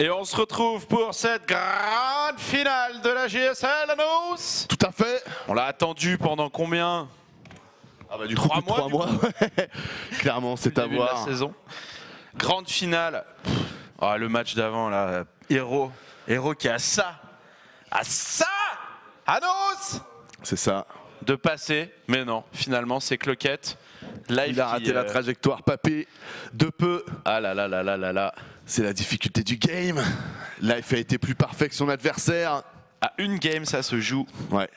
Et on se retrouve pour cette grande finale de la GSL, Anoss. Tout à fait. On l'a attendu pendant combien? Ah bah du coup, 3 mois. Clairement, c'est à voir. Saison. Grande finale. Oh, le match d'avant là, Hero. Hero qui a ça. À ça, Anoss. C'est ça. De passer, mais non, finalement c'est Cloquette. Life il a raté la trajectoire, papé, de peu. Ah là là là là là là. C'est la difficulté du game. Life a été plus parfait que son adversaire. À une game, ça se joue. Ouais.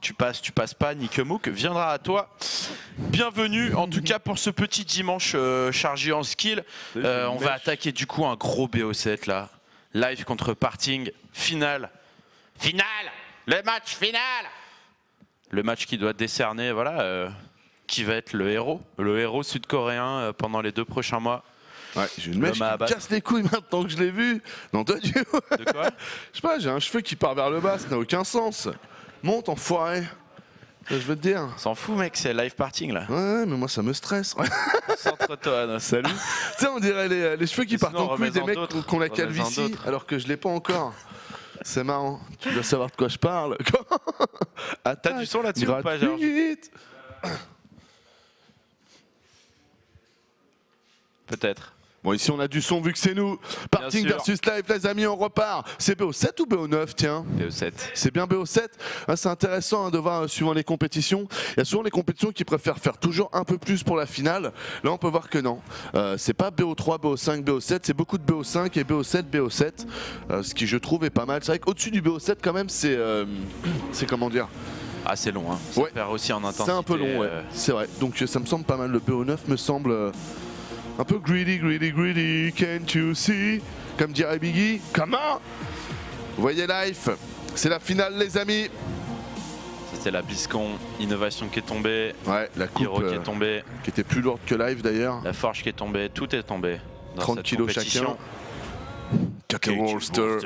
Tu passes pas, Nick Mouk viendra à toi. Bienvenue, en tout cas, pour ce petit dimanche chargé en skill. On va attaquer du coup un gros BO7 là. Life contre Parting, finale. Finale! Le match final! Le match qui doit décerner, voilà, qui va être le héros sud-coréen pendant les 2 prochains mois. Ouais, j'ai une mèche qui me casse les couilles maintenant que je l'ai vu. Non, de Dieu. De quoi? Je sais pas, j'ai un cheveu qui part vers le bas, ça n'a aucun sens. Monte, enfoiré. Je veux te dire. S'en fout, mec, c'est Live Parting là. Ouais, mais moi ça me stresse. Concentre-toi, Anoss. Salut. Tu sais, on dirait les cheveux qui partent en couilles des mecs qu'on la calvitie alors que je l'ai pas encore. C'est marrant. Tu dois savoir de quoi je parle. T'as du son là-dessus ou pas, Georges? Peut-être. Bon, ici on a du son vu que c'est nous. Parting versus Life, les amis, on repart. C'est BO7 ou BO9, tiens? BO7. C'est bien BO7. Ah, c'est intéressant hein, de voir suivant les compétitions. Il y a souvent les compétitions qui préfèrent faire toujours un peu plus pour la finale. Là, on peut voir que non. C'est pas BO3, BO5, BO7. C'est beaucoup de BO5 et BO7, BO7. Ce qui, je trouve, est pas mal. C'est vrai qu'au-dessus du BO7, quand même, c'est... comment dire? Ah, c'est long, hein. Ça perd aussi en intensité. C'est un peu long, ouais. C'est vrai. Donc, ça me semble pas mal. Le BO9 me semble... un peu greedy, greedy, greedy, can't you see? Comme dirait Biggie, comment? Vous voyez Life, c'est la finale les amis. C'était la BlizzCon, Innovation qui est tombée, ouais, la coupe Hero qui est tombée. Qui était plus lourde que Life d'ailleurs. La Forge qui est tombée, tout est tombé dans 30 cette kilos compétition. Chacun. Monster.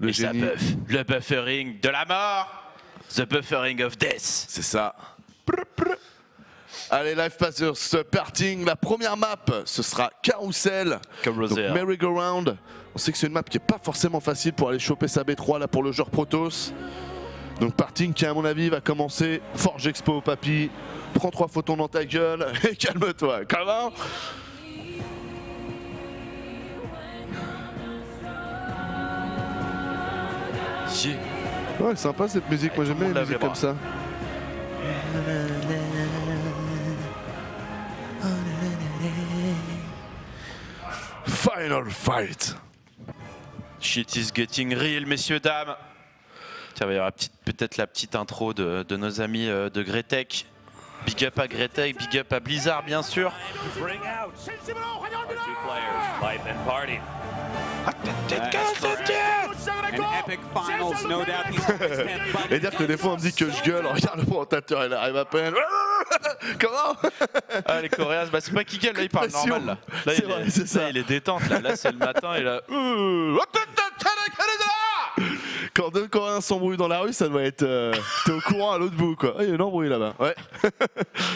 Le et génie. Ça buff, le buffering de la mort, the buffering of death. C'est ça. Brr, brr. Allez, Life Passers Parting, la première map, ce sera Carousel, donc Merry-Go-Round. On sait que c'est une map qui n'est pas forcément facile pour aller choper sa B3 là pour le joueur Protoss. Donc Parting qui à mon avis va commencer, Forge Expo papy, prends 3 photons dans ta gueule et calme-toi, comment? Ouais, sympa cette musique, moi j'aime bien les musiques comme ça. Final fight. Shit is getting real, messieurs, dames. Tiens, il y aura peut-être la petite intro de nos amis de Gretech. Big up à Gretech, big up à Blizzard, bien sûr. Et dire que des fois on me dit que je gueule, regarde le présentateur, il arrive à peine. Comment? Ah les Coréens, bah c'est pas qui gueule, là il parle normal là. Là, il, vrai, est, ça. Là il est détente, là, là c'est le matin et là... Quand 2 Coréens s'embrouillent dans la rue, ça doit être... T'es au courant à l'autre bout quoi. Il y a une embrouille là-bas, ouais.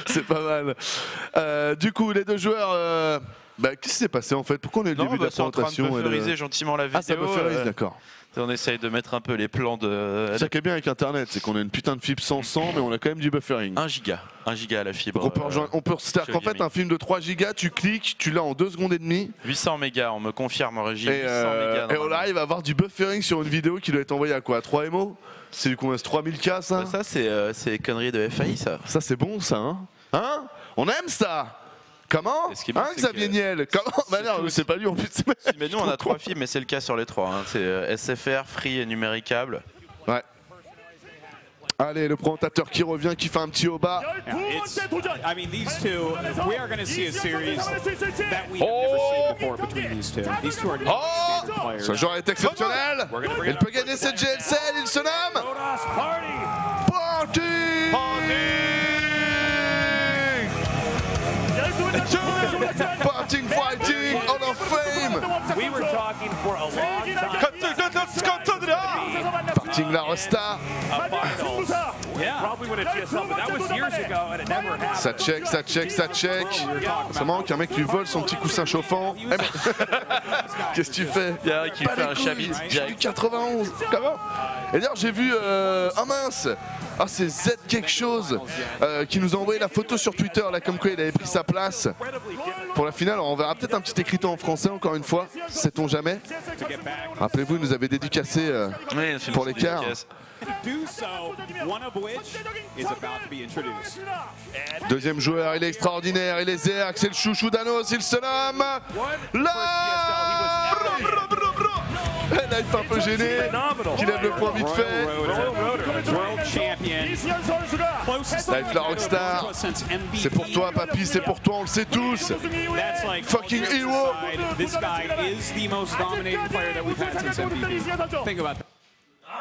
C'est pas mal. Du coup les 2 joueurs... Bah, qu'est-ce qui s'est passé en fait? Pourquoi on est au début de la présentation? On est en train de bufferiser gentiment la vidéo. Ah, ça bufferise, d'accord. On essaye de mettre un peu les plans de... Ça qui est bien avec internet, c'est qu'on a une putain de fibre 100, mais on a quand même du buffering. 1 giga, 1 giga à la fibre. Donc on peut rejoindre, c'est-à-dire qu'en fait un film de 3 gigas, tu cliques, tu l'as en 2 secondes et demie. 800 mégas, on me confirme en régie. Et, 800 mégas, et on arrive à avoir du buffering sur une vidéo qui doit être envoyée à quoi? 3 MO? C'est du combien? 3000K ça? Ça c'est les conneries de FAI ça. Ça c'est bon ça hein? Hein? On aime ça. Comment? Hein, Xavier Niel? Comment? Bah non, c'est pas lui en plus. Mais nous on a 3 films, mais c'est le cas sur les 3. Hein. C'est SFR, Free et Numéricable. Ouais. Allez, le présentateur qui revient, qui fait un petit haut bas. Oh! Ce joueur est exceptionnel. Il peut gagner cette GSL, il se nomme Party. Parting fighting on a fame. We were talking for a long time. Parting la resta. Ça check, ça check, ça check. Ça manque, un mec lui vole son petit coussin chauffant. Qu'est-ce que tu fais? Il y a un qui fait un chabit. J'ai vu 91. Comment? Et d'ailleurs, j'ai vu. Ah mince! Ah, c'est Z quelque chose qui nous a envoyé la photo sur Twitter, là, comme quoi il avait pris sa place. Pour la finale, on verra peut-être un petit écriteau en français, encore une fois. Sait-on jamais? Rappelez-vous, il nous avait dédicacé pour l'écart. Deuxième joueur, il est extraordinaire, il est Zerk, c'est le chouchou d'Anoss, il se lame. Là Life un peu gêné, qui lève le point vite fait. Life la rockstar, c'est pour toi papy, c'est pour toi, on le sait tous. Fucking hero.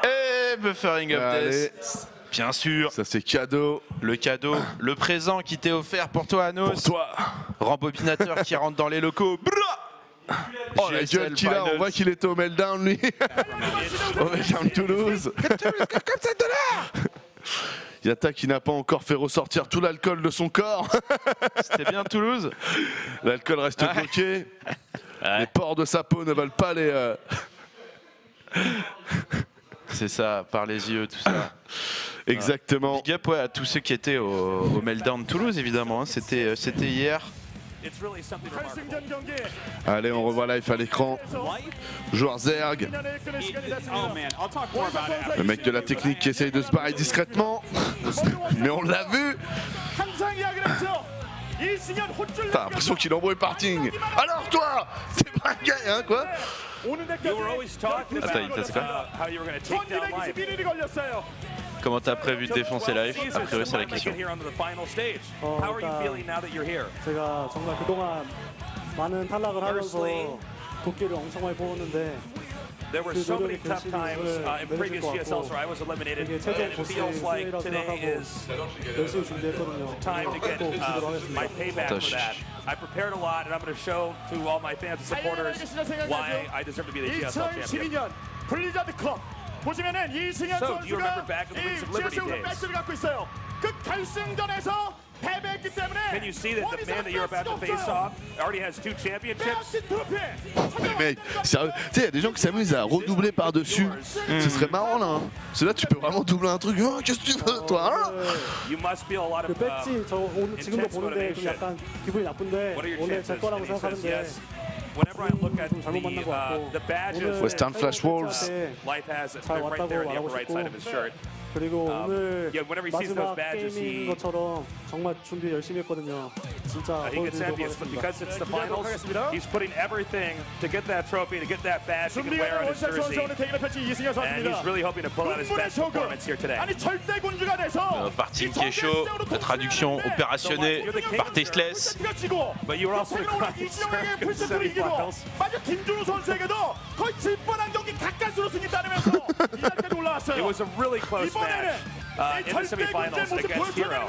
Et buffering of death, bien sûr. Ça c'est cadeau. Le cadeau, le présent qui t'est offert pour toi Anoss. Pour toi. Rembobinateur qui rentre dans les locaux. Oh la gueule qu'il a, on voit qu'il était au meltdown lui. Au meltdown Toulouse. Yata qui n'a pas encore fait ressortir tout l'alcool de son corps. C'était bien Toulouse. L'alcool reste bloqué. Les pores de sa peau ne valent pas les... C'est ça, par les yeux, tout ça. Exactement. Big up ouais, à tous ceux qui étaient au meltdown Toulouse évidemment, hein. C'était hier. Allez, on revoit Life à l'écran. Joueur Zerg. Le mec de la technique qui essaye de se barrer discrètement. Mais on l'a vu. T'as l'impression qu'il embrouille Parting. Alors toi, t'es pas un gars, hein, quoi. Attends, il t'a quoi? Comment t'as prévu de défoncer Life? A priori, c'est la question. Oh, there were so many tough times in previous GSL, so I was eliminated. It feels like today is the time to get my payback for that. I prepared a lot, and I'm going to show to all my fans and supporters why I deserve to be the GSL champion. So, do you remember back in the Wings of Liberty days? Can you see that the man that you're about to face off already has two championships? Mec, sérieux, tu sais, il y a des gens qui s'amusent à redoubler par-dessus. Ce serait marrant là. Hein. Parce que là, tu peux vraiment doubler un truc. Oh, qu'est-ce que tu veux, toi? You must feel a lot of intense motivation. What are your chances? Yes. Whenever I look at the badges, Western Flash Wolves, Life has it right there on the upper right side of his shirt. Yeah, whenever he sees those badges, he gets envious, but because it's the finals, he's putting everything to get that trophy, to get that badge he can wear on his jersey, and he's really hoping to pull out his best performance here today. Parting qui est chaud, la traduction opérationnée par Tessless. But you were also the crying circle in semi-finals. It was a really close match in the semi-finals against Hero.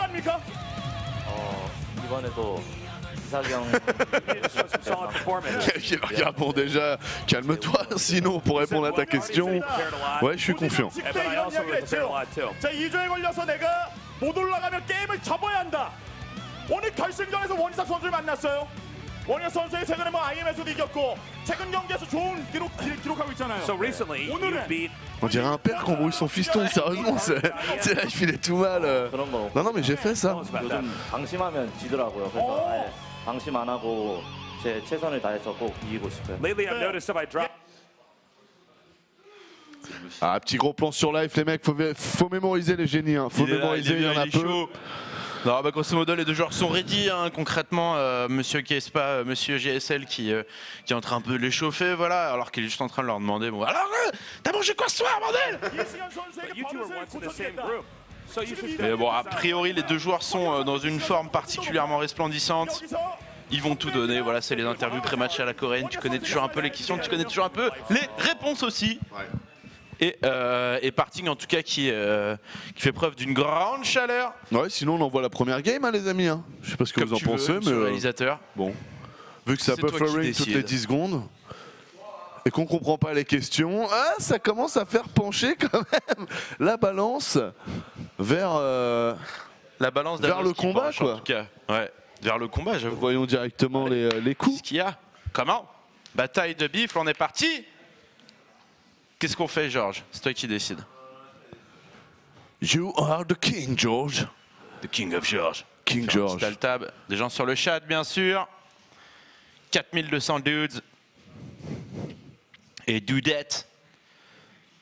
Il répond déjà, calme-toi, sinon pour répondre à ta question, ouais, je suis confiant. On dirait un père qui embrouille son fiston, sérieusement, c'est là il filait tout mal. Non, non, mais j'ai fait ça. Ah, petit gros plan sur Life, les mecs, faut mémoriser les génies, hein. Faut mémoriser, il y en a peu. Non, bah, grosso modo, les deux joueurs sont ready, hein, concrètement, monsieur Kespa, monsieur GSL qui est en train un peu de les chauffer, voilà, alors qu'il est juste en train de leur demander, bon, alors, t'as mangé quoi ce soir, bordel? Mais bon, a priori, les deux joueurs sont dans une forme particulièrement resplendissante. Ils vont tout donner, voilà, c'est les interviews pré-match à la coréenne, tu connais toujours un peu les questions, tu connais toujours un peu les réponses aussi. Ouais. Et Parting en tout cas qui fait preuve d'une grande chaleur. Ouais, sinon on envoie la première game, hein, les amis. Hein. Je sais pas ce que vous en pensez, mais réalisateur. Bon, vu que ça peut flurry toutes les 10 secondes et qu'on comprend pas les questions, ah, ça commence à faire pencher quand même la balance. vers, la balance vers le combat, quoi. En tout cas. Ouais. Vers le combat, j'avoue. Voyons directement les coups. Ce qu'il y a. Comment? Bataille de bifle, on est parti. Qu'est-ce qu'on fait, Georges? C'est toi qui décides. You are the king, George. The king of George. King George. Tab. Des gens sur le chat, bien sûr. 4200 dudes. Et dudettes.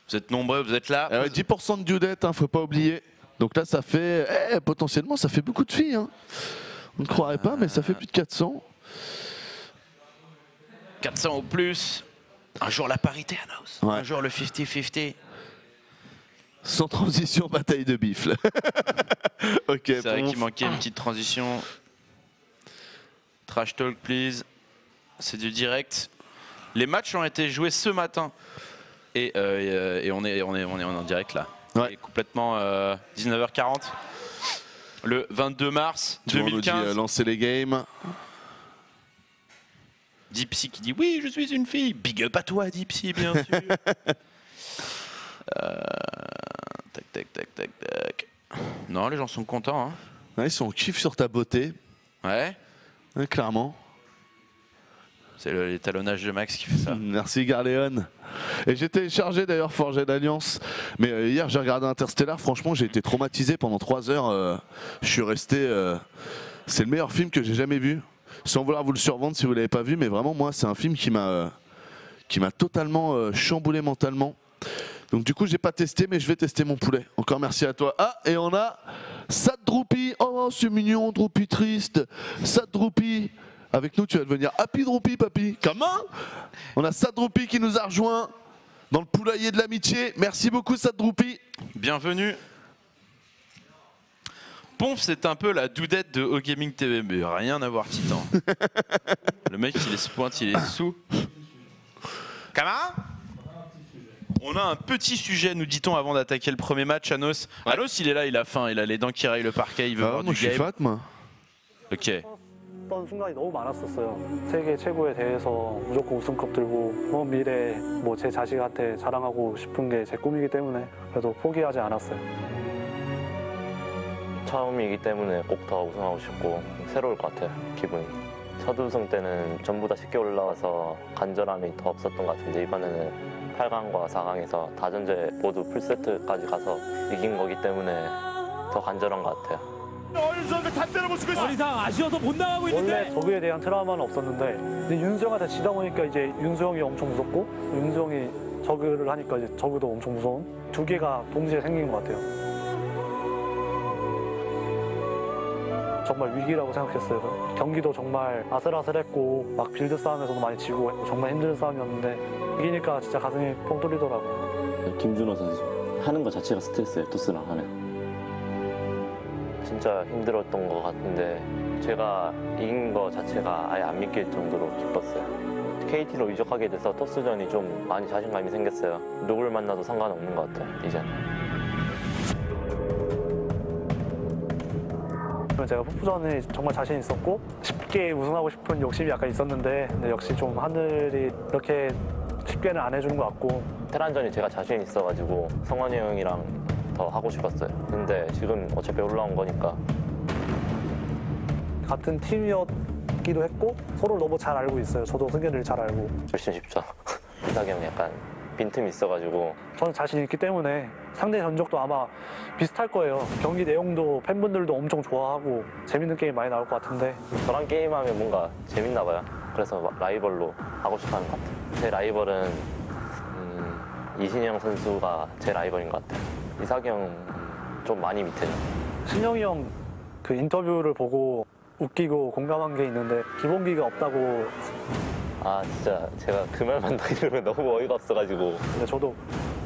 Vous êtes nombreux, vous êtes là. 10% de dudettes, hein, faut pas oublier. Donc là, ça fait... Eh, potentiellement, ça fait beaucoup de filles. Hein. On ne croirait pas, mais ça fait plus de 400. 400 ou plus. Un jour la parité, Anos. Ouais. Un jour le 50-50. Sans transition, bataille de bifle. Ok. C'est vrai qu'il manquait une petite transition. Trash talk, please. C'est du direct. Les matchs ont été joués ce matin. Et on est en direct là. Ouais. Il est complètement 19h40. Le 22 mars 2015. On nous dit lancer les games. Dipsy qui dit oui, je suis une fille. Big up à toi, Dipsy, bien sûr. Tac, tac, tac, tac, tac. Non, les gens sont contents. Hein. Ouais, ils sont kiff sur ta beauté. Ouais. Ouais, clairement. C'est l'étalonnage de Max qui fait ça. Merci Garleon. Et j'ai téléchargé d'ailleurs Forgé d'Alliance. Mais hier j'ai regardé Interstellar, franchement j'ai été traumatisé pendant 3 heures. Je suis resté... c'est le meilleur film que j'ai jamais vu. Sans vouloir vous le survendre si vous ne l'avez pas vu, mais vraiment moi c'est un film qui m'a totalement chamboulé mentalement. Donc du coup j'ai pas testé, mais je vais tester mon poulet. Encore merci à toi. Ah, et on a Sadroupi. Oh c'est mignon, Droupi triste. Sadroupi. Avec nous, tu vas devenir Happy Droupi, papy. Comment? On a Sadroupi qui nous a rejoint dans le poulailler de l'amitié. Merci beaucoup, Sadroupi. Bienvenue. Pomf, c'est un peu la doudette de O Gaming TV, mais rien à voir, Titan. Le mec, il se pointe, il est sous. Comment? On a un petit sujet, nous dit-on, avant d'attaquer le premier match. Anos, ouais. Anos, il est là, il a faim, il a les dents qui rayent le parquet, il veut voir du game. Je suis fat, moi. Ok. 어떤 순간이 너무 많았었어요. 세계 최고에 대해서 무조건 우승컵 들고 뭐 미래 뭐 제 자식한테 자랑하고 싶은 게 제 꿈이기 때문에 그래도 포기하지 않았어요. 처음이기 때문에 꼭 더 우승하고 싶고 새로울 것 같아요. 기분이. 첫 우승 때는 전부 다 쉽게 올라와서 간절함이 더 없었던 것 같은데 이번에는 8강과 4강에서 다전제 모두 풀세트까지 가서 이긴 거기 때문에 더 간절한 것 같아요. 어린 선수 단대로 못 쓰고 있어. 어리상 아쉬워서 못 나가고 있는데. 원래 저기에 대한 트라우마는 없었는데 근데 윤수형한테 지다 보니까 이제 윤수형이 엄청 무섭고 윤수형이 저그를 하니까 이제 저그도 엄청 무서운 두 개가 동시에 생긴 것 같아요. 정말 위기라고 생각했어요. 경기도 정말 아슬아슬했고 막 빌드 싸움에서도 많이 지고 정말 힘든 싸움이었는데 이기니까 진짜 가슴이 펑 뚫리더라고요. 김준호 선수 하는 거 자체가 스트레스예요. 토스랑 하는. 진짜 힘들었던 것 같은데 제가 이긴 거 자체가 아예 안 믿길 정도로 기뻤어요. KT로 이적하게 돼서 토스전이 좀 많이 자신감이 생겼어요. 누굴 만나도 상관없는 것 같아요, 이제는. 제가 포프전에 정말 자신 있었고 쉽게 우승하고 싶은 욕심이 약간 있었는데 근데 역시 좀 하늘이 이렇게 쉽게는 안 해주는 것 같고 테란전이 제가 자신 있어가지고 성환이 형이랑 더 하고 싶었어요. 근데 지금 어차피 올라온 거니까. 같은 팀이었기도 했고 서로 너무 잘 알고 있어요. 저도 승현이를 잘 알고. 훨씬 쉽죠. 희석이 형이 약간 빈틈이 있어가지고. 저는 자신 있기 때문에 상대 전적도 아마 비슷할 거예요. 경기 내용도 팬분들도 엄청 좋아하고 재밌는 게임 많이 나올 것 같은데. 저랑 게임하면 뭔가 재밌나 봐요. 그래서 라이벌로 하고 싶어하는 것 같아요. 제 라이벌은 이신영 선수가 제 라이벌인 것 같아요. 이삭이 형 좀 많이 밑에요. 신영이 형 그 인터뷰를 보고 웃기고 공감한 게 있는데 기본기가 없다고. 아 진짜 제가 그 말만 들으면 너무 어이가 없어가지고. 근데 저도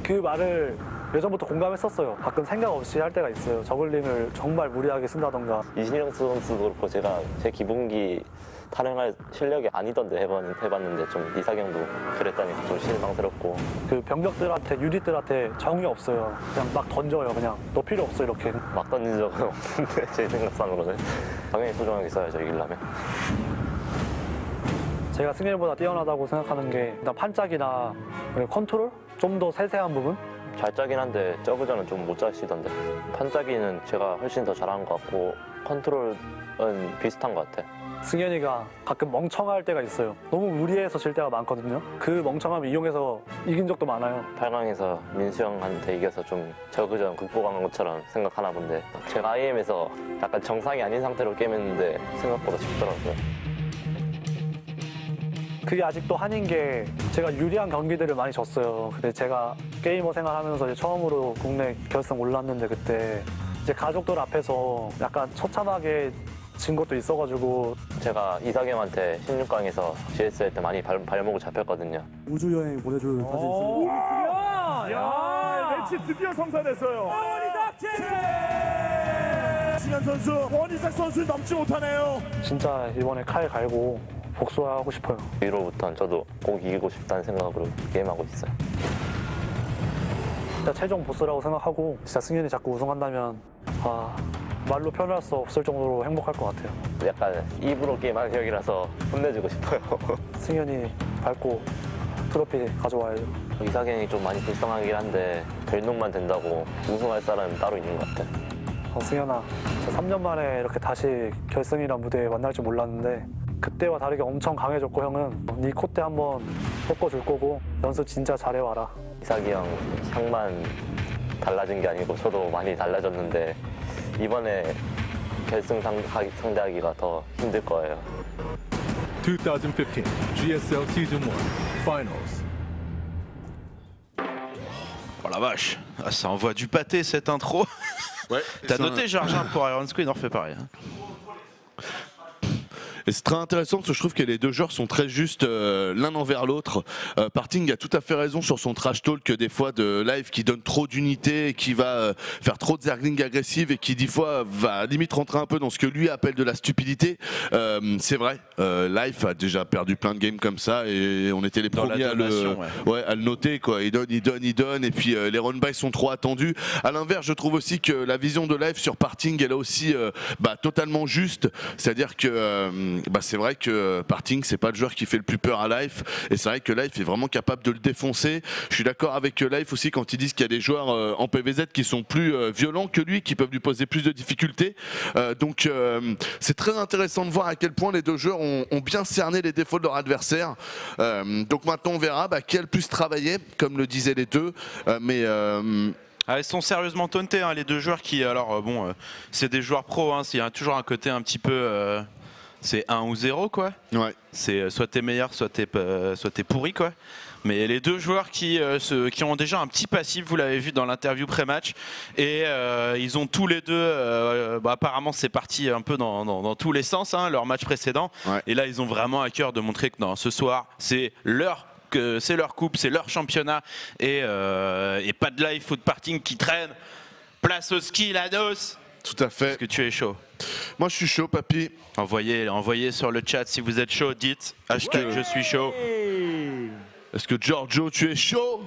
그 말을 예전부터 공감했었어요. 가끔 생각 없이 할 때가 있어요. 저글링을 정말 무리하게 쓴다던가. 이신영 선수도 그렇고 제가 제 기본기 탈행할 실력이 아니던데 해봤는데 좀 이사경도 그랬다니까 좀 실망스럽고 그 병력들한테 유닛들한테 정이 없어요. 그냥 막 던져요. 그냥 너 필요 없어 이렇게 막 던진 적은 없는데 제 생각상으로는 당연히 소중하게 써야죠 이기려면. 제가 승현보다 뛰어나다고 생각하는 게 일단 판짝이나 컨트롤 좀 더 세세한 부분 잘 짜긴 한데 저그전은 좀 못 짜시던데 판짜기는 제가 훨씬 더 잘한 것 같고 컨트롤은 비슷한 것 같아. 승현이가 가끔 멍청할 때가 있어요. 너무 무리해서 질 때가 많거든요. 그 멍청함을 이용해서 이긴 적도 많아요. 8강에서 민수 형한테 이겨서 좀 저그전 극복한 것처럼 생각하나 본데 제가 IM에서 약간 정상이 아닌 상태로 게임했는데 생각보다 쉽더라고요. 그게 아직도 한인 게 제가 유리한 경기들을 많이 졌어요. 근데 제가 게이머 생활하면서 이제 처음으로 국내 결승 올랐는데 그때 이제 가족들 앞에서 약간 처참하게 진 것도 있어가지고 제가 이사겸한테 16강에서 GSL 때 많이 발목을 잡혔거든요. 우주여행 보내줄 사진 있습니다. 야, 매치 드디어 성사됐어요. 원희삭 신현 선수, 원희삭 선수 넘지 못하네요. 진짜 이번에 칼 갈고 복수하고 싶어요. 위로부터는 저도 꼭 이기고 싶다는 생각으로 게임하고 있어요. 진짜 최종 보스라고 생각하고 진짜 승현이 자꾸 우승한다면 아 말로 표현할 수 없을 정도로 행복할 것 같아요. 약간 입으로 게임하는 형이라서 혼내주고 싶어요. 승현이 밟고 트로피 가져와야죠. 이사경이 좀 많이 불쌍하긴 한데 될 놈만 된다고 우승할 사람은 따로 있는 것 같아요. 승현아, 3년 만에 이렇게 다시 결승이란 무대에 만날 줄 몰랐는데 그때와 다르게 엄청 강해졌고 형은 네 콧대 한번 꺾어줄 거고 연습 진짜 잘해와라. 이삭이 형 상만 달라진 게 아니고 저도 많이 달라졌는데 이번에 결승 상대하기가 더 힘들 거예요. 2015 GSL Season 1 Finals. Oh la vache, ah, ça envoie du pâté cette intro. Ouais, t'as noté Jargin pour AnossSc2, il en refait pareil. C'est très intéressant parce que je trouve que les deux joueurs sont très justes l'un envers l'autre. Parting a tout à fait raison sur son trash talk des fois de Live qui donne trop d'unité, qui va faire trop de zergling agressive et qui des fois va limite rentrer un peu dans ce que lui appelle de la stupidité. C'est vrai, Life a déjà perdu plein de games comme ça et on était les premiers à le noter. Quoi. Il donne et puis les run-by sont trop attendus. À l'inverse, je trouve aussi que la vision de Life sur Parting elle est aussi totalement juste. C'est-à-dire que... c'est vrai que Parting c'est pas le joueur qui fait le plus peur à Life et c'est vrai que Life est vraiment capable de le défoncer. Je suis d'accord avec Life aussi quand ils disent qu'il y a des joueurs en PVZ qui sont plus violents que lui, qui peuvent lui poser plus de difficultés. C'est très intéressant de voir à quel point les deux joueurs ont bien cerné les défauts de leur adversaire. Donc maintenant on verra qui a le plus travaillé comme le disaient les deux. Ils sont sérieusement tauntés les deux joueurs qui c'est des joueurs pros il y a toujours un côté un petit peu... C'est 1 ou 0 quoi. Ouais. C'est soit t'es meilleur, soit t'es pourri quoi. Mais les deux joueurs qui ont déjà un petit passif, vous l'avez vu dans l'interview pré-match, et ils ont tous les deux, apparemment c'est parti un peu dans tous les sens, leur match précédent, ouais. Et là ils ont vraiment à cœur de montrer que non, ce soir c'est leur coupe, c'est leur championnat, et pas de Life ou de Parting qui traîne, place au ski Lanos. Tout à fait. Parce que tu es chaud. Moi je suis chaud papy. Envoyez sur le chat si vous êtes chaud, dites hashtag je suis chaud. Est-ce que Giorgio tu es chaud?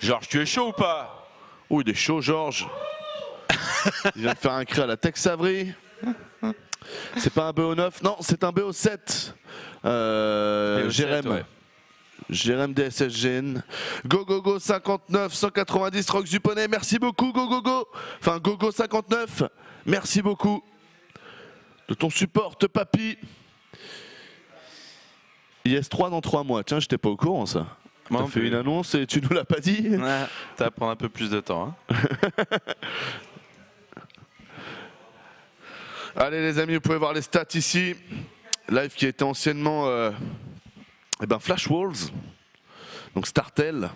Georges tu es chaud ou pas? Oh il est chaud Georges. Il vient de faire un cri à la Tex Avery. C'est pas un BO9, non c'est un BO7. Jérém. Ouais. Jérém DSSGN. GoGoGo 59 190 Rox Zuponnet, merci beaucoup GoGoGo. Enfin GoGo 59, merci beaucoup de ton support papy. IS3 dans 3 mois, tiens j'étais pas au courant ça. T'as fait une annonce et tu nous l'as pas dit. Ouais, ça prend un peu plus de temps. Allez les amis, vous pouvez voir les stats ici. Live qui était anciennement... Flash Wolves, donc Startel.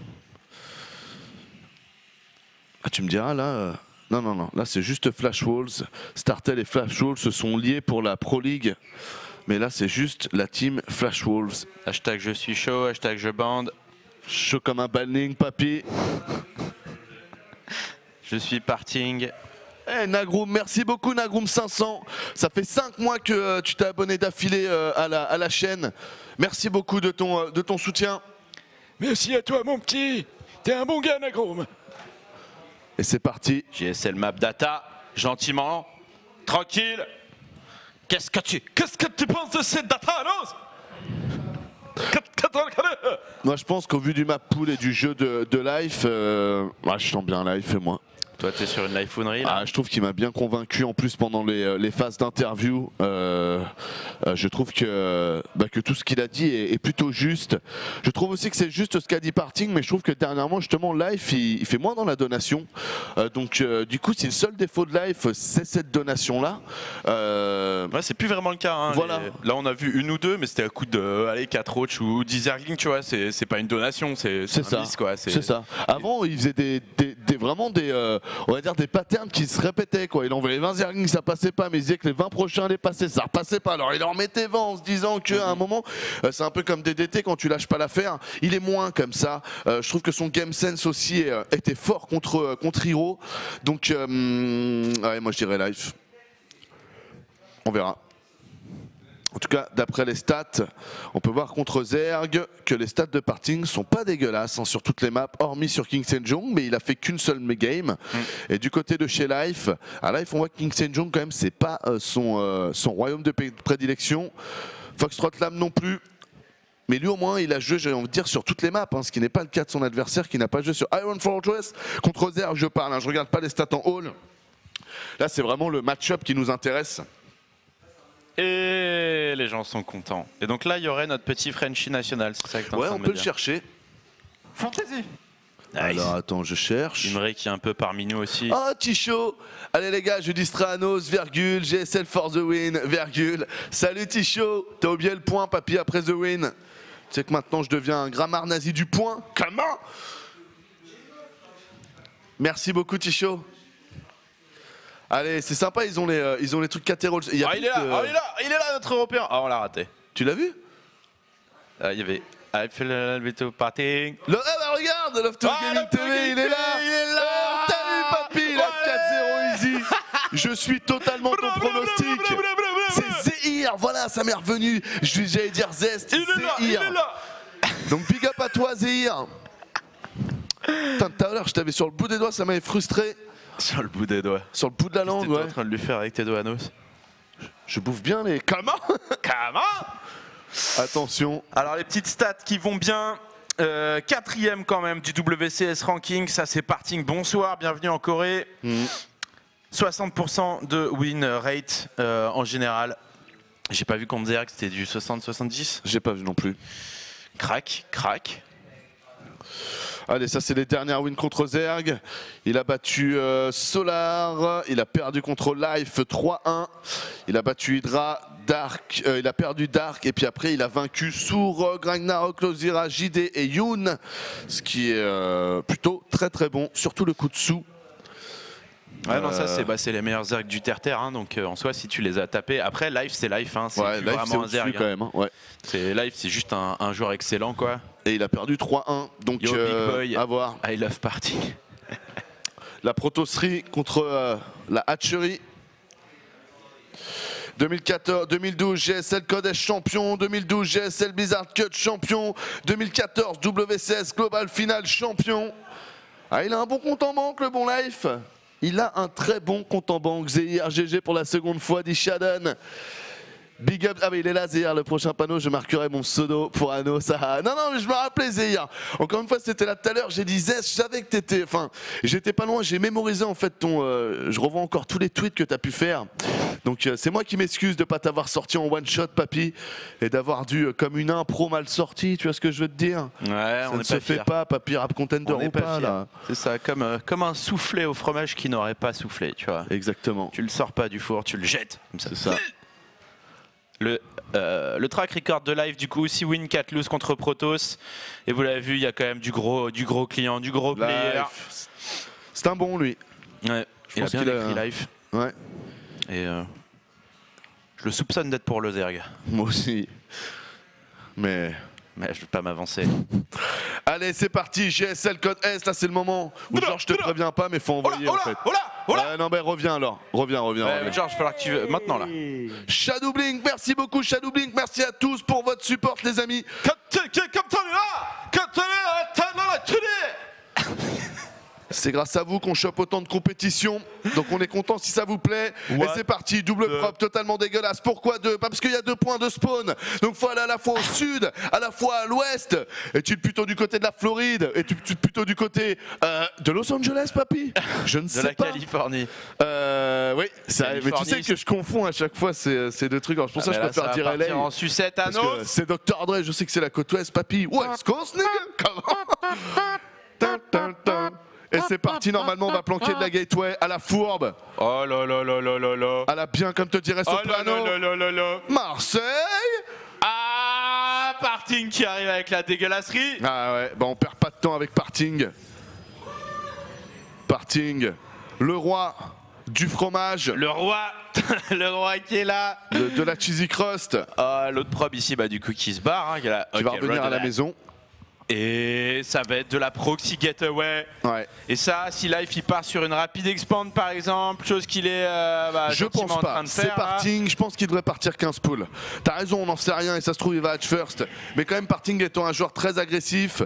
Ah, tu me diras là, non, là c'est juste Flash Wolves. Startel et Flash Wolves se sont liés pour la Pro League, mais là c'est juste la team Flash Wolves. Hashtag je suis chaud, hashtag je bande. Chaud comme un banning, papy. Je suis Parting. Hey Nagroum, merci beaucoup Nagroum 500. Ça fait 5 mois que tu t'es abonné d'affilée à la chaîne. Merci beaucoup de ton soutien. Merci à toi mon petit. T'es un bon gars Nagroum. Et c'est parti. GSL Map Data, gentiment, tranquille. Qu'est-ce que tu penses de cette data Anos? Moi je pense qu'au vu du map pool et du jeu de Life, je sens bien Life et moi. Toi t'es sur une Life Unreal. Ah, je trouve qu'il m'a bien convaincu en plus pendant les phases d'interview. Je trouve que tout ce qu'il a dit est plutôt juste. Je trouve aussi que c'est juste ce qu'a dit Parting, mais je trouve que dernièrement justement Life il fait moins dans la donation. Du coup si le seul défaut de Life c'est cette donation là. Ouais, c'est plus vraiment le cas. Hein, voilà. Là on a vu une ou deux, mais c'était à coup de allez, 4 roach ou 10 ergling, tu vois, c'est pas une donation, c'est ça. C'est ça. Avant ils faisaient on va dire des patterns qui se répétaient quoi. Il envoyait 20 zerglings, ça passait pas, mais il disait que les 20 prochains allaient passer, ça repassait pas. Alors il en mettait 20 en se disant qu'à un moment, c'est un peu comme DDT quand tu lâches pas l'affaire, il est moins comme ça. Je trouve que son game sense aussi était fort contre Hero. Donc ouais, moi je dirais Life. On verra. En tout cas, d'après les stats, on peut voir contre Zerg que les stats de Parting sont pas dégueulasses hein, sur toutes les maps, hormis sur King Sejong, mais il a fait qu'une seule game. Et du côté de chez Life, à Life, on voit que King Sejong, quand même, c'est pas son royaume de prédilection. Foxtrot Lam non plus. Mais lui, au moins, il a joué, j'ai envie de dire, sur toutes les maps, hein, ce qui n'est pas le cas de son adversaire qui n'a pas joué sur Iron Fortress. Contre Zerg, je parle, hein, je regarde pas les stats en hall. Là, c'est vraiment le match-up qui nous intéresse. Et les gens sont contents. Et donc là, il y aurait notre petit Frenchie national, c'est ça que tu es en train de me dire. Ouais, on peut le chercher. Fantasy. Nice. Alors attends, je cherche. Imre qui est un peu parmi nous aussi. Oh, Tichot. Allez les gars, je distrais Anos, virgule, GSL for the win, virgule. Salut Tichot, t'as oublié le point, papy, après the win. Tu sais que maintenant, je deviens un grammaire nazi du point. Comment? Merci beaucoup, Tichot. Allez, c'est sympa, ils ont les trucs catérolles. Il est là, notre Européen. Ah, on l'a raté. Tu l'as vu? Il y avait... I feel a little bit of parting. Ah bah regarde, Love to Gaming TV, il est là. T'as vu, papy, la 4-0 easy. Je suis totalement ton pronostic. C'est Zehir, voilà, sa mère venue. J'allais dire Zest, il est là. Donc big up à toi, Zehir. Putain, tout à l'heure, je t'avais sur le bout des doigts, ça m'avait frustré. Sur le bout des doigts. Sur le bout de la langue, ouais. Tu es en train de lui faire avec tes doigts, Anos. Je bouffe bien les... Comment Attention. Alors, les petites stats qui vont bien. Quatrième quand même du WCS ranking. Ça, c'est Parting. Bonsoir, bienvenue en Corée. 60% de win rate en général. J'ai pas vu qu'on me disait que c'était du 60-70. J'ai pas vu non plus. Crac. Allez, ça c'est les dernières wins contre Zerg. Il a battu Solar, il a perdu contre Life 3-1. Il a battu Hydra, Dark, il a perdu Dark et puis après il a vaincu Sourog, Ragnarok, Lozira, JD et Yoon. Ce qui est plutôt très bon, surtout le coup de sous. Ouais, non, ça c'est les meilleurs Zerg du terre-terre, hein, donc en soi si tu les as tapés, après Life c'est Life, hein, c'est ouais, vraiment un Zerg. Quand même, hein. Ouais. Life c'est juste un joueur excellent quoi. Et il a perdu 3-1, donc yo, big boy, à voir. I love party. La protosserie contre la hatcherie. 2014, 2012 GSL Kodesh champion, 2012 GSL Blizzard Cut champion, 2014 WCS Global Final champion. Ah, il a un bon compte en banque le bon Life. Il a un très bon compte en banque. Zehir, GG pour la seconde fois, dit Shadan. Big up. Ah, mais il est là, Zehir. Le prochain panneau, je marquerai mon pseudo pour Anos. Non, mais je me rappelais, Zehir. Encore une fois, c'était là tout à l'heure. J'ai dit, Zez, je savais que t'étais. Enfin, j'étais pas loin. J'ai mémorisé, en fait, ton. Je revois encore tous les tweets que t'as pu faire. Donc, c'est moi qui m'excuse de pas t'avoir sorti en one shot, papy. Et d'avoir dû, comme une impro mal sortie. Tu vois ce que je veux te dire? Ouais, ça on ne se fait pas, papy rap contender ou pas, là. C'est ça, comme un soufflé au fromage qui n'aurait pas soufflé, tu vois. Exactement. Tu le sors pas du four, tu le jettes. C'est ça. Le track record de Life, du coup, 6 win, 4 lose contre Protoss. Et vous l'avez vu, il y a quand même du gros client, du gros player. C'est un bon, lui. Ouais, je pense qu'il a écrit Life. Ouais. Et je le soupçonne d'être pour le Zerg. Moi aussi. Mais je ne vais pas m'avancer. Allez, c'est parti. GSL code S, là, c'est le moment où genre, je te préviens pas, mais faut envoyer en fait. Non, mais reviens alors. Reviens. Georges, il va falloir que tu veux. Maintenant, là. Shadowblink, merci beaucoup, Shadowblink. Merci à tous pour votre support, les amis. C'est grâce à vous qu'on chope autant de compétitions. Donc on est content si ça vous plaît. What? Et c'est parti, double prop totalement dégueulasse. Pourquoi deux? Parce qu'il y a 2 points de spawn. Donc faut aller à la fois au sud, à la fois à l'ouest. Est-il plutôt du côté de la Floride? Est-il plutôt du côté de Los Angeles, papy? Je ne sais pas. De la Californie. Oui, ça, mais tu sais que je confonds à chaque fois ces deux trucs. Alors, pour ça, je préfère dire LA. En sucette à Nantes. C'est Dr. Dre, je sais que c'est la côte ouest, papy. West Coast, nigga. Et c'est parti, normalement on va planquer de la gateway à la fourbe. Oh là là là là là là. À la bien comme te dirait Soprano. Oh là là là là. Marseille. Ah, Parting qui arrive avec la dégueulasserie. Ah ouais, bah on perd pas de temps avec Parting. Parting, le roi du fromage. Le roi. Le roi qui est là. De la cheesy crust. L'autre probe ici, bah du coup qui se barre. Hein, qui a... okay, va revenir à la maison. Et ça va être de la proxy getaway. Ouais. Et ça, si Life il part sur une rapide expand par exemple, chose qu'il est je pense en train de faire. C'est Parting, je pense qu'il devrait partir 15 poules. T'as raison, on n'en sait rien et ça se trouve il va hatch first. Mais quand même Parting étant un joueur très agressif,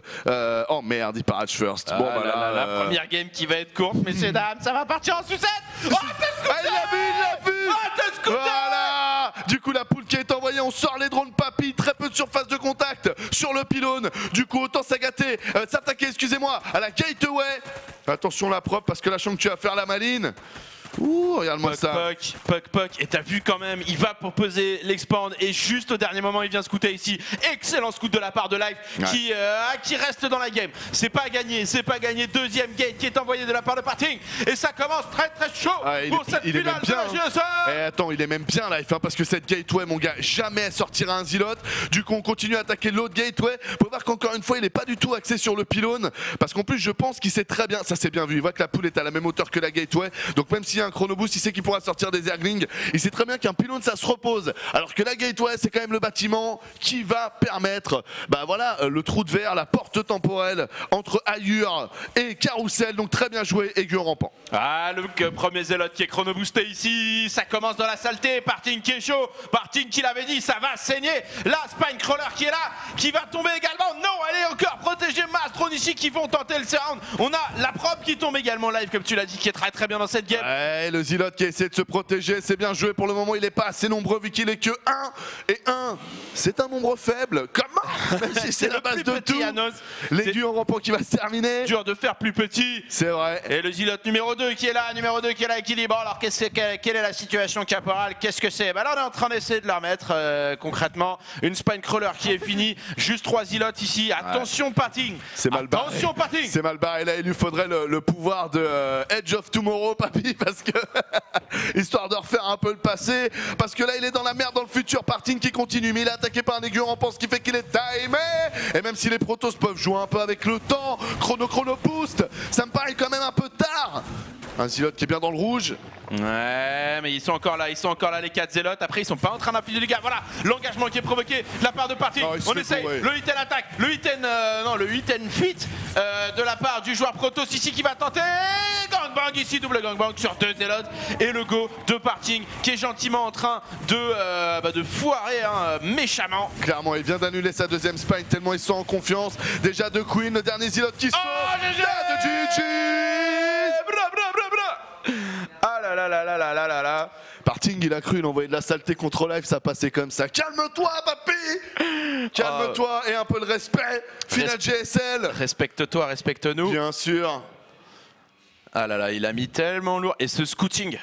oh merde il part hatch first. Bon bah là, la première game qui va être courte, messieurs dames, ça va partir en sucette. Oh, il l'a vu. Oh, voilà. Du coup la poule qui est envoyée, on sort les drones papy, très peu de surface de contact sur le pylône. Du coup s'attaquer, excusez-moi, à la gateway. Attention la propre parce que la chambre que tu vas faire la maline. Ouh, regarde-moi ça. Puck. Et t'as vu quand même, il va pour poser l'expand et juste au dernier moment il vient scouter ici. Excellent scout de la part de Life qui reste dans la game. C'est pas gagné, c'est pas gagné. Deuxième gate qui est envoyé de la part de Parting. Et ça commence très très chaud pour cette finale de la GSL. Et attends, il est même bien Life parce que cette gateway, mon gars, jamais sortira un zilote. Du coup on continue à attaquer l'autre gateway. Pour voir qu'encore une fois il est pas du tout axé sur le pylône. Parce qu'en plus je pense qu'il sait très bien, ça c'est bien vu, il voit que la poule est à la même hauteur que la gateway. Donc même si un chrono boost, il sait qu'il pourra sortir des Zerglings, il sait très bien qu'un pylône ça se repose, alors que la gateway c'est quand même le bâtiment qui va permettre le trou de verre, la porte temporelle entre Ayur et Carousel, donc très bien joué aigu rampant. Ah le premier zélote qui est chrono boosté ici, ça commence dans la saleté, Parting qui est chaud, Parting qui l'avait dit ça va saigner, là Spine Crawler qui est là, qui va tomber également, non elle est encore protégée, Mastron ici qui vont tenter le surround, on a la prop qui tombe également Live comme tu l'as dit qui est très très bien dans cette game. Et le zilote qui a essayé de se protéger, c'est bien joué. Pour le moment, il n'est pas assez nombreux vu qu'il est que 1. Et 1, c'est un nombre faible. Comment? Même si c'est la base de tout. Les duos en rampant qui va se terminer. Dur de faire plus petit. C'est vrai. Et le zilote numéro 2 qui est là, équilibre. Alors, quelle est la situation caporale? Qu'est-ce que c'est? Là, on est en train d'essayer de la remettre concrètement. Une spine crawler qui est finie. Juste 3 zilotes ici. Attention, Parting. C'est mal barré. Attention, Parting. C'est mal barré. Là, il lui faudrait le pouvoir de Edge of Tomorrow, papy. Parce que, histoire de refaire un peu le passé, parce que là il est dans la merde dans le futur. Parting qui continue, mais il est attaqué par un aigu rampant, ce qui fait qu'il est timé. Et même si les protos peuvent jouer un peu avec le temps, chrono boost, ça me paraît quand même un peu tard. Un zilote qui est bien dans le rouge. Ouais, mais ils sont encore là les 4 zélotes. Après, ils sont pas en train d'appuyer les gars. Voilà, l'engagement qui est provoqué de la part de Parting. Oh, on essaye. Le hit and attaque, le hit and, non, le hit and fit de la part du joueur Protoss ici qui va tenter. Gangbang ici, double gangbang sur 2 zélotes. Et le go de Parting qui est gentiment en train de foirer méchamment. Clairement, il vient d'annuler sa deuxième spine tellement ils sont en confiance. Déjà de Queen, le dernier zélote qui sort. Ah là là là là là là là là. Parting il a cru, il envoyait de la saleté contre Life, ça passait comme ça. Calme-toi papy. Calme-toi et un peu de respect. Finale GSL. Respecte-toi, respecte-nous. Bien sûr. Ah là là, il a mis tellement lourd. Et ce scouting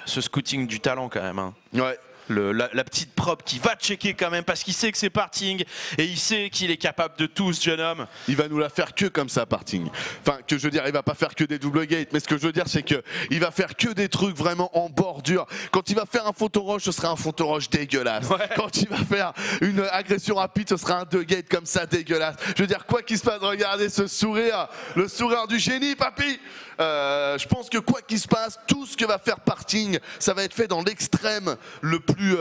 du talent quand même. Hein. Ouais. La petite prop qui va checker quand même parce qu'il sait que c'est Parting et il sait qu'il est capable de tout ce jeune homme. Il va nous la faire que comme ça Parting. Enfin que je veux dire, il va pas faire que des double gates, mais ce que je veux dire c'est que il va faire que des trucs vraiment en bordure. Quand il va faire un photo rush, ce sera un photo rush dégueulasse. Ouais. Quand il va faire une agression rapide, ce sera un 2 gates comme ça dégueulasse. Je veux dire quoi qu'il se passe, regardez ce sourire, le sourire du génie papy. Je pense que quoi qu'il se passe, tout ce que va faire Parting, ça va être fait dans l'extrême le plus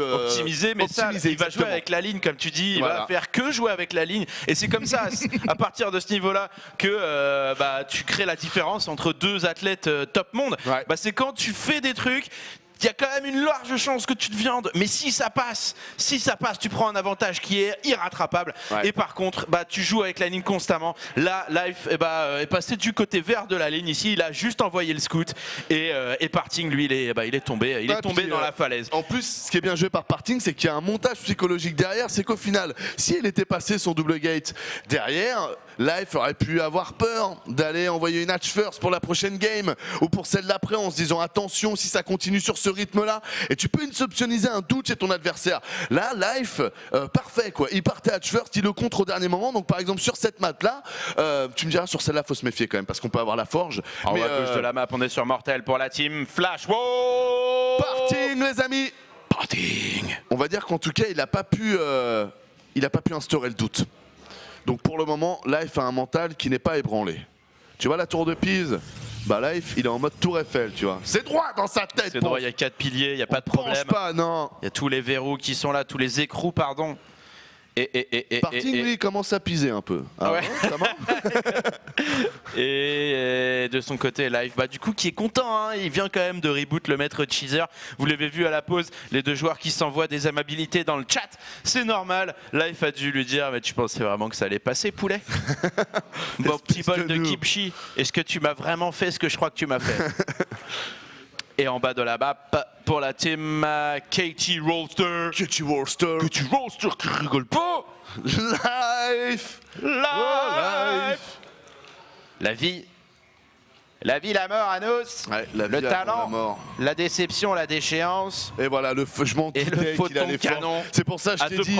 optimisé, mais optimisé, ça, il va jouer avec la ligne, comme tu dis, il va faire que jouer avec la ligne, et c'est comme ça, à partir de ce niveau-là, que tu crées la différence entre deux athlètes top monde. C'est quand tu fais des trucs il y a quand même une large chance que tu te viandes, mais si ça passe, tu prends un avantage qui est irrattrapable. Ouais. Et par contre, bah, tu joues avec la ligne constamment. Là, Life est passé du côté vert de la ligne ici, il a juste envoyé le scout et Parting, lui, il est tombé dans la falaise. En plus, ce qui est bien joué par Parting, c'est qu'il y a un montage psychologique derrière, c'est qu'au final, si elle était passée son double gate derrière, Life aurait pu avoir peur d'aller envoyer une hatch first pour la prochaine game ou pour celle d'après en se disant attention si ça continue sur ce rythme là, et tu peux insoupçonniser un doute chez ton adversaire. Là Life, parfait quoi, il partait hatch first, il le contre au dernier moment, donc par exemple sur cette map là, tu me diras sur celle là faut se méfier quand même parce qu'on peut avoir la forge. En haut à gauche de la map on est sur Mortel pour la team Flash. Wow, Parting les amis, Parting. On va dire qu'en tout cas il a pas pu instaurer le doute. Donc pour le moment, Life a un mental qui n'est pas ébranlé. Tu vois la tour de Pise, bah Life, il est en mode tour Eiffel, tu vois. C'est droit dans sa tête. C'est droit, il y a 4 piliers, il n'y a pas de problème. Pas, non. Il y a tous les verrous qui sont là, tous les écrous, pardon. Parting, lui, il commence à piser un peu. Ah ouais. Et de son côté, Life, bah, du coup, qui est content, hein, il vient quand même de reboot le maître Cheezer. Vous l'avez vu à la pause, les deux joueurs qui s'envoient des amabilités dans le chat. C'est normal, Life a dû lui dire, mais tu pensais vraiment que ça allait passer, poulet? Bon, petit bol de kimchi, est-ce que tu m'as vraiment fait ce que je crois que tu m'as fait? Et en bas de la map, pour la team Katie Rolster. Katie Rolster qui rigole pas. Life. La vie, la mort, Anoss. Ouais, le talent, la déception, la déchéance. Et voilà, je m'en doutais qu'il allait canon. C'est pour ça que je t'ai dit,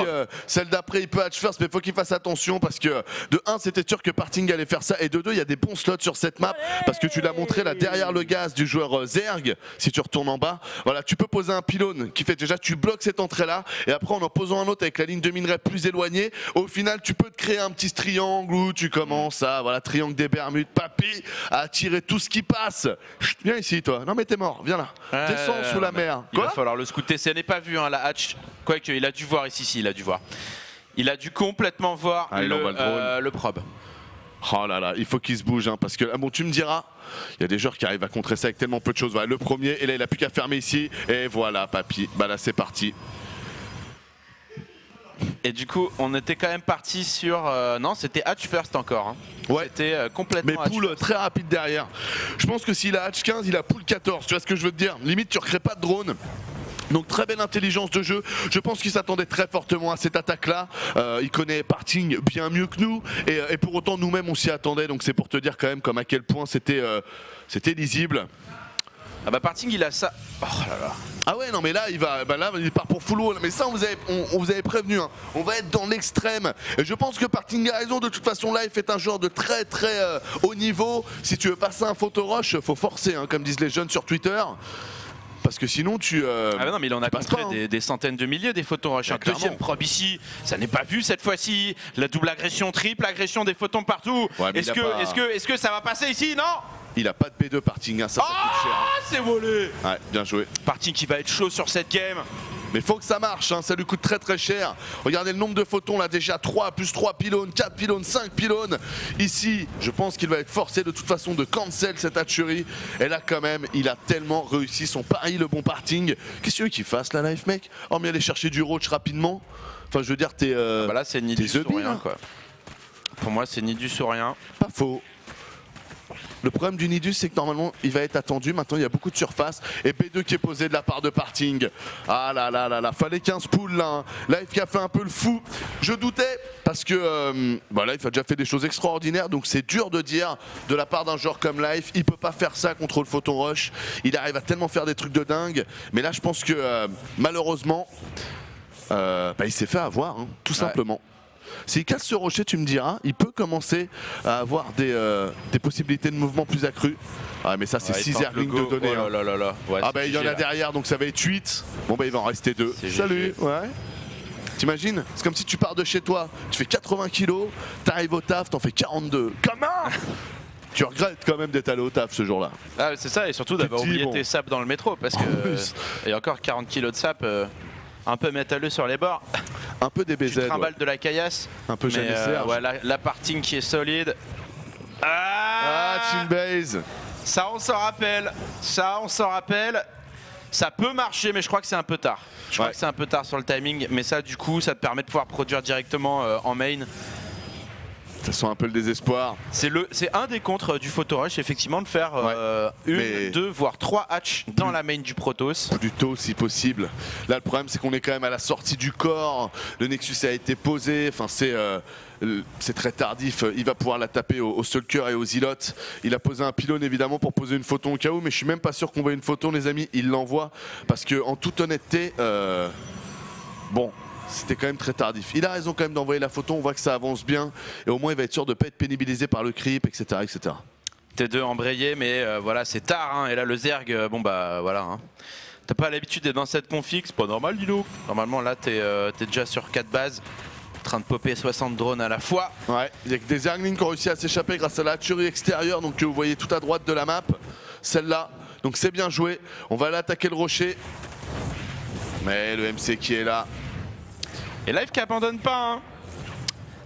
celle d'après, il peut hatch first, mais faut qu'il fasse attention parce que de 1, c'était sûr que Parting allait faire ça. Et de 2, il y a des bons slots sur cette map parce que tu l'as montré là derrière le gaz du joueur Zerg. Si tu retournes en bas, voilà, tu peux poser un pylône qui fait déjà, tu bloques cette entrée-là. Et après, en posant un autre avec la ligne de minerai plus éloignée, au final, tu peux te créer un petit triangle où tu commences à, voilà, triangle des Bermudes, papy, à tirer tout ce qui passe. Chut, viens ici toi. Non mais t'es mort, viens là. Descends sous la mer. Il va falloir le scouter. Ça n'est pas vu hein, la hatch. Quoique il a dû voir ici, il a dû voir. Il a dû complètement voir le probe. Oh là là, il faut qu'il se bouge hein, parce que bon, tu me diras, il y a des joueurs qui arrivent à contrer ça avec tellement peu de choses. Voilà, le premier, et là il a plus qu'à fermer ici. Et voilà papy, bah là c'est parti. Et du coup, on était quand même parti sur... non, c'était hatch first encore. Hein. Ouais. C'était complètement mais pool très rapide derrière. Je pense que s'il a hatch 15, il a pool 14. Tu vois ce que je veux te dire? Limite, tu recrées pas de drone. Donc très belle intelligence de jeu. Je pense qu'il s'attendait très fortement à cette attaque-là. Il connaît Parting bien mieux que nous. Et pour autant, nous-mêmes, on s'y attendait. Donc c'est pour te dire quand même comme à quel point c'était lisible. Ah bah Parting il a ça. Oh là là. Ah ouais non mais là il va, bah là il part pour full wall. Mais ça on vous avait prévenu hein. On va être dans l'extrême. Et je pense que Parting a raison. De toute façon Life est un joueur de très très haut niveau. Si tu veux passer un photo rush, faut forcer hein, comme disent les jeunes sur Twitter. Parce que sinon tu... ah bah non mais il en a contré pas, hein. Des centaines de milliers des photons rush. Un deuxième probe ici, ça n'est pas vu cette fois-ci. La double agression, triple agression des photons partout. Ouais, est-ce que ça va passer ici? Non. Il a pas de P2 Parting, hein, ça, ça coûte cher. Ah, c'est volé. Ouais, bien joué. Parting qui va être chaud sur cette game. Mais faut que ça marche, hein, ça lui coûte très très cher. Regardez le nombre de photons là, déjà 3, plus 3 pylônes, 4 pylônes, 5 pylônes. Ici, je pense qu'il va être forcé de toute façon de cancel cette hatcherie. Et là quand même, il a tellement réussi son pari, le bon Parting. Qu'est-ce qu'il veut qu'il fasse la Life, mec? Hormis aller chercher du roach rapidement. Enfin, je veux dire, t'es... bah là, c'est ni du sur rien, quoi. Pour moi, c'est ni du sur rien. Pas faux. Le problème du Nidus, c'est que normalement, il va être attendu. Maintenant, il y a beaucoup de surface. Et B2 qui est posé de la part de Parting. Ah là là là là, fallait 15 poules là. Hein. Life qui a fait un peu le fou. Je doutais parce que bah, Life a déjà fait des choses extraordinaires. Donc c'est dur de dire de la part d'un joueur comme Life, il peut pas faire ça contre le Photon Rush. Il arrive à tellement faire des trucs de dingue. Mais là, je pense que malheureusement, bah, il s'est fait avoir, hein, tout simplement. S'il casse ce rocher, tu me diras, il peut commencer à avoir des possibilités de mouvement plus accrues. Ah mais ça c'est 6 airlings de données. Oh là là là. Ouais, ah bah il y en a derrière donc ça va être 8. Bon bah il va en rester 2. Salut. Ouais. T'imagines? C'est comme si tu pars de chez toi, tu fais 80 kilos, t'arrives au taf, t'en fais 42. Comment? Tu regrettes quand même d'être allé au taf ce jour-là. Ah c'est ça, et surtout d'avoir oublié tes sapes dans le métro parce que... Et encore 40 kilos de sapes... un peu métalleux sur les bords, un peu des BZ, un bal de la caillasse, un peu jamais ouais, la Parting qui est solide. Ah, team base. Ça on s'en rappelle, Ça peut marcher, mais je crois que c'est un peu tard. Je crois que c'est un peu tard sur le timing, mais ça, du coup, ça te permet de pouvoir produire directement en main. Ça sent un peu le désespoir. C'est un des contres du photo rush, effectivement, de faire une, deux, voire trois hatches dans la main du Protoss. Plus tôt si possible. Là, le problème, c'est qu'on est quand même à la sortie du corps. Le Nexus a été posé. Enfin, c'est très tardif. Il va pouvoir la taper au Stalker et aux Ilotes. Il a posé un pylône, évidemment, pour poser une photon au cas où. Mais je suis même pas sûr qu'on voit une photon, les amis. Il l'envoie. Parce que, en toute honnêteté, bon. C'était quand même très tardif. Il a raison quand même d'envoyer la photo, on voit que ça avance bien. Et au moins il va être sûr de ne pas être pénibilisé par le creep, etc. etc. T2 embrayé, mais voilà, c'est tard. Hein. Et là le Zerg, bon bah voilà. Hein. T'as pas l'habitude d'être dans cette config, c'est pas normal Lino. Normalement là t'es déjà sur 4 bases, en train de popper 60 drones à la fois. Ouais, il y a que des Zerglings qui ont réussi à s'échapper grâce à la tuerie extérieure, donc que vous voyez tout à droite de la map. Celle-là, donc c'est bien joué. On va aller attaquer le rocher. Mais le MC qui est là. Et Life qui abandonne pas, hein.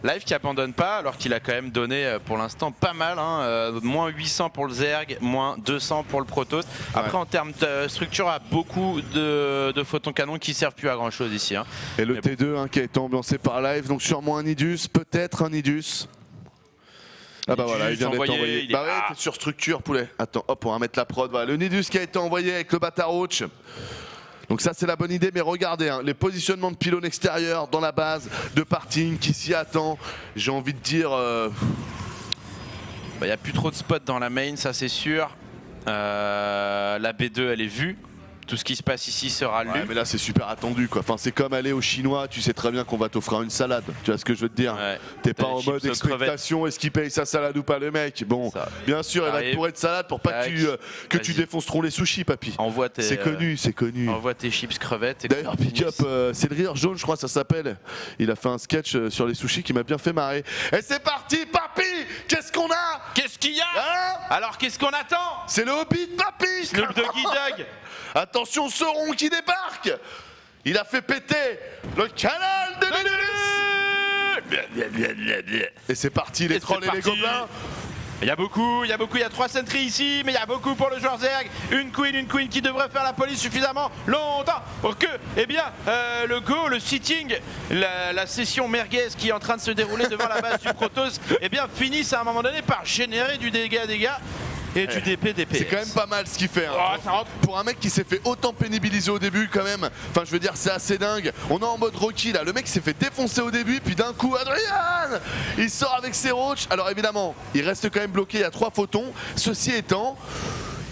Life qui abandonne pas, alors qu'il a quand même donné pour l'instant pas mal, hein. Moins 800 pour le Zerg, moins 200 pour le Protoss. Après en termes de structure, il y a beaucoup de photons canons qui servent plus à grand chose ici, hein. Et le T2 hein, qui a été ambiancé par Life, donc sûrement un Nidus, peut-être un Nidus. Ah bah voilà, il vient d'être envoyé. Bah ouais, t'es sur structure poulet. Attends, hop, on va mettre la prod, voilà. Le Nidus qui a été envoyé avec le Batarouch. Donc ça c'est la bonne idée, mais regardez hein, les positionnements de pylônes extérieurs dans la base de Parting qui s'y attend. J'ai envie de dire, bah, y a plus trop de spots dans la main, ça c'est sûr. La B2 elle est vue. Tout ce qui se passe ici sera lu. Ouais, mais là c'est super attendu quoi. Enfin, c'est comme aller au chinois, tu sais très bien qu'on va t'offrir une salade. Tu vois ce que je veux te dire, t'es pas en mode expectation, est-ce qu'il paye sa salade ou pas le mec. Bon, ça, bien sûr, il va te pourrir de salade pour pas que tu défonces trop les sushis, papy. C'est connu, c'est connu. Envoie tes chips crevettes. D'ailleurs, Pick Up, c'est le rire jaune, je crois, ça s'appelle. Il a fait un sketch sur les sushis qui m'a bien fait marrer. Et c'est parti, papy. Qu'est-ce qu'on a? Qu'est-ce qu'il y a hein? Alors qu'est-ce qu'on attend? C'est le Hobbit, papy. Snoop Doggy Dog. Attention, ce rond qui débarque. Il a fait péter le canal de Linus. Et c'est parti, les trolls et les gobelins. Il y a beaucoup, il y a beaucoup, il y a 3 sentries ici, mais il y a beaucoup pour le joueur Zerg. Une queen qui devrait faire la police suffisamment longtemps pour que, eh bien, le go, le sitting, la session merguez qui est en train de se dérouler devant la base du Protoss, eh bien, finissent à un moment donné par générer du dégât. Et du DP, DPS. C'est quand même pas mal ce qu'il fait. Hein. Oh, pour un mec qui s'est fait autant pénibiliser au début, quand même. Enfin, je veux dire, c'est assez dingue. On est en mode Rocky là. Le mec s'est fait défoncer au début, puis d'un coup, Adrien, il sort avec ses roaches. Alors évidemment, il reste quand même bloqué. Il y a 3 photons. Ceci étant,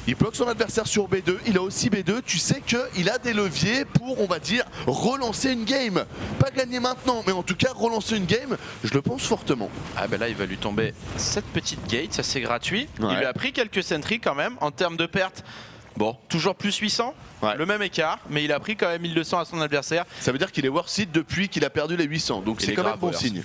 il bloque son adversaire sur B2. Il a aussi B2. Tu sais qu'il a des leviers pour, on va dire, relancer une game. Pas gagner maintenant, mais en tout cas, relancer une game, je le pense fortement. Ah ben là, il va lui tomber cette petite gate. Ça, c'est gratuit. Ouais. Il lui a pris quelques sentries quand même. En termes de pertes, bon, toujours plus 800. Ouais. Le même écart, mais il a pris quand même 1200 à son adversaire. Ça veut dire qu'il est worth it depuis qu'il a perdu les 800. Donc c'est quand même bon signe.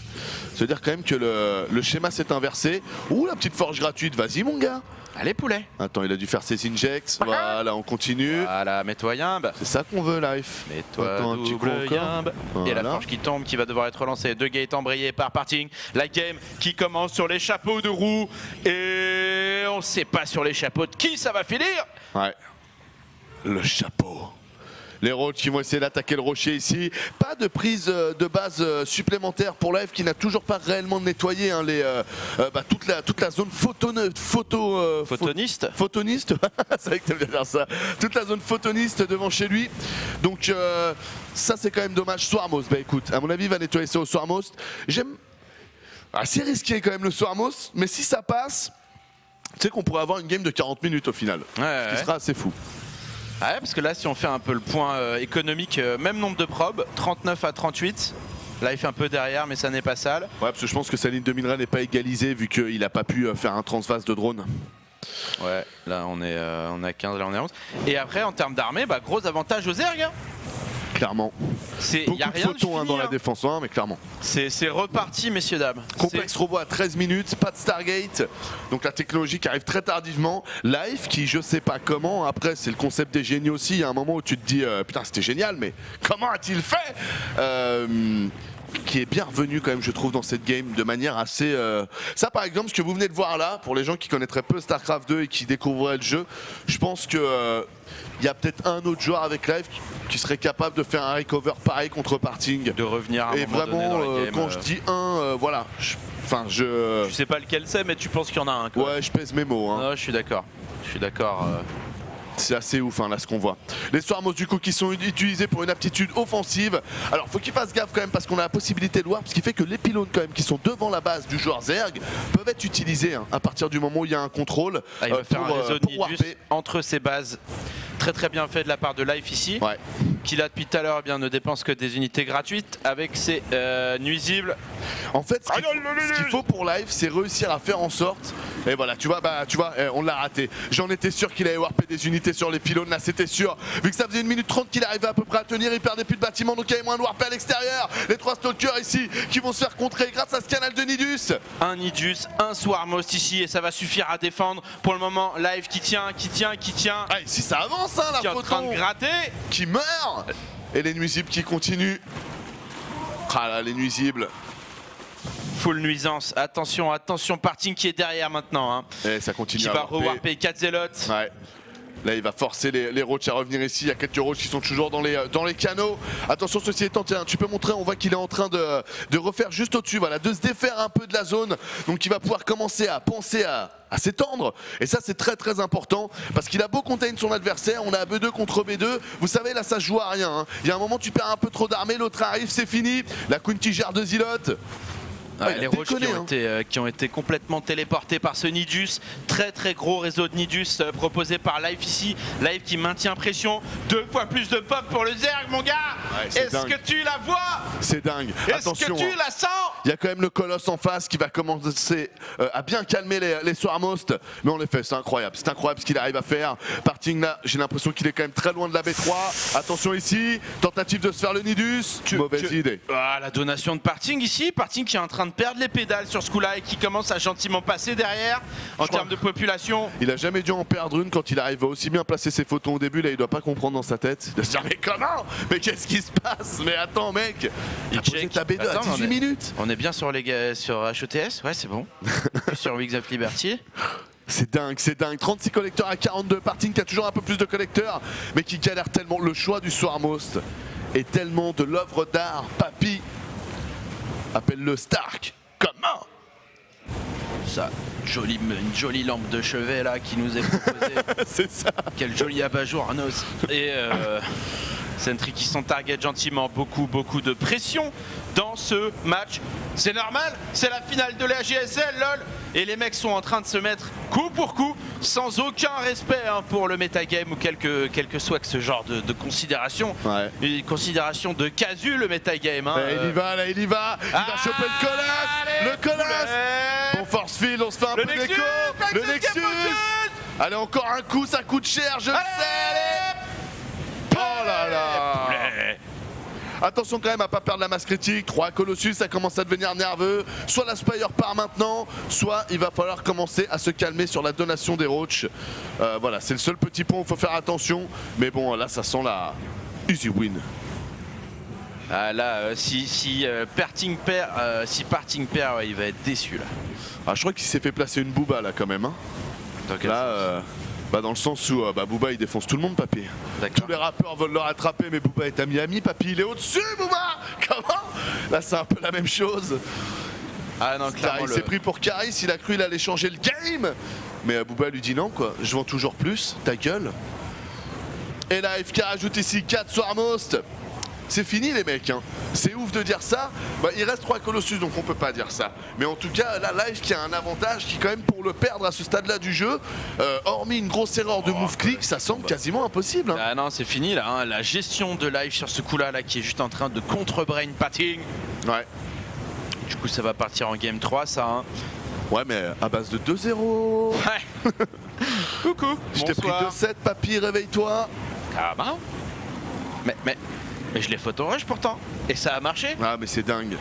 Ça veut dire quand même que le schéma s'est inversé. Ouh, la petite forge gratuite. Vas-y, mon gars. Allez poulet. Attends, il a dû faire ses injects. Voilà, on continue. Voilà, mets-toi yimbe. C'est ça qu'on veut, Life. Mets-toi un petit coup yimbe. Voilà. Et la forge qui tombe, qui va devoir être relancée. 2 gates embrayés par Parting. La game qui commence sur les chapeaux de roue. Et on ne sait pas sur les chapeaux de qui ça va finir. Ouais. Le chapeau. Les Roach qui vont essayer d'attaquer le rocher ici. Pas de prise de base supplémentaire pour Life qui n'a toujours pas réellement nettoyé hein, toute la zone photoniste. Photoniste. C'est vrai que t'aimes bien faire ça. Toute la zone photoniste devant chez lui. Donc ça c'est quand même dommage. Swarmos, bah écoute, à mon avis il va nettoyer ça au Swarmos. J'aime. Assez risqué quand même le Swarmos, mais si ça passe, tu sais qu'on pourrait avoir une game de 40 minutes au final. Ce qui sera assez fou. Ouais, parce que là, si on fait un peu le point économique, même nombre de probes, 39 à 38. Là, il fait un peu derrière, mais ça n'est pas sale. Ouais, parce que je pense que sa ligne de minerai n'est pas égalisée vu qu'il n'a pas pu faire un transvase de drone. Ouais, là, on est à 15, là, on est à 11. Et après, en termes d'armée, bah, gros avantage aux Zerg. Hein. Clairement. Beaucoup de photons hein, dans la défense, hein, mais clairement. C'est reparti, messieurs, dames. Complexe robot à 13 minutes, pas de Stargate. Donc la technologie qui arrive très tardivement. Life qui, je sais pas comment, après c'est le concept des génies aussi. Il y a un moment où tu te dis, putain c'était génial, mais comment a-t-il fait qui est bien revenu quand même, je trouve, dans cette game de manière assez... Ça par exemple, ce que vous venez de voir là, pour les gens qui connaîtraient peu Starcraft 2 et qui découvriraient le jeu, je pense que... il y a peut-être un autre joueur avec Life qui serait capable de faire un recover pareil contre Parting. De revenir à un moment donné dans la game. Et vraiment, quand je dis un, voilà. Enfin, je... Tu sais pas lequel c'est, mais tu penses qu'il y en a un. Quoi. Ouais, je pèse mes mots. Hein. Non, je suis d'accord. Je suis d'accord. C'est assez ouf hein, là ce qu'on voit. Les Swarmos du coup qui sont utilisés pour une aptitude offensive. Alors faut qu'ils fassent gaffe quand même parce qu'on a la possibilité de voir, ce qui fait que les pylônes quand même qui sont devant la base du joueur Zerg peuvent être utilisés hein, à partir du moment où il y a un contrôle. Ah, il va faire un réseau de nidus entre ces bases. Très très bien fait de la part de Life ici, ouais. Qui là depuis tout à l'heure eh bien, ne dépense que des unités gratuites avec ses nuisibles. En fait ce qu'il faut pour Life c'est réussir à faire en sorte, et voilà tu vois, on l'a raté. J'en étais sûr qu'il allait warper des unités sur les pylônes, là c'était sûr. Vu que ça faisait 1 minute 30 qu'il arrivait à peu près à tenir, il perdait plus de bâtiments donc il y avait moins de warper à l'extérieur. Les 3 stalkers ici qui vont se faire contrer grâce à ce canal de Nidus. Un Nidus, un Swarmos ici et ça va suffire à défendre pour le moment. Life qui tient, qui tient, qui tient. Ah, si ça avance. Hein, la qui est en train de gratter, qui meurt et les nuisibles qui continuent. Ah là, les nuisibles. Full nuisance. Attention, attention, Parting qui est derrière maintenant. Hein. Et ça continue. Qui va rewarper 4 zélotes. Ouais. Là il va forcer les roachs à revenir ici, il y a quelques roachs qui sont toujours dans les canaux. Attention ceci étant, tiens, tu peux montrer, on voit qu'il est en train de refaire juste au-dessus, voilà, de se défaire un peu de la zone. Donc il va pouvoir commencer à penser à s'étendre. Et ça c'est très très important parce qu'il a beau contain son adversaire, on est à B2 contre B2. Vous savez là ça joue à rien. Hein. Il y a un moment tu perds un peu trop d'armée, l'autre arrive, c'est fini. La Queen qui gère 2 îlotes. Ah, les roches qui ont été complètement téléportés par ce Nidus. Très très gros réseau de Nidus proposé par Life ici. Life qui maintient pression. 2 fois plus de pop pour le Zerg mon gars. Ouais, est-ce que tu la vois? C'est dingue. Est-ce que tu la sens? Il y a quand même le Colosse en face qui va commencer à bien calmer les Swarmost. Mais en effet c'est incroyable. C'est incroyable ce qu'il arrive à faire. Parting là, j'ai l'impression qu'il est quand même très loin de la B3. Attention ici, tentative de se faire le Nidus. Mauvaise idée. Ah, la donation de Parting ici. Parting qui est en train de perdre les pédales sur ce coup-là et qui commence à gentiment passer derrière en termes de population. Il a jamais dû en perdre une quand il arrive à aussi bien placer ses photons au début. Là, il doit pas comprendre dans sa tête. Il doit se dire mais comment? Mais qu'est-ce qui se passe? Mais attends mec, il check ta B2 à 18 minutes. On est bien sur les gars, sur HOTS, ouais c'est bon. Sur Wings of Liberty. C'est dingue, c'est dingue. 36 collecteurs à 42, Parting qui a toujours un peu plus de collecteurs mais qui galère tellement. Le choix du Swarmost est tellement de l'œuvre d'art, papy. Appelle-le Stark. Comment? Ça, une jolie lampe de chevet là qui nous est proposée. C'est ça. Quel joli abat-jour, Anos. Et Sentry qui sont target gentiment. Beaucoup, beaucoup de pression dans ce match. C'est normal, c'est la finale de la GSL, lol. Et les mecs sont en train de se mettre coup pour coup, sans aucun respect hein, pour le metagame ou quelque soit que ce genre de considération. Ouais. Une considération de casu, le metagame. Hein, il y va, là, il y va. Il va choper le Colosse. Allez, le Colosse. Bon, force field, on se fait un peu d'écho. Le Nexus. Allez, encore un coup, ça coûte cher, je le sais. Allez. Oh là là. Poulet. Attention quand même à pas perdre la masse critique. 3 Colossus, ça commence à devenir nerveux. Soit la Spire part maintenant, soit il va falloir commencer à se calmer sur la donation des roachs. Voilà, c'est le seul petit point où il faut faire attention. Mais bon, là ça sent la easy win. Ah là, si Parting perd, ouais, il va être déçu là. Ah, je crois qu'il s'est fait placer une Booba là quand même. Hein. Bah dans le sens où Booba il défonce tout le monde, papy. Tous les rappeurs veulent le rattraper, mais Booba est à Miami, papy il est au-dessus, Booba. Comment? Là c'est un peu la même chose. Ah non, clairement, il s'est pris pour Karis, il a cru il allait changer le game. Mais Booba lui dit non quoi, je vends toujours plus, ta gueule. Et là FK rajoute ici 4 Swarmost. C'est fini les mecs, hein. C'est ouf de dire ça, bah, il reste 3 Colossus donc on peut pas dire ça. Mais en tout cas là Life qui a un avantage qui quand même pour le perdre à ce stade là du jeu, hormis une grosse erreur de move click, ça semble quasiment impossible. Hein. Ah non c'est fini là, hein. La gestion de Life sur ce coup là, qui est juste en train de contre-brain Parting. Ouais. Du coup ça va partir en game 3 ça. Hein. Ouais mais à base de 2-0. Ouais. Coucou. Je t'ai pris 2-7 papy, réveille-toi. Ah bah. Mais je l'ai photo rush pourtant, et ça a marché. Ah mais c'est dingue.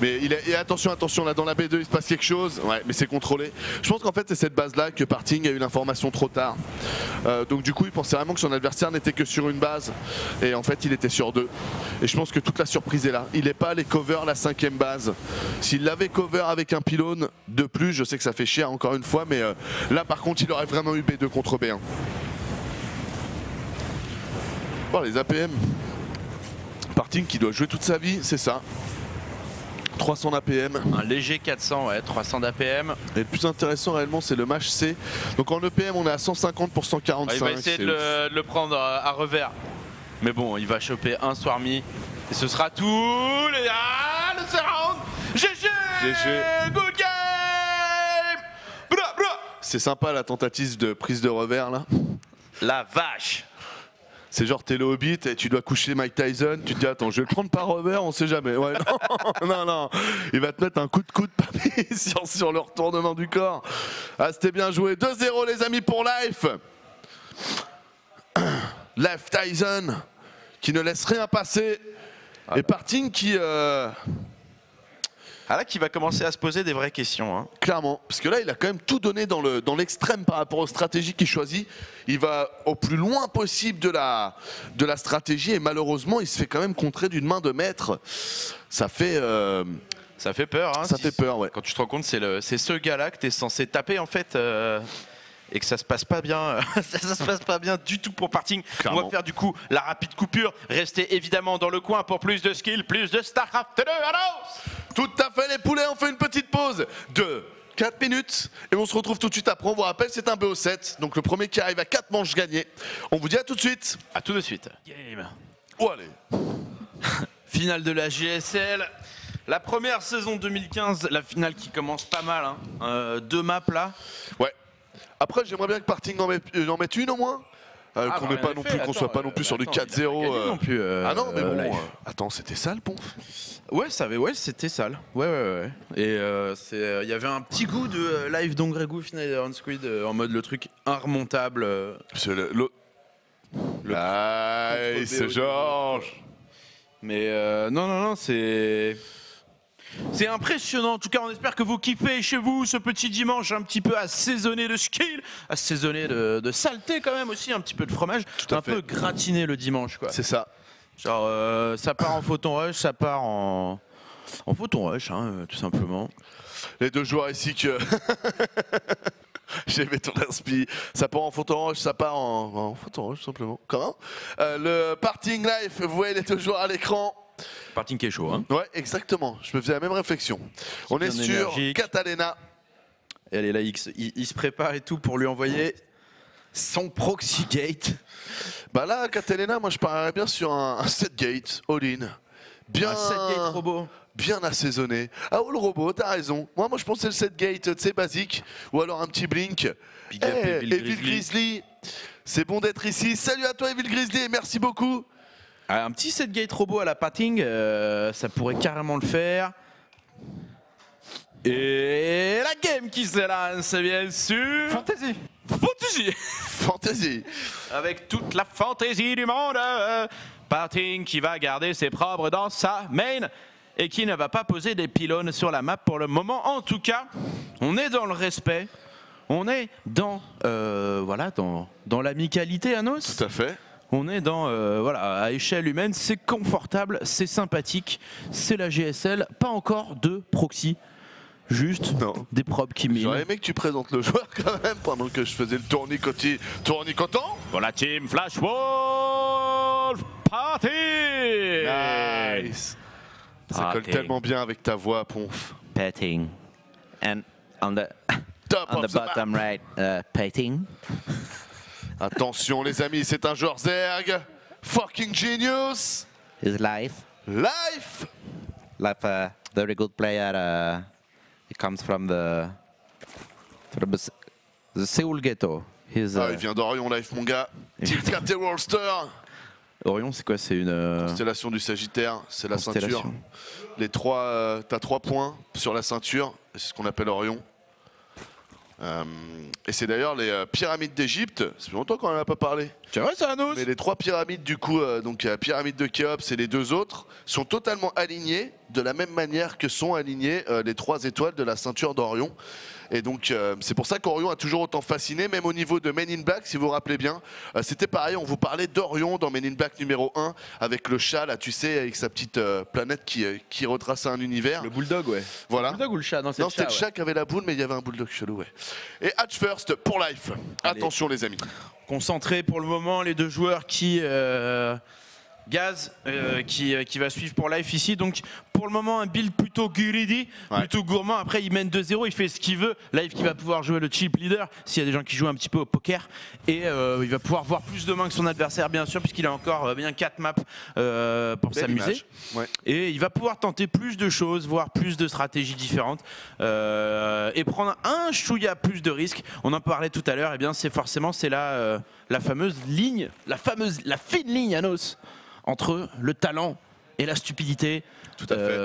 Mais il est, et attention, attention, là dans la B2 il se passe quelque chose, ouais, mais c'est contrôlé. Je pense qu'en fait c'est cette base là que Parting a eu l'information trop tard. Donc du coup il pensait vraiment que son adversaire n'était que sur une base, et en fait il était sur deux. Et je pense que toute la surprise est là. Il n'est pas allé cover la cinquième base. S'il l'avait cover avec un pylône de plus, je sais que ça fait cher encore une fois, mais là par contre il aurait vraiment eu B2 contre B1. Oh, les APM. Parting qui doit jouer toute sa vie, c'est ça. 300 d'APM. Un léger 400, ouais, 300 d'APM. Et le plus intéressant réellement c'est le match C. Donc en EPM on est à 150 pour 145. Ouais, il va essayer de le prendre à revers. Mais bon, il va choper un Swarmy. Et ce sera tout. Les... Ah, le surround. GG, GG. Good game. C'est sympa la tentative de prise de revers là. La vache. C'est genre t'es le Hobbit et tu dois coucher Mike Tyson, tu te dis attends je vais le prendre par revers, on sait jamais. Ouais, non, non, non, il va te mettre un coup de papy sur le retournement du corps. Ah c'était bien joué, 2-0 les amis pour Life. Life Tyson qui ne laisse rien passer, voilà. Et Parting qui... Ah là, qui va commencer à se poser des vraies questions. Hein. Clairement, parce que là, il a quand même tout donné dans l'extrême par rapport aux stratégies qu'il choisit. Il va au plus loin possible de la stratégie et malheureusement, il se fait quand même contrer d'une main de maître. Ça fait peur. Hein, ça fait peur, ouais. Quand tu te rends compte, c'est ce gars-là que tu es censé taper en fait. Et que ça se passe pas bien, ça se passe pas bien du tout pour Parting. Clairement. On va faire du coup la rapide coupure. Restez évidemment dans le coin pour plus de skills, plus de Starcraft 2. Tout à fait les poulets, on fait une petite pause de 4 minutes et on se retrouve tout de suite après. On vous rappelle, c'est un BO7, donc le premier qui arrive à 4 manches gagnées. On vous dit à tout de suite. À tout de suite. Game. Oh, allez. Finale de la GSL. La première saison 2015, la finale qui commence pas mal. Hein. 2 maps là. Ouais. Après, j'aimerais bien que Parting en mette une au moins. Qu'on ne soit pas non plus sur du 4-0. Ah non, mais bon. Attends, c'était sale, Pomf. Ouais, c'était sale. Ouais. Et il y avait un petit goût de live d'Ongregou, Final and Squid, en mode le truc irremontable. C'est le c'est Georges. Mais non, c'est... C'est impressionnant, en tout cas on espère que vous kiffez chez vous ce petit dimanche un petit peu assaisonné de skill, assaisonné de saleté quand même aussi, un petit peu de fromage, tout un peu gratiné le dimanche quoi. C'est ça. Genre ça part en photon rush, ça part en photon rush hein, tout simplement. Les deux joueurs ici que... J'ai fait ton inspi. Ça part en photon rush, ça part en photon rush simplement. Comment le Parting Life, vous voyez les deux joueurs à l'écran. Parting qui est chaud, hein. Ouais, exactement. Je me faisais la même réflexion. On est sur Catalina. Et allez, là, il se prépare et tout pour lui envoyer son proxy gate. Bah là, Catalina, moi, je parlerais bien sur un set gate, all-in. Bien. Un set gate robot. Bien assaisonné. Ah, oh, le robot, t'as raison. Moi, je pensais le set gate, c'est basique. Ou alors un petit blink. Big up, Evil Grizzly. C'est bon d'être ici. Salut à toi, Evil Grizzly, et merci beaucoup. Un petit setgate robot à la Parting, ça pourrait carrément le faire. Et la game qui se lance, bien sûr. Fantasy. Fantasy. Fantasy. Avec toute la fantaisie du monde. Parting qui va garder ses propres dans sa main et qui ne va pas poser des pylônes sur la map pour le moment. En tout cas, on est dans le respect. On est dans voilà, dans l'amicalité, Anoss. Tout à fait. On est dans, voilà, à échelle humaine, c'est confortable, c'est sympathique, c'est la GSL, pas encore de proxy, juste non. Des probes qui minent. J'aurais aimé que tu présentes le joueur quand même pendant que je faisais le tournicoton. Pour la team Flash Wolves, Parting. Nice. Ça colle tellement bien avec ta voix, Pomf. Parting. And on the, top on the bottom map. Right, Parting. Attention les amis, c'est un joueur Zerg. Fucking genius. Is Life. Life. Life, very good player. He comes from the Seoul ghetto. Il vient d'Orion, Life, mon gars. Team Captain Wallster. Orion, c'est quoi? C'est une constellation du Sagittaire. C'est la ceinture. Les trois, t'as 3 points sur la ceinture. C'est ce qu'on appelle Orion. Et c'est d'ailleurs les pyramides d'Égypte. Ça fait longtemps qu'on n'en a pas parlé. C'est vrai, c'est un os. Mais les 3 pyramides du coup, donc pyramide de Khéops et les 2 autres sont totalement alignées de la même manière que sont alignées les 3 étoiles de la ceinture d'Orion. Et donc c'est pour ça qu'Orion a toujours autant fasciné, même au niveau de Men in Black, si vous vous rappelez bien. C'était pareil, on vous parlait d'Orion dans Men in Black numéro 1, avec le chat là, tu sais, avec sa petite planète qui retrace un univers. Le bulldog, ouais. Voilà. Le bulldog ou le chat? Non, c'est le chat qui avait la boule, mais il y avait un bulldog chelou, ouais. Et Hatch First pour Life. Allez. Attention les amis. Concentrés pour le moment, les deux joueurs qui... Gaz qui va suivre pour Life ici. Donc pour le moment un build plutôt greedy, ouais, plutôt gourmand. Après il mène 2-0, il fait ce qu'il veut. Life qui va pouvoir jouer le chip leader s'il y a des gens qui jouent un petit peu au poker. Et il va pouvoir voir plus de mains que son adversaire bien sûr, puisqu'il a encore bien 4 maps pour s'amuser, ouais. Et il va pouvoir tenter plus de choses, voir plus de stratégies différentes et prendre un chouïa plus de risques. On en parlait tout à l'heure, et eh bien c'est forcément la fameuse ligne, la fine ligne Anoss entre le talent et la stupidité. Tout à fait.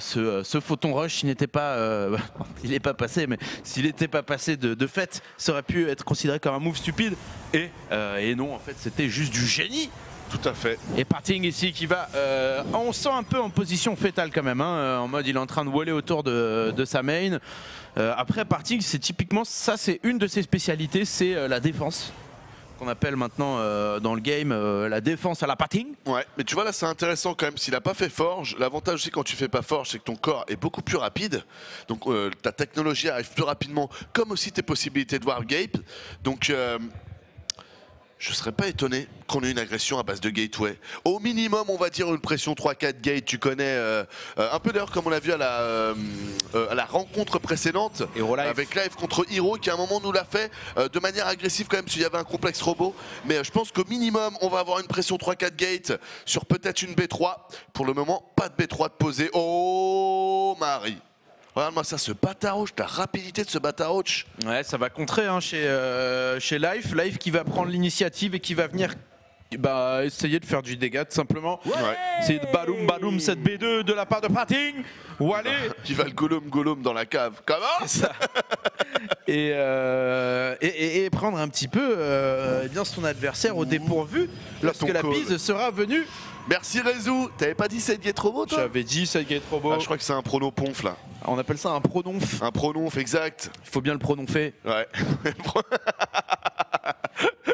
Ce photon rush, il n'était pas, il n'est pas passé, mais s'il n'était pas passé de fait, ça aurait pu être considéré comme un move stupide. Et non, en fait, c'était juste du génie. Tout à fait. Et Parting ici qui va, on sent un peu en position fétale quand même, hein, en mode il est en train de voler autour de sa main. Après Parting, c'est typiquement ça, c'est une de ses spécialités, c'est la défense. Qu'on appelle maintenant dans le game la défense à la Parting. Ouais, mais tu vois là c'est intéressant quand même, s'il n'a pas fait forge, l'avantage aussi quand tu fais pas forge c'est que ton corps est beaucoup plus rapide, donc ta technologie arrive plus rapidement, comme aussi tes possibilités de warp-gape, donc je serais pas étonné qu'on ait une agression à base de gateway. Au minimum, on va dire une pression 3-4 gate, tu connais, un peu d'ailleurs comme on l'a vu à la rencontre précédente, avec Live contre Hero, qui à un moment nous l'a fait de manière agressive quand même, s'il y avait un complexe robot. Mais je pense qu'au minimum, on va avoir une pression 3-4 gate sur peut-être une B3. Pour le moment, pas de B3 de poser. Oh, Marie! Regarde-moi ça, ce bataroche, la rapidité de ce bataroche. Ouais, ça va contrer hein, chez Life. Life qui va prendre l'initiative et qui va venir essayer de faire du dégât tout simplement. Ouais. C'est baloum baloum cette B2 de la part de Parting. Allez, qui va le gollum gollum dans la cave. Comment ça. Et prendre un petit peu bien son adversaire au dépourvu lorsque la bise sera venue. Merci Rezou, t'avais pas dit Sideguette Robot toi? J'avais dit Sideguette Robot. Ah, je crois que c'est un pronoponf là. On appelle ça un prononf. Un prononf, exact. Il faut bien le prononcer. Ouais.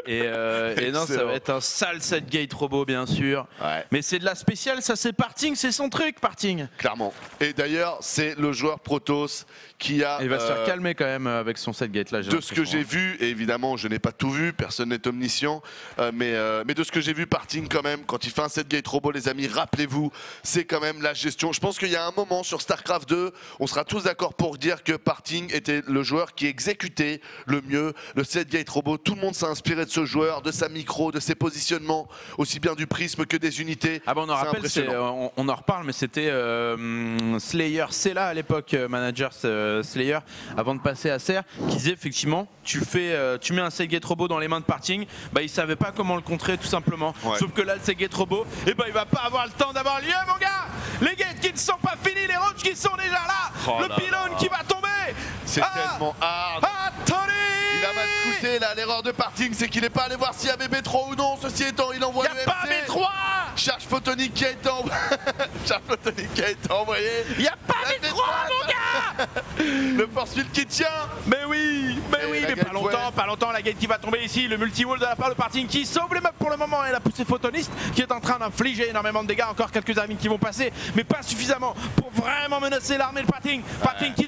Et non, ça va être un sale Sideguette Robot bien sûr. Ouais. Mais c'est de la spéciale, ça c'est Parting, c'est son truc Parting. Clairement. Et d'ailleurs, c'est le joueur Protoss qui a... Il va se faire calmer quand même avec son Sideguette là. De ce que j'ai vu, et évidemment je n'ai pas tout vu, personne n'est omniscient, mais de ce que j'ai vu Parting quand même, quand il fait un Sideguette Robot les amis, rappelez-vous, c'est quand même la gestion. Je pense qu'il y a un moment sur Starcraft II, on sera tous d'accord pour dire que Parting était le joueur qui exécutait le mieux le Sideguette Robot. Tout le monde s'est inspiré de ce joueur, de sa micro, de ses positionnements, aussi bien du prisme que des unités. Ah bah on en rappelle, on en reparle, mais c'était Slayer, c'est là à l'époque, manager Slayer, avant de passer à Serre, qui disait effectivement, tu mets un Sideguette Robot dans les mains de Parting, bah il savait pas comment le contrer tout simplement. Ouais. Sauf que là le Sideguette Robot, et bah il va pas avoir le temps d'avoir lieu mon gars. Les gates qui ne sont pas finis, les roches qui sont déjà là, oh le pylône qui va tomber. C'est tellement hard. Attendez, il a mal scouté là, l'erreur de Parting c'est qu'il n'est pas allé voir s'il y avait B3 ou non, ceci étant il envoie le MC. Il n'y a pas B3. Charge photonique qui a été envoyée. Il n'y a pas B3 mon gars. Le force field qui tient. Mais oui, mais pas longtemps, ouais. Pas longtemps, la gate qui va tomber ici, le multi-wall de la part de Parting qui sauve les meubles pour le moment et la poussée photoniste qui est en train d'infliger énormément de dégâts, encore quelques amis qui vont passer, mais pas suffisamment pour vraiment menacer l'armée de Parting. Parting qui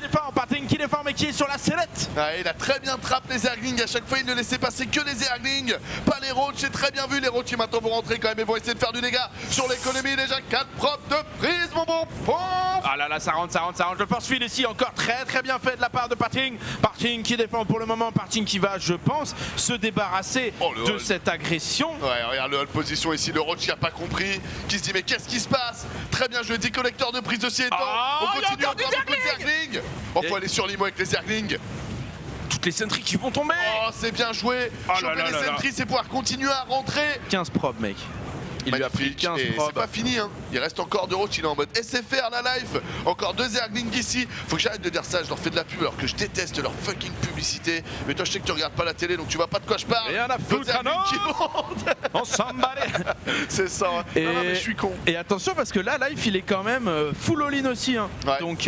défend, mais qui est sur la sellette. Ouais, il a très bien trappé les Erglings, à chaque fois il ne laissait passer que les Erglings, pas les Roach, c'est très bien vu, les Roach qui maintenant vont rentrer quand même et vont essayer de faire du dégât sur l'économie, déjà 4 propres de prise, mon bon pompe. Ah là là, ça rentre, le force field ici, encore très bien fait de la part de Parting. Parting qui défend pour le moment, Parting qui va, je pense, se débarrasser de cette agression. Ouais, regarde le hall position ici, le Roach qui n'a pas compris, qui se dit mais qu'est-ce qui se passe. Très bien joué, décollecteur de prise de scie étant, on continue encore avec les Erglings. On peut aller sur l'IMO avec les Erglings. Toutes les sentries qui vont tomber. Oh, c'est bien joué. Choper les sentries, c'est pouvoir continuer à rentrer. 15 probes, mec. Il lui a pris 15 probes. C'est pas fini, hein. Il reste encore de route, il est en mode SFR la live. Encore deux Zerglings ici. Faut que j'arrête de dire ça, je leur fais de la pub alors que je déteste leur fucking publicité. Mais toi je sais que tu regardes pas la télé donc tu vois pas de quoi je parle. Et on a foutu qui monte. On s'en balait. C'est ça. Hein. Et non, non, mais je suis con. Et attention parce que là Life il est quand même full all-in aussi. Hein. Ouais. Donc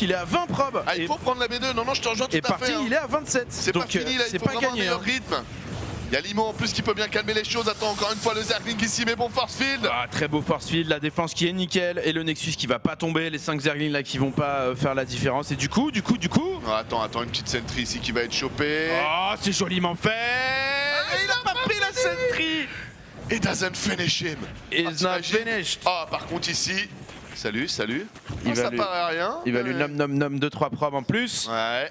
il est à 20 probes. Ah, il faut prendre la B2, non non je te rejoins tout à fait. Et parti hein. Il est à 27. C'est pas fini là, il faut vraiment un meilleur rythme. Il y a Limo en plus qui peut bien calmer les choses. Attends, encore une fois le Zergling ici, mais bon force field. Ah, très beau force field, la défense qui est nickel et le Nexus qui va pas tomber. Les 5 Zerglings là qui vont pas faire la différence. Et du coup. Ah, attends, une petite sentry ici qui va être chopée. Oh, c'est joliment fait. Ah, il a pas pris la sentry. It doesn't finish him. It's not finished. Ah, par contre ici. Salut, salut. Il va lui nom 2-3 probes en plus. Ouais.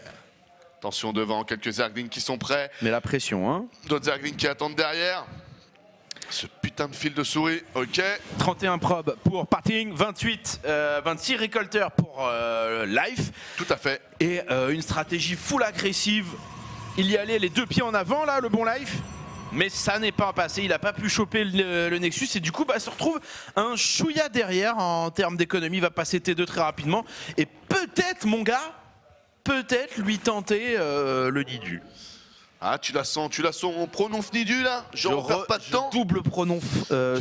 Attention devant, quelques Zerglings qui sont prêts. Mais la pression, hein. D'autres Zerglings qui attendent derrière. Ce putain de fil de souris, ok. 31 probes pour Parting, 26 récolteurs pour Life. Tout à fait. Et une stratégie full agressive. Il y allait les deux pieds en avant, là, le bon Life. Mais ça n'est pas passé, il n'a pas pu choper le Nexus et du coup bah, se retrouve un chouïa derrière en termes d'économie. Il va passer T2 très rapidement et peut-être mon gars, peut-être lui tenter le Nidu. Ah tu la sens, on prononce Nidu là. Je perds pas de temps. Double pronom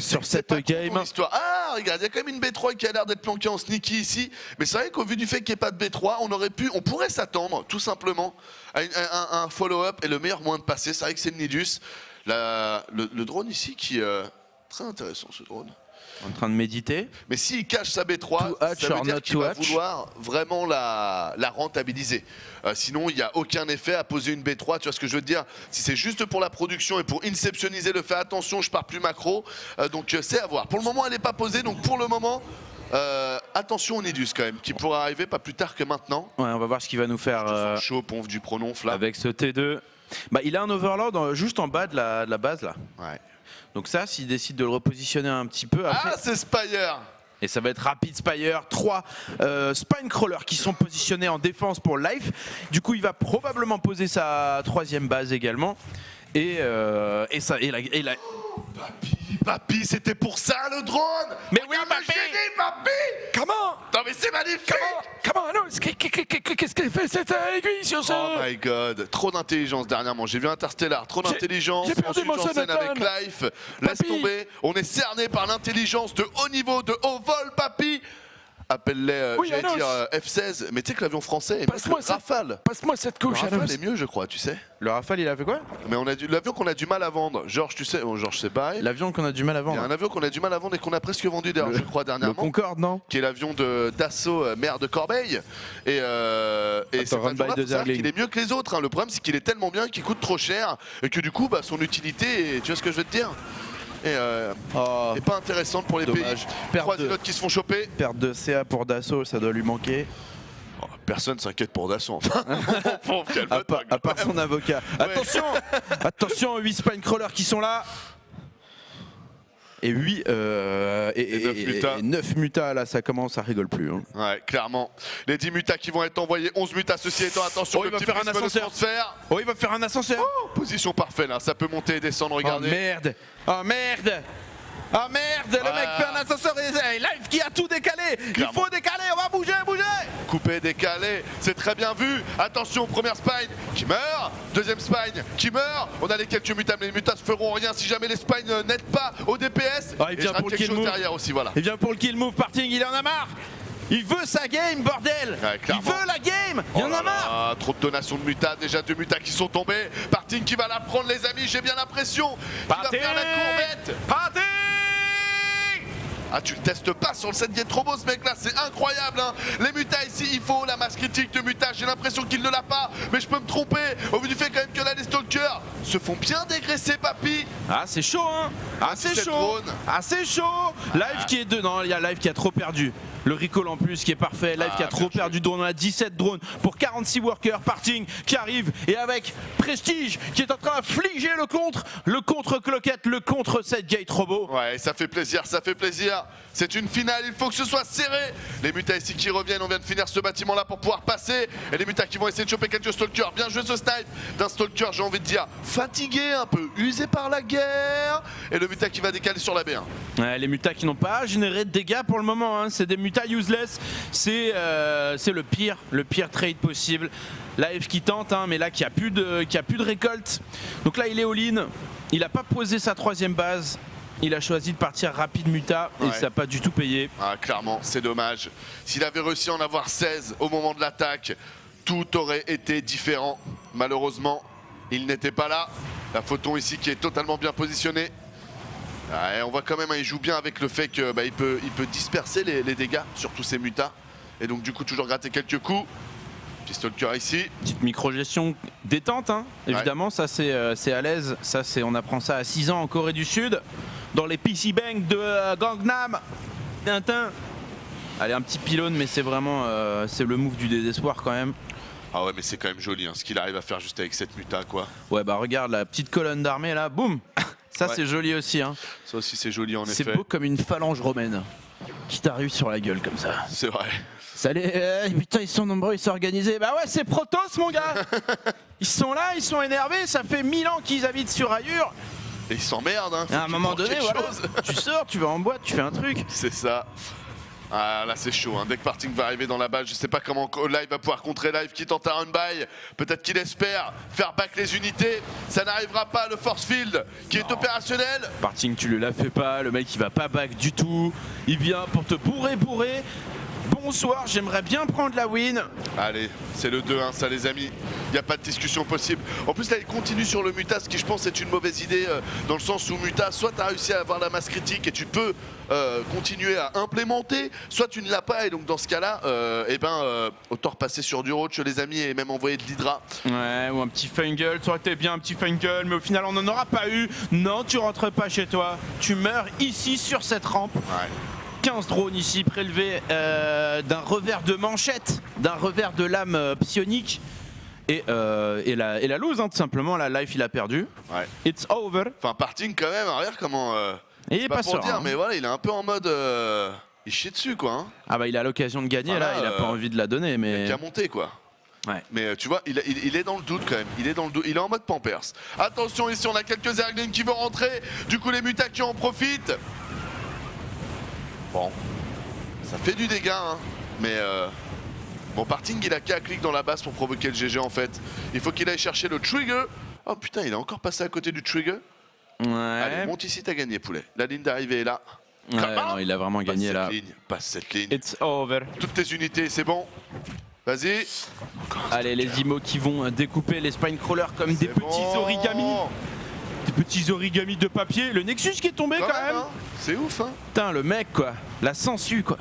sur cette game. Ah regarde, il y a quand même une B3 qui a l'air d'être planquée en sneaky ici. Mais c'est vrai qu'au vu du fait qu'il n'y ait pas de B3, on pourrait s'attendre tout simplement à un follow-up et le meilleur moyen de passer, c'est vrai que c'est le Nidus. Le drone ici qui est très intéressant ce drone. En train de méditer. Mais s'il cache sa B3, ça veut dire qu'il va vouloir vraiment la rentabiliser. Sinon, il n'y a aucun effet à poser une B3, tu vois ce que je veux te dire. Si c'est juste pour la production et pour inceptioniser le fait, attention, je pars plus macro. Donc c'est à voir. Pour le moment, elle n'est pas posée, donc pour le moment... attention au Nidus quand même, qui pourra arriver pas plus tard que maintenant. Ouais, on va voir ce qu'il va nous faire. Chaud, pompe du prononf là. Avec ce T2. Bah, il a un overlord juste en bas de la base là. Ouais. Donc ça, s'il décide de le repositionner un petit peu... Après... Ah, c'est Spire. Et ça va être rapide Spire, 3 Spinecrawlers qui sont positionnés en défense pour Life. Du coup, il va probablement poser sa troisième base également. Papy, c'était pour ça le drone. Mais oui, papy. Comment? Non mais c'est magnifique. Comment? Non, qu'est-ce qu'elle fait cette aiguille sur ce... Oh my god, trop d'intelligence dernièrement. J'ai vu Interstellar, trop d'intelligence. J'ai perdu mon scène avec Life. Laisse tomber. On est cerné par l'intelligence de haut niveau, de haut vol, papy. Appelle-les, j'allais dire F-16, mais tu sais que l'avion français est Rafale. Passe-moi cette couche, Rafale. Le Rafale est mieux, je crois, tu sais. Le Rafale, il a fait quoi? Mais l'avion qu'on a du mal à vendre, Georges, tu sais, oh, Georges, c'est pareil. L'avion qu'on a du mal à vendre. Il y a un avion qu'on a du mal à vendre et qu'on a presque vendu, je crois, dernièrement. Le Concorde, non? Qui est l'avion de Dassault, maire de Corbeil. Et c'est un avion qu'il est mieux que les autres. Hein. Le problème, c'est qu'il est tellement bien qu'il coûte trop cher et que du coup, bah, son utilité, tu vois ce que je veux te dire? Et pas intéressante pour les dommage. Pays. 3 pilotes qui se font choper. Perte de CA pour Dassault, ça doit lui manquer. Oh, personne s'inquiète pour Dassault. Enfin. à part son avocat. Ouais. Attention, 8 Spinecrawlers qui sont là. Et 9 mutas, là, ça commence, ça rigole plus. Hein. Ouais, clairement. Les 10 mutas qui vont être envoyés, 11 mutas, ceci étant, attention, oh, il va faire un ascenseur. Oh, position parfaite, là, ça peut monter et descendre, regardez. Oh merde, le mec fait un ascenseur et Life qui a tout décalé. Clairement. Il faut décaler, on va bouger. Coupé, décalé, c'est très bien vu. Attention, première spine qui meurt, deuxième spine qui meurt. On a les quelques mutas, mais les mutas ne feront rien si jamais les spines n'aident pas au DPS. Ah, il vient pour le kill move. Derrière aussi, voilà. Il vient pour le kill move, Parting, il en a marre. Il veut sa game, bordel. Ouais, il veut la game. Il y en a marre. Trop de donations de mutas, déjà 2 mutas qui sont tombés. Parting qui va la prendre, les amis, j'ai bien l'impression. Parting va faire la courbette. Parting. Ah, tu le testes pas sur le set, il est trop beau ce mec là, c'est incroyable hein. Les mutas ici, il faut la masse critique de mutas, j'ai l'impression qu'il ne l'a pas, mais je peux me tromper, au vu du fait quand même que là les stalkers se font bien dégraisser papy. Ah c'est chaud hein, ah c'est chaud. Life qui est dedans, il y a Life qui a trop perdu, le recall en plus qui est parfait, Life qui a trop perdu de drones, on a 17 drones pour 46 workers, Parting qui arrive et avec Prestige qui est en train d'affliger le contre Cloquette, le contre set gate robot. Ouais ça fait plaisir. C'est une finale, il faut que ce soit serré. Les mutas ici qui reviennent, on vient de finir ce bâtiment là pour pouvoir passer. Et les mutas qui vont essayer de choper quelques stalkers. Bien joué ce snipe d'un stalker, j'ai envie de dire fatigués, un peu usés par la guerre. Et le muta qui va décaler sur la B1. Ouais, les mutas qui n'ont pas généré de dégâts pour le moment, hein. C'est des mutas useless. C'est le pire trade possible. Life qui tente, hein, mais là qui a plus de récolte. Donc là il est all-in, il n'a pas posé sa troisième base. Il a choisi de partir rapide muta et ouais, ça n'a pas du tout payé. Ah, clairement, c'est dommage. S'il avait réussi à en avoir 16 au moment de l'attaque, tout aurait été différent. Malheureusement, il n'était pas là. La photon ici qui est totalement bien positionnée. Ouais, on voit quand même, hein, il joue bien avec le fait qu'il peut disperser les dégâts sur tous ces mutas. Et donc du coup, toujours gratter quelques coups. Pistol cœur ici. Petite micro-gestion détente, hein, évidemment, ouais, ça c'est à l'aise. Ça c'est, on apprend ça à 6 ans en Corée du Sud. Dans les PC Bank de Gangnam. Tintin. Allez, un petit pylône, mais c'est vraiment c'est le move du désespoir quand même. Ah ouais, mais c'est quand même joli, hein, ce qu'il arrive à faire juste avec cette muta, quoi. Ouais, bah regarde la petite colonne d'armée là, boum. Ça ouais, c'est joli aussi, hein. Ça aussi c'est joli en effet. C'est beau comme une phalange romaine qui t'arrive sur la gueule comme ça. C'est vrai. Ça les, putain, ils sont nombreux, ils sont organisés. Bah ouais, c'est Protoss, mon gars. Ils sont là, ils sont énervés, ça fait 1000 ans qu'ils habitent sur Ayur. Et ils s'emmerdent, hein. À un moment donné, voilà, tu sors, tu vas en boîte, tu fais un truc. C'est ça. Ah là c'est chaud, hein. Dès que Parting va arriver dans la base, je sais pas comment Live va pouvoir contrer. Live qui tente un run-by, peut-être qu'il espère faire back les unités, ça n'arrivera pas, le force field qui est opérationnel. Parting, tu le la fais pas, le mec il va pas back du tout, il vient pour te bourrer. Bonsoir, j'aimerais bien prendre la win. Allez, c'est le 2-1 ça les amis, il n'y a pas de discussion possible. En plus là il continue sur le muta, ce qui je pense est une mauvaise idée, dans le sens où muta, soit tu as réussi à avoir la masse critique et tu peux continuer à implémenter, soit tu ne l'as pas et donc dans ce cas là, autant repasser sur du roach les amis et même envoyer de l'hydra. Ouais, ou un petit fungle, toi t'es bien un petit fungle, mais au final on n'en aura pas eu. Non, tu rentres pas chez toi, tu meurs ici sur cette rampe. Ouais. 15 drones ici prélevés d'un revers de manchette, d'un revers de lame psionique et la lose, hein, tout simplement. La Life il a perdu. Ouais. It's over. Enfin Parting quand même, regarde comment. Il est pas pour dire, hein, mais voilà, il est un peu en mode. Il chie dessus quoi. Hein. Ah bah il a l'occasion de gagner, enfin, là, il a pas envie de la donner, mais. Il a qu'à monter quoi. Ouais. Mais tu vois, il est dans le doute quand même. Il est dans le doute. Il est en mode Pampers. Attention ici, on a quelques Erglings qui veulent rentrer. Du coup les mutas qui en profitent. Bon, ça fait du dégât, hein. Mais bon, Parting il a qu'à clic dans la base pour provoquer le GG en fait. Il faut qu'il aille chercher le trigger. Oh putain, il est encore passé à côté du trigger. Ouais. Allez, monte ici, t'as gagné poulet. La ligne d'arrivée est là. Ouais, non, il a vraiment gagné là. Passe cette ligne. It's over. Toutes tes unités, c'est bon. Vas-y. Allez, les imos qui vont découper les spine crawlers comme des petits origamis. Des petits origamis de papier, le Nexus qui est tombé quand même. Hein. C'est ouf, hein. Putain, le mec quoi, la sangsue quoi.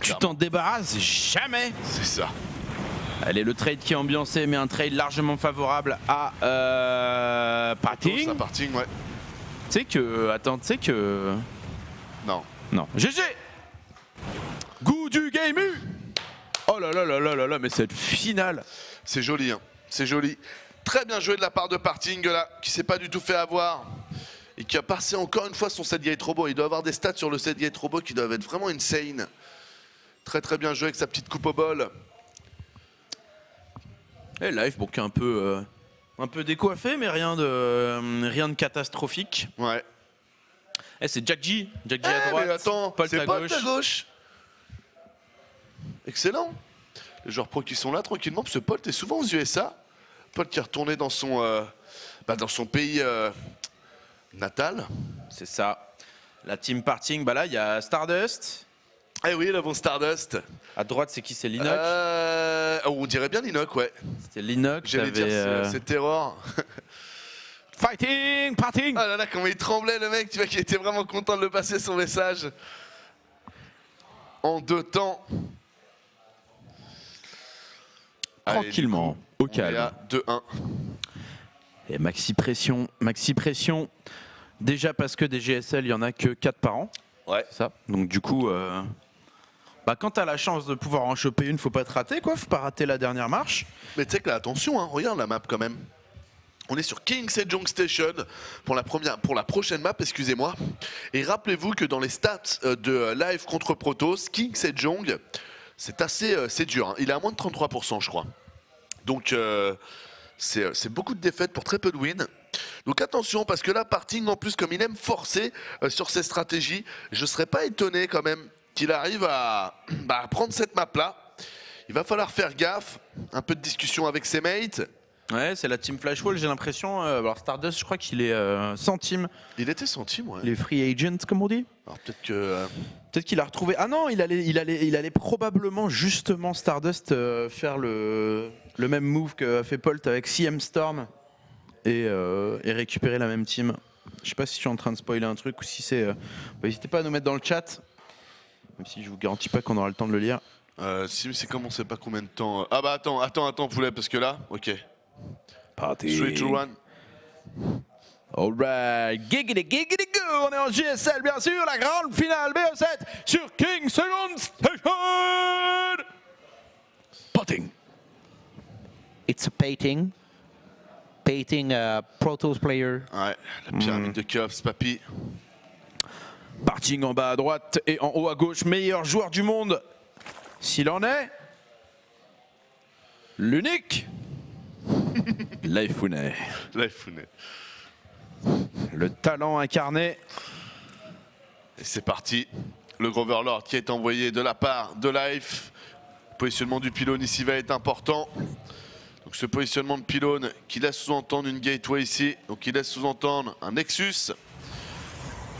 Tu t'en débarrasses jamais. C'est ça. Allez, le trade qui est ambiancé, mais un trade largement favorable à Parting. À Parting, ouais. Tu sais que, attends, tu sais que. Non. Non. GG. Goût du game. Oh là là là là là là, mais cette finale. C'est joli, hein. C'est joli. Très bien joué de la part de Parting là, qui s'est pas du tout fait avoir et qui a passé encore une fois son setgate robot. Il doit avoir des stats sur le setgate robot qui doivent être vraiment insane. Très très bien joué avec sa petite coupe au bol. Et Life, bon, qui est un peu décoiffé, mais rien de catastrophique. Ouais. Eh, c'est Jack G à droite, mais attends, Paul à gauche. Excellent. Les joueurs pros qui sont là tranquillement, parce que Paul est souvent aux USA. Paul qui est retourné dans son pays natal. C'est ça. La team Parting, bah là il y a Stardust. Eh oui, le bon Stardust. À droite c'est qui? C'est Linoch. On dirait bien Linoch, ouais. C'était Linoch. J'allais dire c'est Terror. Fighting Parting. Ah là là, comment il tremblait le mec, tu vois qu'il était vraiment content de le passer son message. En deux temps. Tranquillement. Allez, au calme. 2-1. Et maxi pression. Déjà parce que des GSL, il n'y en a que 4 par an. Ouais. Ça. Donc du coup, bah, quand tu as la chance de pouvoir en choper une, faut pas te rater, quoi. Faut pas rater la dernière marche. Mais tu sais que là, attention, hein, regarde la map quand même. On est sur King Sejong Station pour la prochaine map, excusez-moi. Et rappelez-vous que dans les stats de Live contre Protoss, King Sejong, c'est assez dur, hein. Il est à moins de 33% je crois. Donc c'est beaucoup de défaites pour très peu de wins. Donc attention, parce que là, Parting, en plus, comme il aime forcer sur ses stratégies, je ne serais pas étonné quand même qu'il arrive à prendre cette map-là. Il va falloir faire gaffe, un peu de discussion avec ses mates. Ouais, c'est la team Flash Wolves, j'ai l'impression. Alors Stardust, je crois qu'il est centime. Il était centime, ouais. Les free agents, comme on dit. Alors peut-être que... peut-être qu'il a retrouvé... Ah non, il allait probablement, justement, Stardust faire le même move que fait Polt avec CM Storm et récupérer la même team. Je sais pas si je suis en train de spoiler un truc ou si c'est... n'hésitez pas à nous mettre dans le chat, même si je vous garantis pas qu'on aura le temps de le lire. Si, c'est comme on sait pas combien de temps... Ah bah attends, poulet, parce que là... Ok. Party. 3, 2, 1. Alright, giggity go, on est en GSL bien sûr, la grande finale BO7 sur King Second Station. Parting. It's a Parting. Parting Protoss player. Ouais, la pyramide de Cups, papy. Parting en bas à droite et en haut à gauche, meilleur joueur du monde, s'il en est. L'unique. Life Fune. Le talent incarné. Et c'est parti. Le Groverlord qui est envoyé de la part de Life. Le positionnement du pylône ici va être important. Donc ce positionnement de pylône qui laisse sous-entendre une gateway ici. Donc il laisse sous-entendre un Nexus.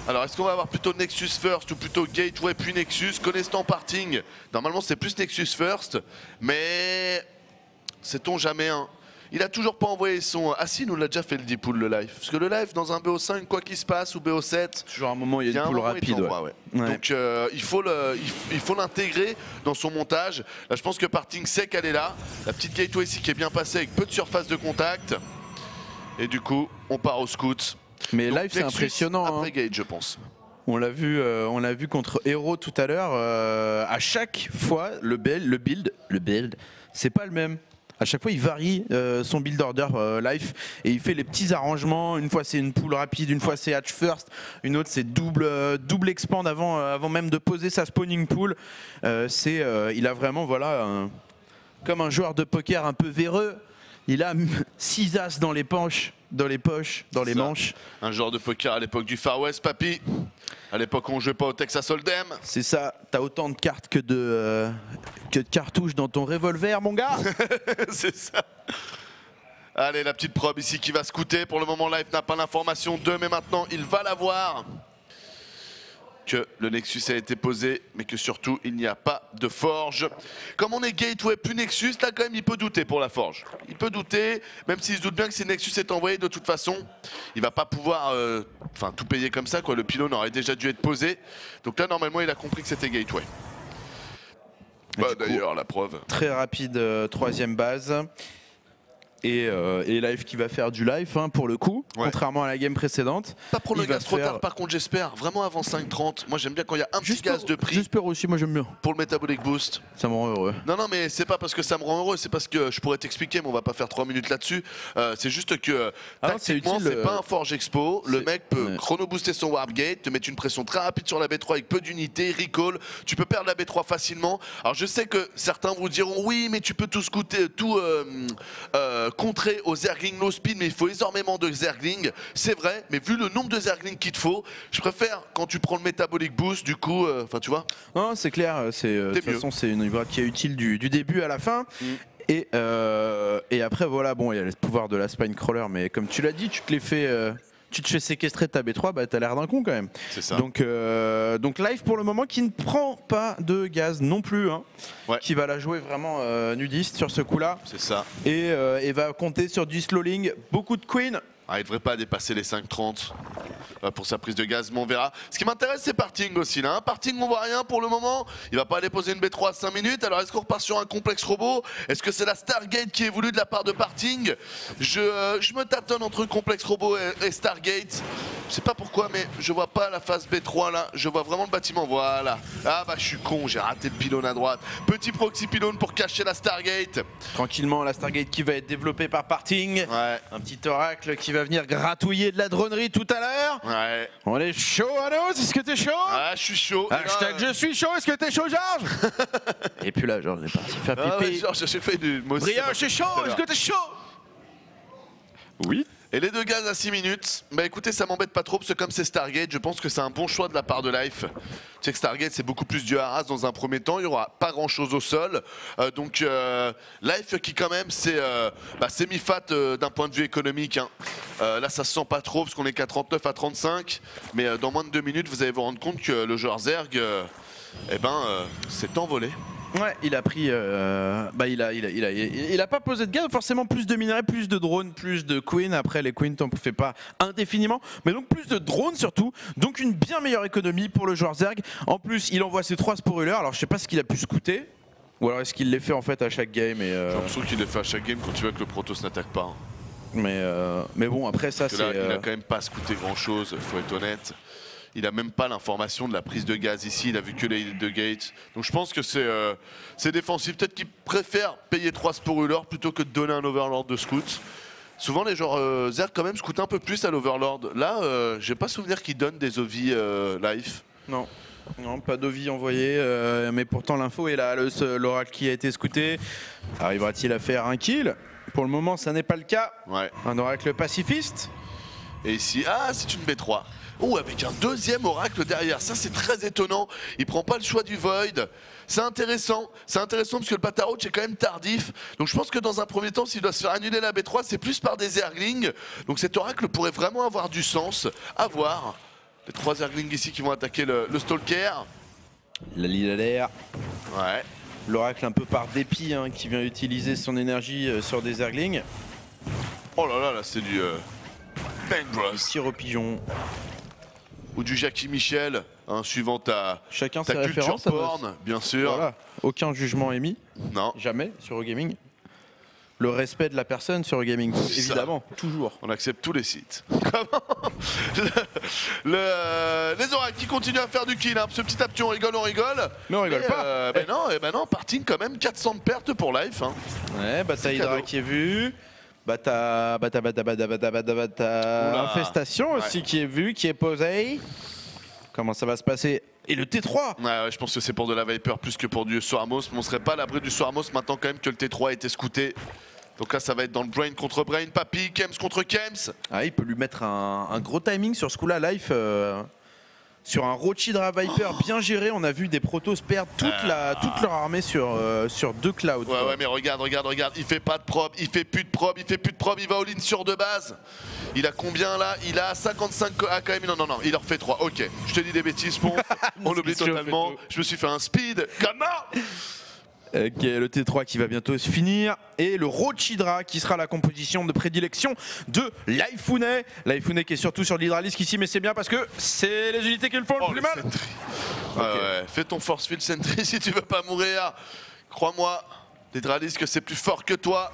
Alors est-ce qu'on va avoir plutôt Nexus First ou plutôt Gateway puis Nexus? Connaissant Parting, normalement c'est plus Nexus First. Mais sait-on jamais hein. Il a toujours pas envoyé son... Ah si, il nous l'a déjà fait le D-Pool, le Life. Parce que le Life, dans un BO5, quoi qu'il se passe, ou BO7... Toujours un moment, il y a une pool rapide. Ouais. Donc il faut l'intégrer dans son montage. Là, je pense que Parting sait qu'elle est là. La petite gateway ici qui est bien passée, avec peu de surface de contact. Et du coup, on part au scout. Mais donc, Life, c'est impressionnant. Après Gate, je pense. On l'a vu contre Hero tout à l'heure. À chaque fois, le build, c'est pas le même. À chaque fois, il varie son build order Life et il fait les petits arrangements. Une fois, c'est une pool rapide, une fois, c'est hatch first, une autre, c'est double expand avant même de poser sa spawning pool. Il a vraiment, voilà, comme un joueur de poker un peu véreux, il a 6 as dans les poches, dans les manches. Un joueur de poker à l'époque du Far West, papy. À l'époque, on ne jouait pas au Texas Hold'em. C'est ça, t'as autant de cartes que de cartouches dans ton revolver, mon gars. C'est ça. Allez, la petite probe ici qui va scouter. Pour le moment, Life n'a pas l'information d'eux, mais maintenant, il va l'avoir. Que le Nexus a été posé, mais que surtout, il n'y a pas de forge. Comme on est Gateway plus Nexus, là, quand même, il peut douter pour la forge. Il peut douter, même s'il se doute bien que si Nexus est envoyé, de toute façon, il va pas pouvoir... Enfin, tout payer comme ça, quoi. Le pylône aurait déjà dû être posé. Donc là, normalement, il a compris que c'était Gateway. Bah, d'ailleurs, la preuve. Très rapide, troisième base. Et Life qui va faire du Life, hein, pour le coup, ouais. Contrairement à la game précédente. Pas pour le gaz trop tard, par contre, j'espère. Vraiment avant 5,30. Moi, j'aime bien quand il y a un petit gaz de prix. J'espère aussi, moi, j'aime bien. Pour le Metabolic Boost. Ça me rend heureux. Non, mais c'est pas parce que ça me rend heureux, c'est parce que je pourrais t'expliquer, mais on va pas faire 3 minutes là-dessus. C'est juste que, tactiquement, c'est pas un Forge Expo. Le mec peut chrono-booster son Warp Gate, te mettre une pression très rapide sur la B3 avec peu d'unités, recall. Tu peux perdre la B3 facilement. Alors, je sais que certains vous diront, oui, mais tu peux tout scouter, tout... contrer aux Zergling low speed, mais il faut énormément de Zergling, c'est vrai, mais vu le nombre de Zergling qu'il te faut, je préfère quand tu prends le Metabolic Boost, du coup, enfin tu vois. Non, c'est clair, de toute façon c'est une vibe qui est utile du début à la fin, et après voilà, bon il y a le pouvoir de la Spine Crawler, mais comme tu l'as dit, tu te fais séquestrer ta B3, bah t'as l'air d'un con quand même. C'est ça. Donc Life pour le moment qui ne prend pas de gaz non plus, hein, ouais. Qui va la jouer vraiment nudiste sur ce coup-là. C'est ça. Et va compter sur du slowing, beaucoup de queen. Ah, il ne devrait pas dépasser les 5,30 pour sa prise de gaz, mais on verra. Ce qui m'intéresse, c'est Parting aussi. Là, hein. Parting, on voit rien pour le moment. Il va pas aller poser une B3 à 5 minutes. Alors, est-ce qu'on repart sur un complexe robot? Est-ce que c'est la Stargate qui est voulue de la part de Parting? Je me tâtonne entre complexe robot et Stargate. Je sais pas pourquoi, mais je vois pas la phase B3 là. Je vois vraiment le bâtiment. Voilà. Ah bah, je suis con, j'ai raté le pylône à droite. Petit proxy pylône pour cacher la Stargate. Tranquillement, la Stargate qui va être développée par Parting. Ouais. Un petit oracle qui va venir gratouiller de la dronerie tout à l'heure. Ouais. On est chaud, Anos, est-ce que t'es chaud? Ah, je suis chaud. Hashtag je suis chaud, est-ce que t'es chaud, Georges? Et puis là, Georges, j'ai parti faire pipi. Georges, j'ai fait du... Brioche, je suis chaud, est-ce que t'es chaud? Oui. Et les deux gaz à 6 minutes, bah écoutez, ça m'embête pas trop parce que comme c'est Stargate, je pense que c'est un bon choix de la part de Life. Tu sais que Stargate c'est beaucoup plus du harass dans un premier temps, il n'y aura pas grand chose au sol. Donc Life qui quand même c'est mi-fat d'un point de vue économique. Hein. Là ça se sent pas trop parce qu'on est qu'à 39 à 35. Mais dans moins de 2 minutes vous allez vous rendre compte que le joueur Zerg s'est envolé. Ouais, il a pris, il a pas posé de gaz, forcément plus de minerais, plus de drones, plus de queens. Après, les queens, t'en fais pas indéfiniment, mais donc plus de drones surtout. Donc une bien meilleure économie pour le joueur Zerg. En plus, il envoie ses 3 spoilers. Alors je sais pas ce qu'il a pu scouter, ou alors est-ce qu'il les fait en fait à chaque game. J'ai l'impression qu'il les fait à chaque game quand tu vois que le Protoss n'attaque pas. Hein. Mais bon, après ça, c'est. Il a quand même pas scouté grand chose, faut être honnête. Il n'a même pas l'information de la prise de gaz ici, il a vu que les deux gates. Donc je pense que c'est défensif. Peut-être qu'il préfère payer 3 Sporulor plutôt que de donner un Overlord de scout. Souvent les joueurs Zerg quand même scoutent un peu plus à l'Overlord. Là, j'ai pas souvenir qu'ils donnent des Ovi Life. Non. Non, pas d'Ovi envoyé, mais pourtant l'info est là. L'oracle qui a été scouté, arrivera-t-il à faire un kill? Pour le moment, ça n'est pas le cas. Ouais. Un oracle pacifiste. Et ici, ah, c'est une B3. Oh, avec un deuxième oracle derrière, ça c'est très étonnant, il prend pas le choix du Void, c'est intéressant parce que le Batarout est quand même tardif, donc je pense que dans un premier temps s'il doit se faire annuler la B3 c'est plus par des Zerglings, donc cet oracle pourrait vraiment avoir du sens, à voir, les 3 Zerglings ici qui vont attaquer le Stalker. La Lille à l'air. Ouais. L'oracle un peu par dépit hein, qui vient utiliser son énergie sur des Zerglings. Oh là là, là c'est du Dangerous. Tir au pigeon. Ou du Jackie Michel, hein, suivant ta culture porn, bien sûr. Voilà. Aucun jugement émis, non. Jamais, sur Eurogaming. Le respect de la personne sur Eurogaming, évidemment, toujours. On accepte tous les sites. Les oracles qui continuent à faire du kill, hein, ce petit tapis, on rigole. Mais on rigole pas. Ben non, Parting quand même, 400 de pertes pour Life. Hein. Ouais, bataille Hydra qui est vue. Infestation aussi qui est vue, qui est posée. Comment ça va se passer? Et le T3 je pense que c'est pour de la Viper plus que pour du Swarmos. Mais on serait pas à l'abri du Swarmos maintenant quand même que le T3 a été scouté. Donc là ça va être dans le Brain contre Brain, Papy, Kems contre Kems. Ah il peut lui mettre un gros timing sur ce coup là, Life. Sur un Rochidra Viper bien géré, on a vu des Protoss perdre toute leur armée sur 2 clouds. Ouais, mais regarde, il fait pas de prob, il fait plus de prob, il va all-in sur 2 bases. Il a combien là? Il a 55 AKM, non, il en refait 3, ok. Je te dis des bêtises, Pon, on l'oublie totalement, je me suis fait un speed, comment? Ok, le T3 qui va bientôt se finir et le Rochidra qui sera la composition de prédilection de Laifune. Laifune qui est surtout sur l'hydralisque ici, mais c'est bien parce que c'est les unités qui le font le plus mal. Okay. Fais ton force field sentry si tu veux pas mourir. Crois-moi, l'hydralisque c'est plus fort que toi.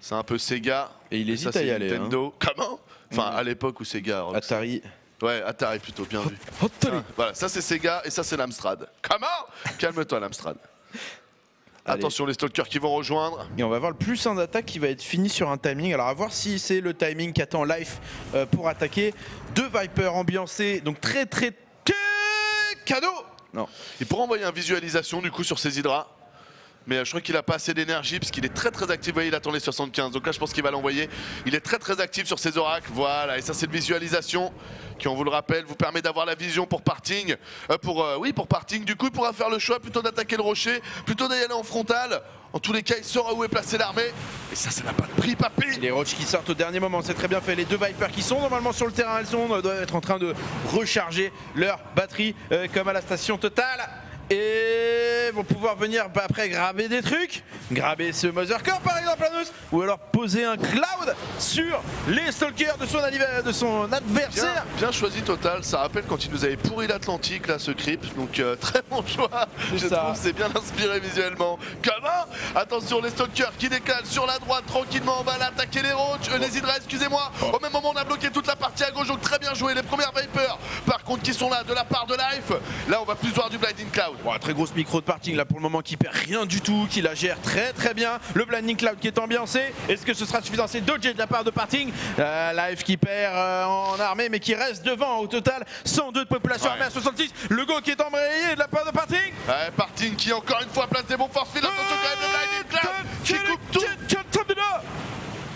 C'est un peu Sega. Et il hésite à y aller. Nintendo. Hein. Comment? Enfin, à l'époque où Sega. Atari. Ouais, Atari plutôt, bien vu. Voilà, ça c'est Sega et ça c'est l'Amstrad. Comment? Calme-toi l'Amstrad. Attention les stalkers qui vont rejoindre. Et on va voir le plus 1 d'attaque qui va être fini sur un timing. Alors à voir si c'est le timing qu'attend Life pour attaquer. 2 Vipers ambiancés, donc très cadeau. Non. Il pourra envoyer une visualisation du coup sur ses hydras. Mais je crois qu'il n'a pas assez d'énergie parce qu'il est très actif. Vous voyez, il attend les 75. Donc là, je pense qu'il va l'envoyer. Il est très actif sur ses oracles. Voilà, et ça, c'est une visualisation qui, on vous le rappelle, vous permet d'avoir la vision pour Parting. Pour Parting. Du coup, il pourra faire le choix plutôt d'attaquer le rocher, plutôt d'aller en frontal. En tous les cas, il saura où est placée l'armée. Et ça, ça n'a pas de prix, papy. Les roches qui sortent au dernier moment, c'est très bien fait. Les 2 Vipers qui sont normalement sur le terrain, doivent être en train de recharger leur batterie comme à la station totale. Et vont pouvoir venir après graber des trucs, graber ce Mothercore par exemple, ou alors poser un cloud sur les stalkers de son adversaire. Bien choisi Total, ça rappelle quand il nous avait pourri l'Atlantique là ce creep, donc très bon choix, je trouve c'est bien inspiré visuellement. Comment? Attention les stalkers qui décalent sur la droite tranquillement, on va aller attaquer les roaches, les hydras excusez-moi, au même moment on a bloqué toute la partie à gauche, donc très bien joué les premières Vipers, par contre qui sont là de la part de Life, là on va plus voir du Blinding Cloud. Wow, très grosse micro de Parting là pour le moment qui perd rien du tout, qui la gère très bien. Le Blinding Cloud qui est ambiancé, est-ce que ce sera suffisant? C'est dodgé de la part de Parting. Life qui perd en armée mais qui reste devant au total. 102 de population armée à 66. Le go qui est embrayé de la part de Parting. Ouais, Parting qui encore une fois place des bons forces. Attention quand même le Blinding Cloud qui coupe tout.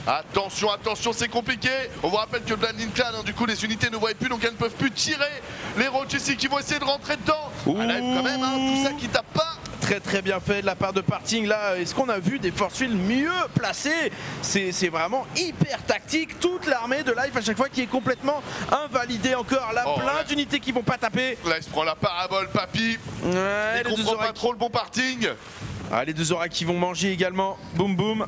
Attention, attention, c'est compliqué. On vous rappelle que Blinding Clan, hein, du coup, les unités ne voient plus, donc elles ne peuvent plus tirer. Les roches ici qui vont essayer de rentrer dedans. Live quand même, hein, tout ça qui tape pas. Très très bien fait de la part de Parting là. Est-ce qu'on a vu des force fields mieux placés? C'est vraiment hyper tactique. Toute l'armée de Life à chaque fois qui est complètement invalidée encore. Là, plein d'unités qui vont pas taper. Là, il se prend la parabole, papy. Ouais, il comprend pas trop le bon Parting. Ah, les deux auras qui vont manger également. Boum boum.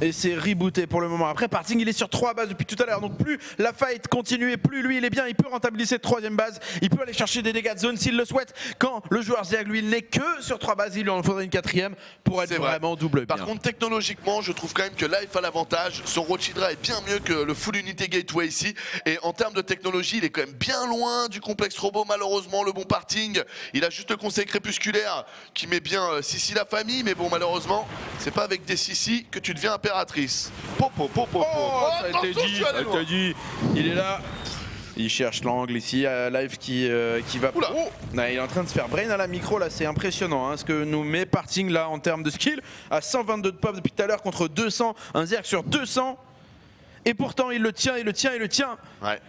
Et c'est rebooté pour le moment. Après, Parting, il est sur 3 bases depuis tout à l'heure. Donc plus la fight continue et plus lui, il est bien. Il peut rentabiliser cette 3e base. Il peut aller chercher des dégâts de zone s'il le souhaite. Quand le joueur Ziag, lui, il n'est que sur 3 bases, il lui en faudrait une 4e pour être vraiment double bien. Par contre, technologiquement, je trouve quand même que Life a l'avantage. Son Rochidra est bien mieux que le full unité gateway ici. Et en termes de technologie, il est quand même bien loin du complexe robot. Malheureusement, le bon Parting, il a juste le conseil crépusculaire qui met bien Sissi la famille. Mais bon, malheureusement, c'est pas avec des Sissi que tu deviens impératrice. Ça a été dit. Il est là. Il cherche l'angle ici. Live qui va. Il est en train de se faire brain à la micro là. C'est impressionnant hein, ce que nous met Parting là en termes de skill. À 122 de pop depuis tout à l'heure contre 200. Un Zerg sur 200. Et pourtant il le tient, il le tient, il le tient. Ouais.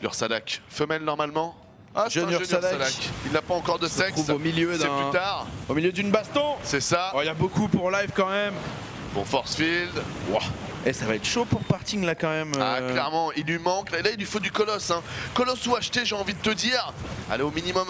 L'Ursadak, femelle normalement. Ah, Junior Sadak, il n'a pas encore de sexe. Au milieu d'un. C'est plus tard. Au milieu d'une baston. C'est ça. Il y a beaucoup pour Live quand même. Bon force field. Wow. Et ça va être chaud pour Parting là quand même. Ah clairement, il lui manque. Là il lui faut du colosse. Hein. Colosse ou acheter, j'ai envie de te dire. Allez au minimum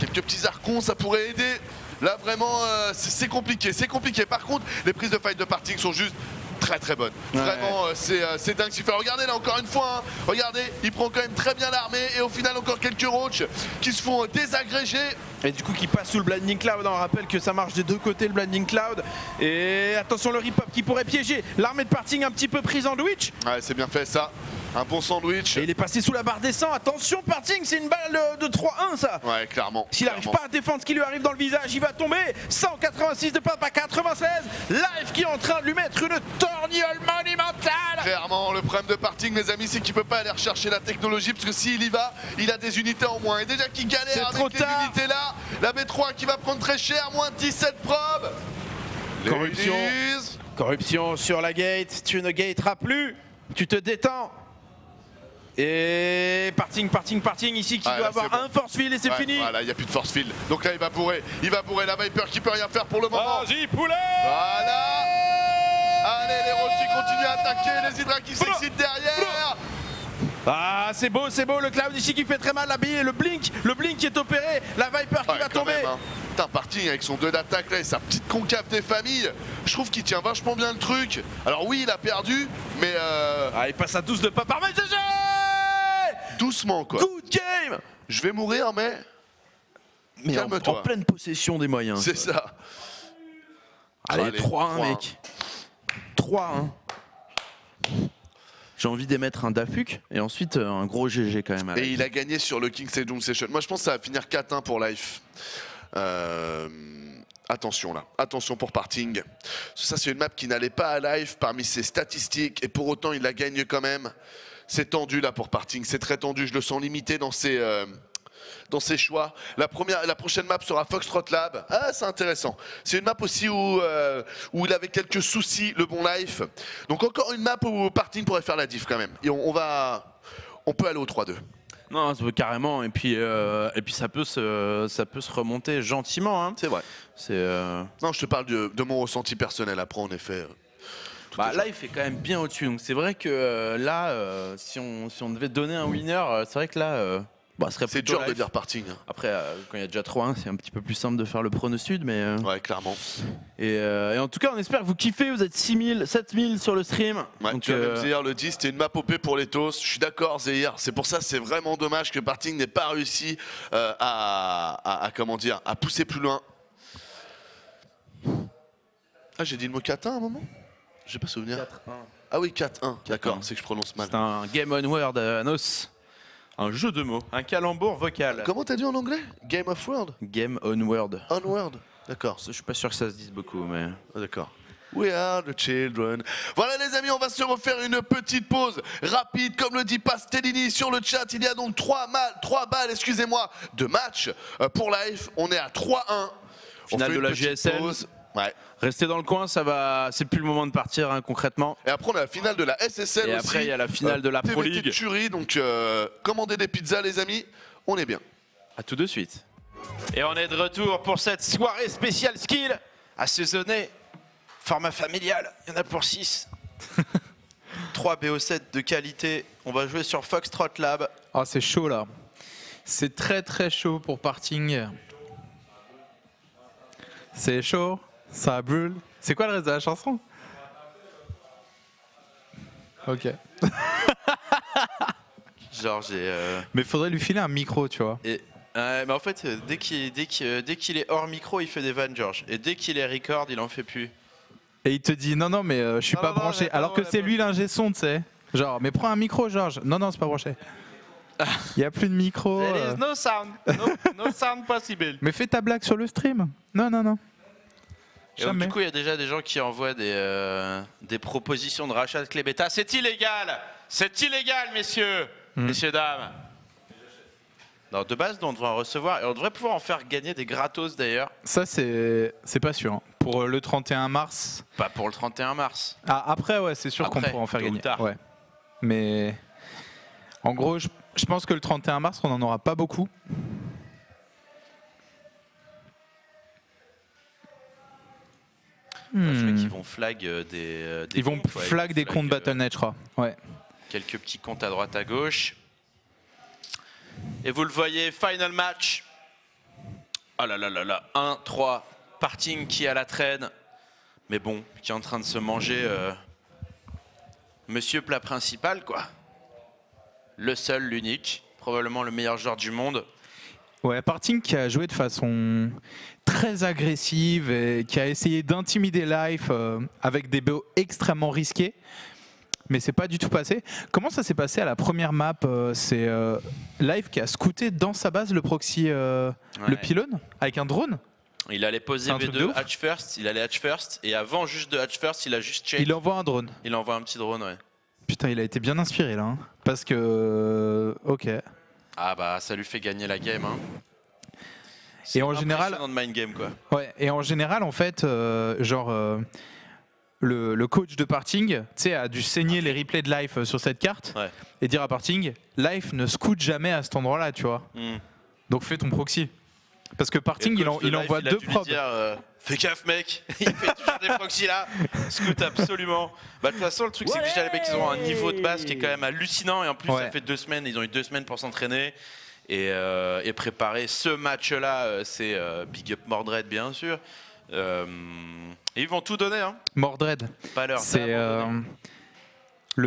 quelques petits archons, ça pourrait aider. Là vraiment c'est compliqué, c'est compliqué. Par contre, les prises de fight de Parting sont juste très très bonnes. Ouais. Vraiment c'est dingue ce qu'il fait. Regardez là encore une fois, hein. Regardez, il prend quand même très bien l'armée et au final encore quelques roachs qui se font désagréger. Et du coup qui passe sous le Blinding Cloud, on rappelle que ça marche des deux côtés le Blinding Cloud. Et attention le rip-up qui pourrait piéger l'armée de Parting un petit peu prise sandwich. Ouais c'est bien fait ça, un bon sandwich. Et il est passé sous la barre des 100, attention Parting c'est une balle de 3-1 ça. Ouais clairement. S'il n'arrive pas à défendre ce qui lui arrive dans le visage, il va tomber. 186 de pop à 96, Live qui est en train de lui mettre une torgnole monumentale. Clairement le problème de Parting les amis c'est qu'il peut pas aller rechercher la technologie parce que s'il y va, il a des unités en moins. Et déjà qu'il galère avec les unités là. La B3 qui va prendre très cher, moins 17 probes. Corruption. Corruption sur la gate, tu ne gateras plus, tu te détends. Et Parting ici qui doit avoir un force field et c'est fini. Voilà, il n'y a plus de force field. Donc là il va bourrer la Viper qui peut rien faire pour le moment. Vas-y poulet. Voilà. Allez les Roches qui continuent à attaquer, les Hydra qui s'excitent derrière. Ah c'est beau, le cloud ici qui fait très mal, la bille et le blink qui est opéré, la Viper qui va tomber. Putain hein. Parting avec son 2 d'attaque là et sa petite concave des familles, je trouve qu'il tient vachement bien le truc. Alors oui il a perdu, mais il passe à 12 de pas par match. Doucement quoi. Good game. Je vais mourir mais calme-toi. En pleine possession des moyens. C'est ça. Allez 3-1 mec. 3-1. J'ai envie d'émettre un Dafuc et ensuite un gros GG quand même. Et il a gagné sur le King Sejong Session. Moi je pense que ça va finir 4-1 pour Life. Attention là, attention pour Parting. Ça c'est une map qui n'allait pas à Life parmi ses statistiques et pour autant il la gagne quand même. C'est tendu là pour Parting, c'est très tendu, je le sens limité dans ses choix. La prochaine map sera Foxtrot Lab. Ah, c'est intéressant. C'est une map aussi où, où il avait quelques soucis, le bon Life. Donc encore une map où Parting pourrait faire la diff quand même. Et on peut aller au 3-2. Non, carrément. Et puis ça peut se remonter gentiment. Hein. C'est vrai. Non, je te parle de mon ressenti personnel. Après, en effet... Bah, Life est quand même bien au-dessus. Donc c'est vrai que là, si on devait donner un winner, c'est vrai que là... c'est dur de dire Parting. Après, quand il y a déjà 3-1, c'est un petit peu plus simple de faire le prono sud. Mais, ouais, clairement. Et en tout cas, on espère que vous kiffez. Vous êtes 6000, 7000 sur le stream. Ouais, donc, tu as même Zéhir le 10, c'était une map OP pour les Toasts. Je suis d'accord, Zéhir. C'est pour ça c'est vraiment dommage que Parting n'ait pas réussi comment dire, à pousser plus loin. Ah, j'ai dit le mot catin à un moment. J'ai pas souvenir. 4-1. Ah oui, 4-1. D'accord, c'est que je prononce mal. C'est un game on word, Anos. Un jeu de mots, un calembour vocal. Comment t'as dit en anglais? Game of word? Game on word. On word, d'accord. Je suis pas sûr que ça se dise beaucoup, mais... Ah, d'accord. We are the children. Voilà les amis, on va se refaire une petite pause rapide. Comme le dit Pastellini sur le chat, il y a donc 3 balles de match pour Life. On est à 3-1. Finale de la GSL. Ouais. Rester dans le coin, ça va. C'est plus le moment de partir hein, concrètement. Et après on a la finale de la SSL. Et aussi, après il y a la finale de la Pro League. Tuerie, donc commandez des pizzas les amis, on est bien. A tout de suite. Et on est de retour pour cette soirée spéciale skill, assaisonnée, format familial, il y en a pour 6. 3 BO7 de qualité, on va jouer sur Foxtrot Lab. Ah c'est chaud là, c'est très chaud pour Parting. C'est chaud, ça brûle. C'est quoi le reste de la chanson? Ok. Genre j'ai... Mais faudrait lui filer un micro, tu vois. Et, mais en fait, dès qu'il est hors micro, il fait des vannes, George. Et dès qu'il est record, il en fait plus. Et il te dit, non, non, mais je suis pas branché. Alors que c'est lui l'ingé son, tu sais. Genre, mais prends un micro, George. Non, non, c'est pas branché. Il n'y a plus de micro. There is no sound. No sound possible. Mais fais ta blague sur le stream. Non, non, non. Et donc, du coup, il y a déjà des gens qui envoient des propositions de rachat de clés bêta. C'est illégal. C'est illégal, messieurs. Messieurs, dames. Non, de base, on devrait en recevoir. Et on devrait pouvoir en faire gagner des gratos, d'ailleurs. Ça, c'est pas sûr. Hein. Pour le 31 mars. Pas pour le 31 mars. Ah, après, ouais, c'est sûr qu'on pourra en faire gagner. Ouais. Mais en gros, je pense que le 31 mars, on n'en aura pas beaucoup. Ouais, je crois qu'ils vont flag des comptes, flag des comptes Battle.net, je crois. Ouais. Quelques petits comptes à droite, à gauche. Et vous le voyez, final match. Ah oh là là là là, 1-3. Parting qui est à la traîne. Mais bon, qui est en train de se manger monsieur plat principal, quoi. Le seul, l'unique, probablement le meilleur joueur du monde. Ouais, Parting qui a joué de façon très agressive et qui a essayé d'intimider Life avec des BO extrêmement risqués. Mais c'est pas du tout passé. Comment ça s'est passé à la première map? C'est Life qui a scouté dans sa base le proxy, le pylône, avec un drone. Il allait poser B2, hatch first, il allait hatch first. Et avant juste de hatch first, il a juste check. Il envoie un drone. Il envoie un petit drone, ouais. Putain, il a été bien inspiré là, hein. Parce que... Ok. Ah bah ça lui fait gagner la game, hein. Et en général... de mind game, quoi. Ouais, et en général, en fait, genre... le coach de Parting, tu sais, a dû saigner les replays de Life sur cette carte, ouais. Et dire à Parting, Life ne scoute jamais à cet endroit-là, tu vois. Donc fais ton proxy. Parce que Parting, il envoie deux probes. Fais gaffe, mec, il fait toujours des proxys là, scout absolument. Bah, de toute façon, le truc, c'est que déjà les mecs, ils ont un niveau de base qui est quand même hallucinant. Et en plus, ça fait 2 semaines, ils ont eu 2 semaines pour s'entraîner et préparer ce match-là. C'est big up Mordred, bien sûr. Et ils vont tout donner. Hein. Mordred, c'est le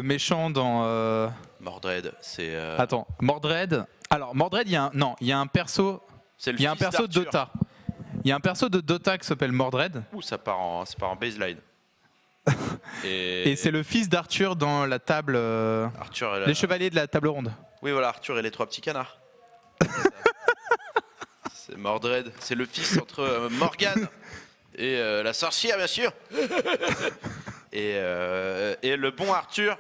méchant dans. Mordred, c'est. Attends, Mordred. Alors, Mordred, il y a un perso. Il y a un perso de Dota. Il y a un perso de Dota qui s'appelle Mordred. Ouh, ça part en baseline. Et c'est le fils d'Arthur dans la table. Arthur et les chevaliers de la table ronde. Oui, voilà, Arthur et les 3 petits canards. C'est Mordred. C'est le fils entre Morgane et la sorcière, bien sûr. Et le bon Arthur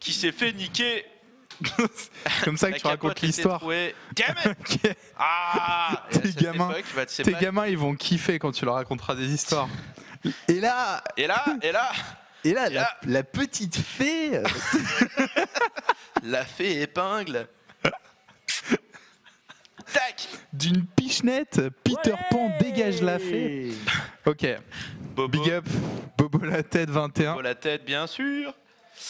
qui s'est fait niquer. Comme ça que tu racontes l'histoire. Ah, tes gamins, ils vont kiffer quand tu leur raconteras des histoires. Et là, la petite fée, la fée épingle, tac, d'une pichenette, Peter Pan dégage la fée. Ok. Bobo. Big up, Bobo la tête 21. Bobo la tête, bien sûr.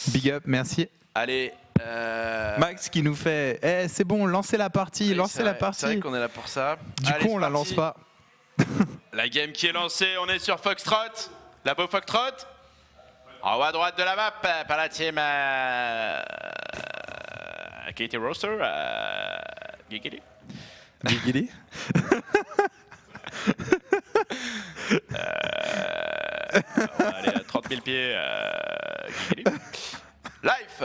Big up, merci. Allez. Max qui nous fait hey, c'est bon, lancez la partie, oui, lancez la partie. C'est vrai qu'on est là pour ça. Du coup, on la lance pas. La game qui est lancée, on est sur Foxtrot. La beau Foxtrot. En haut à droite de la map, par la team qui était roster Gigili. Gigili. On va aller à 30 000 pieds Gigili. Life,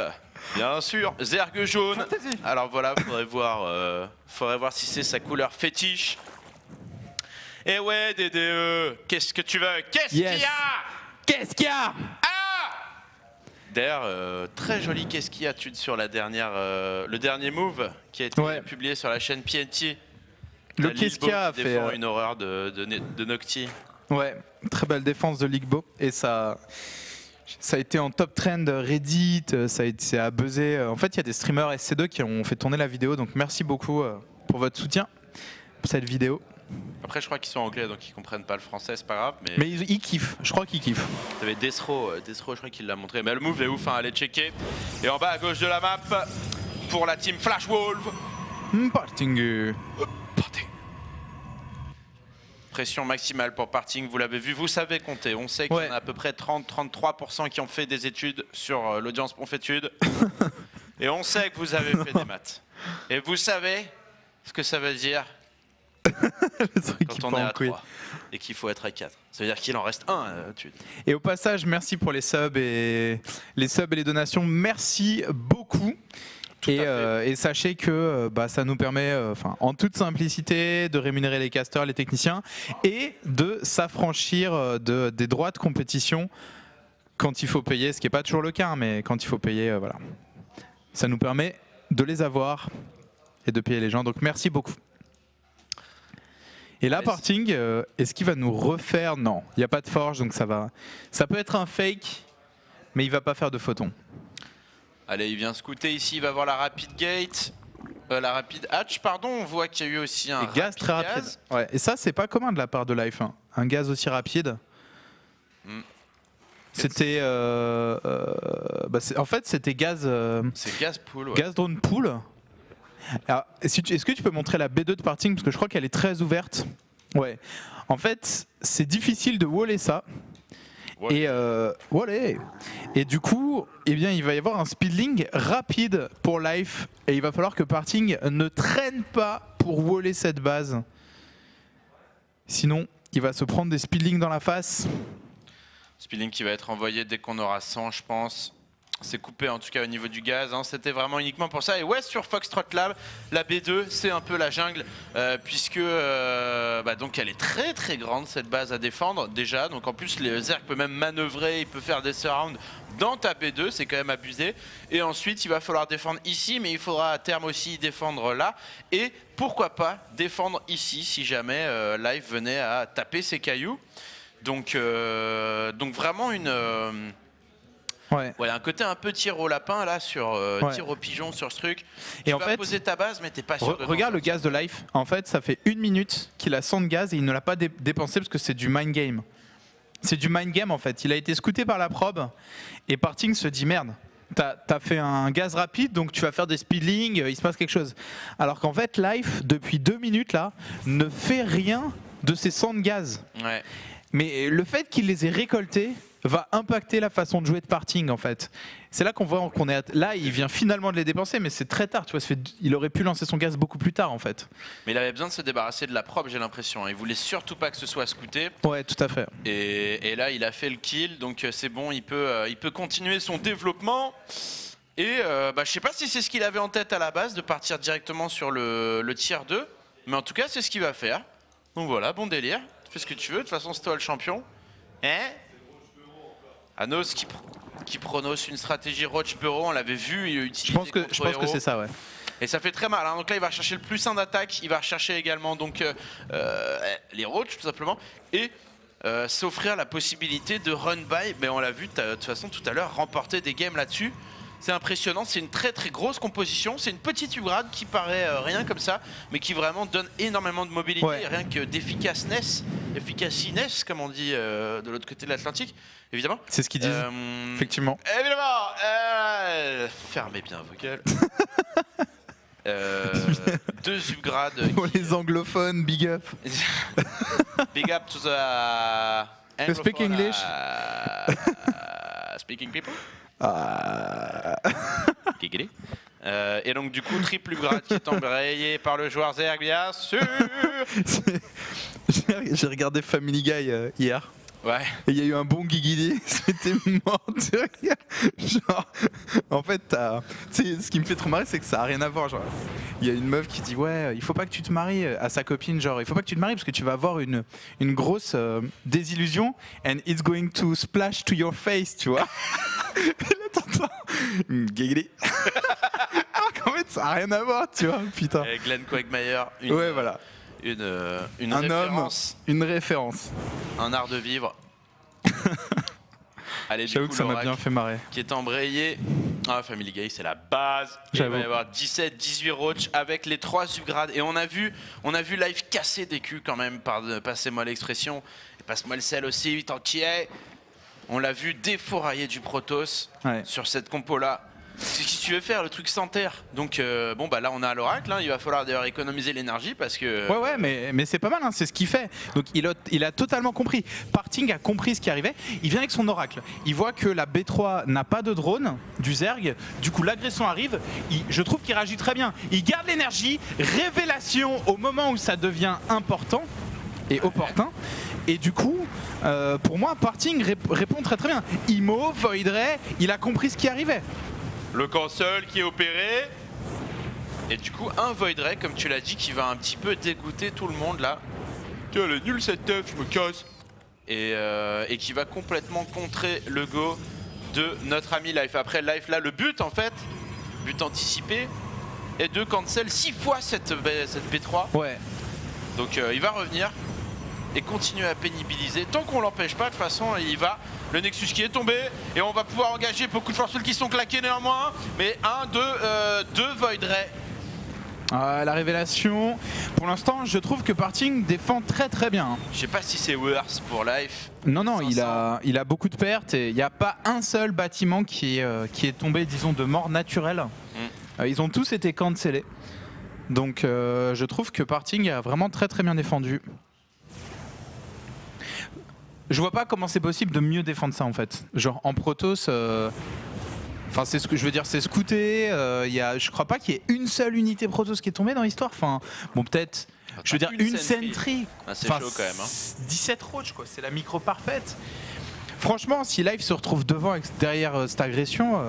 bien sûr, zergue jaune. Fantasy. Alors voilà, faudrait voir si c'est sa couleur fétiche. Et ouais, DDE, qu'est-ce que tu veux? Qu'est-ce qu'il y a? Qu'est-ce qu'il y a? D'ailleurs, très joli qu'est-ce qu'il y a sur la dernière, le dernier move qui a été publié sur la chaîne PNT. Le qu'est-ce qu'il y a fait une horreur de Nocti. Ouais, très belle défense de Ligbo et ça a été en top trend Reddit, ça a buzzé. En fait, il y a des streamers SC2 qui ont fait tourner la vidéo, donc merci beaucoup pour votre soutien pour cette vidéo. Après, je crois qu'ils sont anglais, donc ils comprennent pas le français, c'est pas grave. Mais ils kiffent, je crois qu'ils kiffent. T'avais Desro, je crois qu'il l'a montré. Mais le move est ouf, hein, allez checker. Et en bas à gauche de la map, pour la team Flash Wolves. Parting. Pression maximale pour Parting, vous l'avez vu, vous savez compter. On sait qu'il y en a à peu près 30-33% qui ont fait des études sur l'audience PomfThud. Et on sait que vous avez fait des maths. Et vous savez ce que ça veut dire quand on est à 3 et qu'il faut être à 4. Ça veut dire qu'il en reste un. Et au passage, merci pour les subs et les donations. Merci beaucoup. Et sachez que bah, ça nous permet, en toute simplicité, de rémunérer les casteurs, les techniciens et de s'affranchir des droits de compétition quand il faut payer, ce qui n'est pas toujours le cas, mais quand il faut payer, voilà. Ça nous permet de les avoir et de payer les gens, donc merci beaucoup. Et là, Parting, est-ce qu'il va nous refaire? Non, il n'y a pas de forge, donc ça va. Ça peut être un fake, mais il ne va pas faire de photons. Allez, il vient scouter ici, il va voir la rapide gate, la rapide hatch, pardon, on voit qu'il y a eu aussi un gaz très rapide. Ouais. Et ça, c'est pas commun de la part de Life, hein. Un gaz aussi rapide. Mm. C'était... en fait, c'était gaz... c'est gaz pool, ouais. Gaz drone pool. Est-ce que tu peux montrer la B2 de Parting? Parce que je crois qu'elle est très ouverte. Ouais. En fait, c'est difficile de waller ça. Ouais. Et du coup, eh bien, il va y avoir un speedling rapide pour Life et il va falloir que Parting ne traîne pas pour waller cette base. Sinon, il va se prendre des speedlings dans la face. Speedling qui va être envoyé dès qu'on aura 100, je pense. C'est coupé en tout cas au niveau du gaz, hein. C'était vraiment uniquement pour ça. Et ouais, sur Foxtrot Lab, la B2 c'est un peu la jungle puisque donc elle est très très grande cette base à défendre déjà. Donc en plus les Zerg peut même manœuvrer, il peut faire des surrounds dans ta B2, c'est quand même abusé. Et ensuite il va falloir défendre ici, mais il faudra à terme aussi défendre là. Et pourquoi pas défendre ici si jamais Life venait à taper ses cailloux. Donc vraiment une... ouais. Ouais, un côté un peu tir au lapin là sur tir au pigeon sur ce truc. Et tu en vas fait, poser ta base mais t'es pas sûr. Regarde le gaz de Life. En fait, ça fait 1 minute qu'il a 100 de gaz et il ne l'a pas dépensé parce que c'est du mind game. C'est du mind game en fait. Il a été scouté par la probe et Parting se dit merde. T'as fait un gaz rapide donc tu vas faire des speedlings, il se passe quelque chose. Alors qu'en fait, Life depuis 2 minutes là ne fait rien de ses 100 de gaz. Ouais. Mais le fait qu'il les ait récoltés va impacter la façon de jouer de Parting en fait. C'est là qu'on voit qu'on est là, il vient finalement de les dépenser, mais c'est très tard. Tu vois, il aurait pu lancer son gaz beaucoup plus tard en fait. Mais il avait besoin de se débarrasser de la probe, j'ai l'impression. Il voulait surtout pas que ce soit scouté. Ouais, tout à fait. Et là, il a fait le kill, donc c'est bon, il peut continuer son développement. Et je sais pas si c'est ce qu'il avait en tête à la base de partir directement sur le tier 2, mais en tout cas, c'est ce qu'il va faire. Donc voilà, bon délire. Fais ce que tu veux. De toute façon, c'est toi le champion. Hein? Anoss qui prononce une stratégie Roach Bureau, on l'avait vu, il a utilisé je pense que c'est ça, ouais. Et ça fait très mal, hein. Donc là il va rechercher le plus 1 d'attaque, il va rechercher également donc, les Roach tout simplement, et s'offrir la possibilité de run-by, mais on l'a vu de toute façon tout à l'heure, remporter des games là-dessus. C'est impressionnant, c'est une très très grosse composition, c'est une petite Ugrad qui paraît rien comme ça, mais qui vraiment donne énormément de mobilité, rien que d'efficacité comme on dit de l'autre côté de l'Atlantique, évidemment. C'est ce qu'ils disent, effectivement. Évidemment, fermez bien vos gueules. Deux Ugrades. Pour les anglophones, big up. Big up to the... Speak English. Speaking people. Et donc du coup triple Ugrad qui est embrayé par le joueur Zerg bien sûr. J'ai regardé Family Guy hier. Ouais. Et il y a eu un bon Guigui, c'était mort de rire. Genre, en fait, ce qui me fait trop marrer, c'est que ça n'a rien à voir. Il y a une meuf qui dit ouais, il faut pas que tu te maries à sa copine, genre, il faut pas que tu te maries parce que tu vas avoir une grosse désillusion and it's going to splash to your face, tu vois. Et là, t'entends Guigui. Alors qu'en fait, ça n'a rien à voir, tu vois, putain. Glenn Quagmire, une référence. un art de vivre. Allez, j'avoue que ça m'a bien fait marrer. Qui est embrayé. Ah, Family Guy, c'est la base. Il va y avoir 17, 18 roach avec les 3 subgrades. Et on a vu Live casser des culs quand même, passez-moi l'expression. Et passe-moi le sel aussi, tant qu'il est. On l'a vu défourailler du Protoss sur cette compo-là. C'est ce que tu veux faire, le truc sans terre. Donc bon bah là on a l'oracle, hein. Il va falloir d'ailleurs économiser l'énergie parce que... Ouais mais c'est pas mal, hein. C'est ce qu'il fait. Donc il a totalement compris. Parting a compris ce qui arrivait, il vient avec son oracle. Il voit que la B3 n'a pas de drone, du Zerg, du coup l'agression arrive, je trouve qu'il réagit très bien. Il garde l'énergie, révélation au moment où ça devient important et opportun. Et du coup, pour moi Parting répond très bien. Imo, Voidray, il a compris ce qui arrivait. Le cancel qui est opéré. Et du coup, un Voidray, comme tu l'as dit, qui va un petit peu dégoûter tout le monde là. Tiens, elle est nulle cette teuf, je me casse. Et qui va complètement contrer le go de notre ami Life. Après, Life là, le but en fait, but anticipé, est de cancel 6 fois cette B3. Ouais. Donc il va revenir et continuer à pénibiliser. Tant qu'on l'empêche pas, de toute façon, il va. Le Nexus qui est tombé, et on va pouvoir engager beaucoup de forces qui sont claquées néanmoins, mais 1, 2 Voidray. La révélation, pour l'instant je trouve que Parting défend très bien. Je sais pas si c'est worse pour Life. Non, il a beaucoup de pertes et il n'y a pas un seul bâtiment qui est tombé, disons, de mort naturelle. Ils ont tous été cancellés. Donc je trouve que Parting a vraiment très bien défendu. Je vois pas comment c'est possible de mieux défendre ça en fait. Genre en Protoss, enfin c'est ce que je veux dire, c'est scouté. Je crois pas qu'il y ait une seule unité Protoss qui est tombée dans l'histoire. Enfin bon, peut-être. Je veux dire une sentry. C'est chaud quand même. Hein. 17 roach quoi, c'est la micro parfaite. Franchement, si Life se retrouve devant derrière cette agression,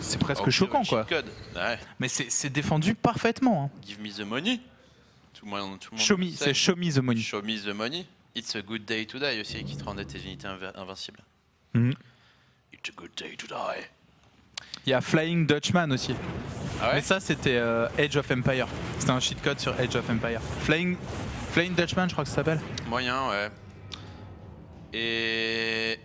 c'est presque choquant quoi. Ouais. Mais c'est défendu parfaitement. Hein. Give me the money. Tout le monde c'est show me the money. Show me the money. It's a good day to die aussi, qui te rendait tes unités invincibles. It's a good day to die. Il y a Flying Dutchman aussi. Ah ouais? Mais ça c'était Age of Empire. C'était un cheat code sur Age of Empire. Flying Dutchman, je crois que ça s'appelle. Moyen, ouais. Et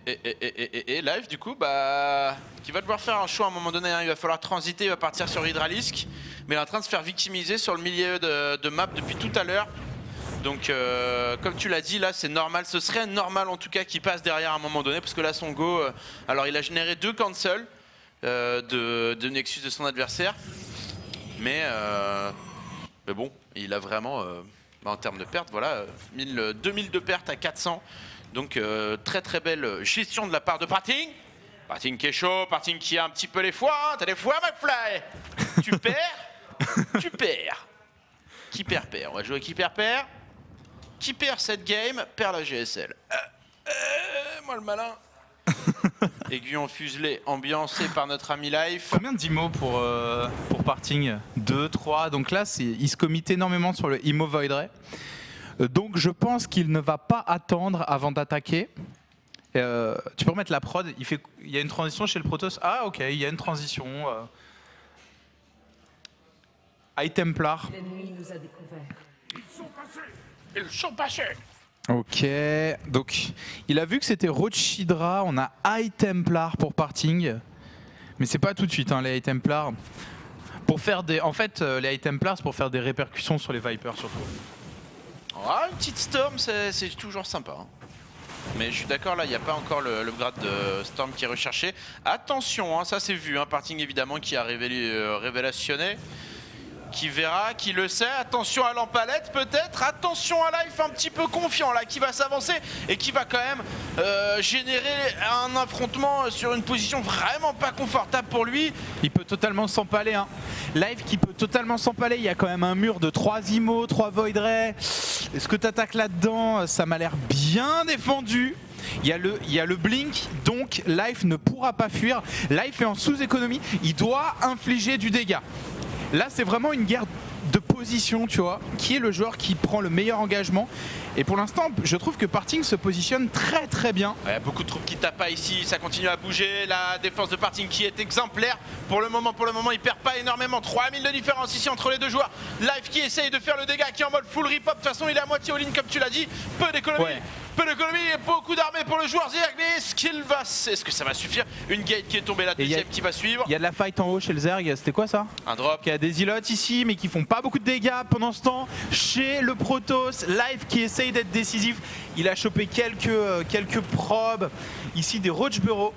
Life du coup, bah, qui va devoir faire un choix à un moment donné, hein. Il va falloir transiter, il va partir sur Hydralisk. Mais il est en train de se faire victimiser sur le milieu de map depuis tout à l'heure. Donc comme tu l'as dit là, c'est normal, ce serait normal en tout cas qu'il passe derrière à un moment donné parce que là son go, alors il a généré 2 cancels de Nexus de son adversaire, mais bon, il a vraiment, en termes de pertes, voilà, 2000 de pertes à 400, donc très belle gestion de la part de Parting. Parting qui est chaud, Parting qui a un petit peu les foies, hein, t'as les foies McFly. Tu perds. Qui perd, on va jouer qui perd. Qui perd cette game, perd la GSL. Moi le malin. Aiguillon fuselé, ambiancé par notre ami Life. Combien de d'Imo pour Parting? 2, 3, donc là il se commit énormément sur le Imo Voidray. Donc je pense qu'il ne va pas attendre avant d'attaquer. Tu peux remettre la prod, il y a une transition chez le Protoss. Ah ok, il y a une transition. High Templar. L'ennemi nous a découvert. Ils sont passés. Ok, donc il a vu que c'était Roach Hydra, on a High Templar pour Parting, mais c'est pas tout de suite hein, les High Templars. Pour faire des, en fait, les High Templars c'est pour faire des répercussions sur les Vipers surtout. Ah, une petite Storm, c'est toujours sympa. Hein. Mais je suis d'accord, là il n'y a pas encore le grade de Storm qui est recherché. Attention, hein, ça c'est vu, hein, Parting évidemment qui a révélationné. Qui verra, qui le sait, attention à l'empalette peut-être, attention à Life un petit peu confiant là, qui va s'avancer et qui va quand même générer un affrontement sur une position vraiment pas confortable pour lui. Il peut totalement s'empaler, hein. Life qui peut totalement s'empaler, il y a quand même un mur de 3 Imo, 3 Voidray. Est-ce que tu attaques là-dedans? Ça m'a l'air bien défendu. Il y a le blink, donc Life ne pourra pas fuir. Life est en sous-économie, il doit infliger du dégât. Là c'est vraiment une guerre de position, tu vois, qui est le joueur qui prend le meilleur engagement. Et pour l'instant, je trouve que Parting se positionne très bien. Il y a beaucoup de troupes qui tapent pas ici, ça continue à bouger. La défense de Parting qui est exemplaire. Pour le moment, il perd pas énormément. 3000 de différence ici entre les deux joueurs. Life qui essaye de faire le dégât, qui est en mode full rip-hop. De toute façon, il est à moitié all-in comme tu l'as dit. Peu d'économie. Ouais. peu d'économie et beaucoup d'armées pour le joueur Zerg, mais est-ce qu'il va... Est-ce que ça va suffire? Une gate qui est tombée, la deuxième qui va suivre. Il y a de la fight en haut chez le Zerg, c'était quoi ça? Un drop. Il y a des ilotes ici, mais qui font pas beaucoup de dégâts pendant ce temps. Chez le Protoss, Life qui essaye d'être décisif. Il a chopé quelques probes. Ici, des Roach Bureau.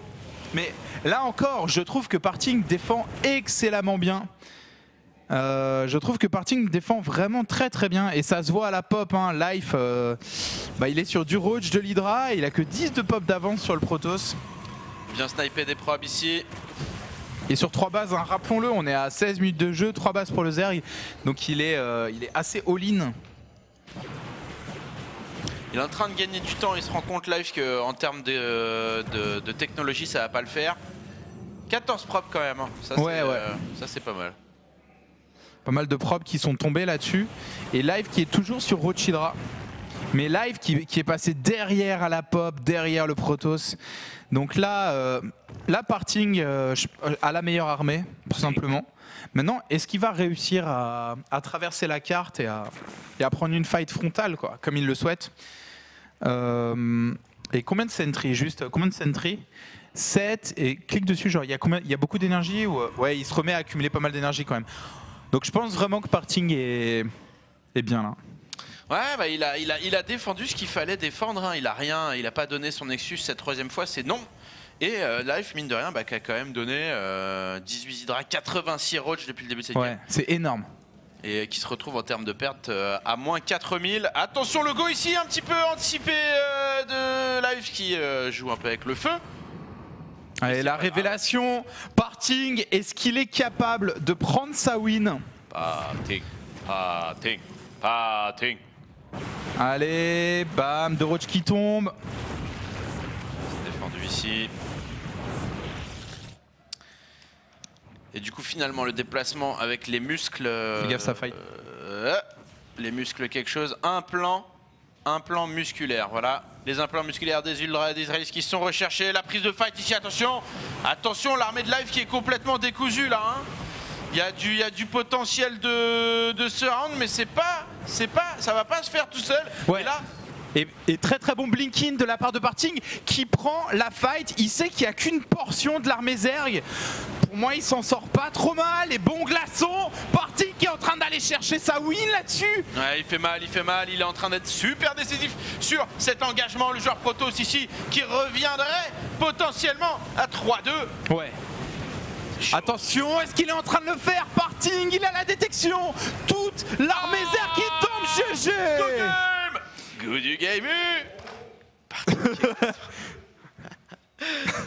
Mais là encore, je trouve que Parting défend excellemment bien. Je trouve que Parting défend vraiment très bien et ça se voit à la pop hein. Life, il est sur du roach de l'Hydra et il a que 10 de pop d'avance sur le Protoss. Bien sniper des probes ici. Et sur 3 bases, hein, rappelons-le, on est à 16 minutes de jeu, 3 bases pour le Zerg. Donc il est assez all-in. Il est en train de gagner du temps, il se rend compte Life qu'en termes de technologie ça va pas le faire. 14 propres quand même, ça c'est pas mal. Pas mal de probes qui sont tombés là-dessus. Et Life qui est toujours sur Rochidra. Mais Life qui est passé derrière à la pop, derrière le Protoss. Donc là, Parting à la meilleure armée, tout simplement. Maintenant, est-ce qu'il va réussir à traverser la carte et à prendre une fight frontale, quoi, comme il le souhaite? Et combien de sentries? Juste, combien de sentries? 7. Et clique dessus, genre, il y a beaucoup d'énergie ou, ouais, il se remet à accumuler pas mal d'énergie quand même. Donc je pense vraiment que Parting est bien là. Ouais, bah il a défendu ce qu'il fallait défendre, hein. Il a pas donné son Nexus cette troisième fois, c'est non. Et Life, mine de rien, qui a quand même donné 18 Hydra, 86 Roach depuis le début de cette game. C'est énorme. Et qui se retrouve en termes de perte à moins 4000. Attention, le go ici, un petit peu anticipé de Life qui joue un peu avec le feu. Allez, la révélation, Parting, est-ce qu'il est capable de prendre sa win? Parting. Allez, bam, de Roach qui tombe. C'est défendu ici. Et du coup, finalement, le déplacement avec les muscles... Fais gaffe, ça faille. Les muscles quelque chose, un plan musculaire, voilà. Les implants musculaires des Israélites qui sont recherchés. La prise de fight ici, attention. Attention, l'armée de Life qui est complètement décousue là. Hein. Il y a du potentiel de ce round, mais ça va pas se faire tout seul. Ouais. Et là, et très bon blink-in de la part de Parting qui prend la fight. Il sait qu'il n'y a qu'une portion de l'armée Zerg. Pour moi, il s'en sort pas trop mal. Et bon glaçon, Parting qui est en train d'aller chercher sa win là-dessus. Ouais, il fait mal. Il est en train d'être super décisif sur cet engagement. Le joueur Protoss ici qui reviendrait potentiellement à 3-2. Ouais. Attention, est-ce qu'il est en train de le faire? Parting, il a la détection. Toute l'armée Zerg qui tombe. GG. Good game.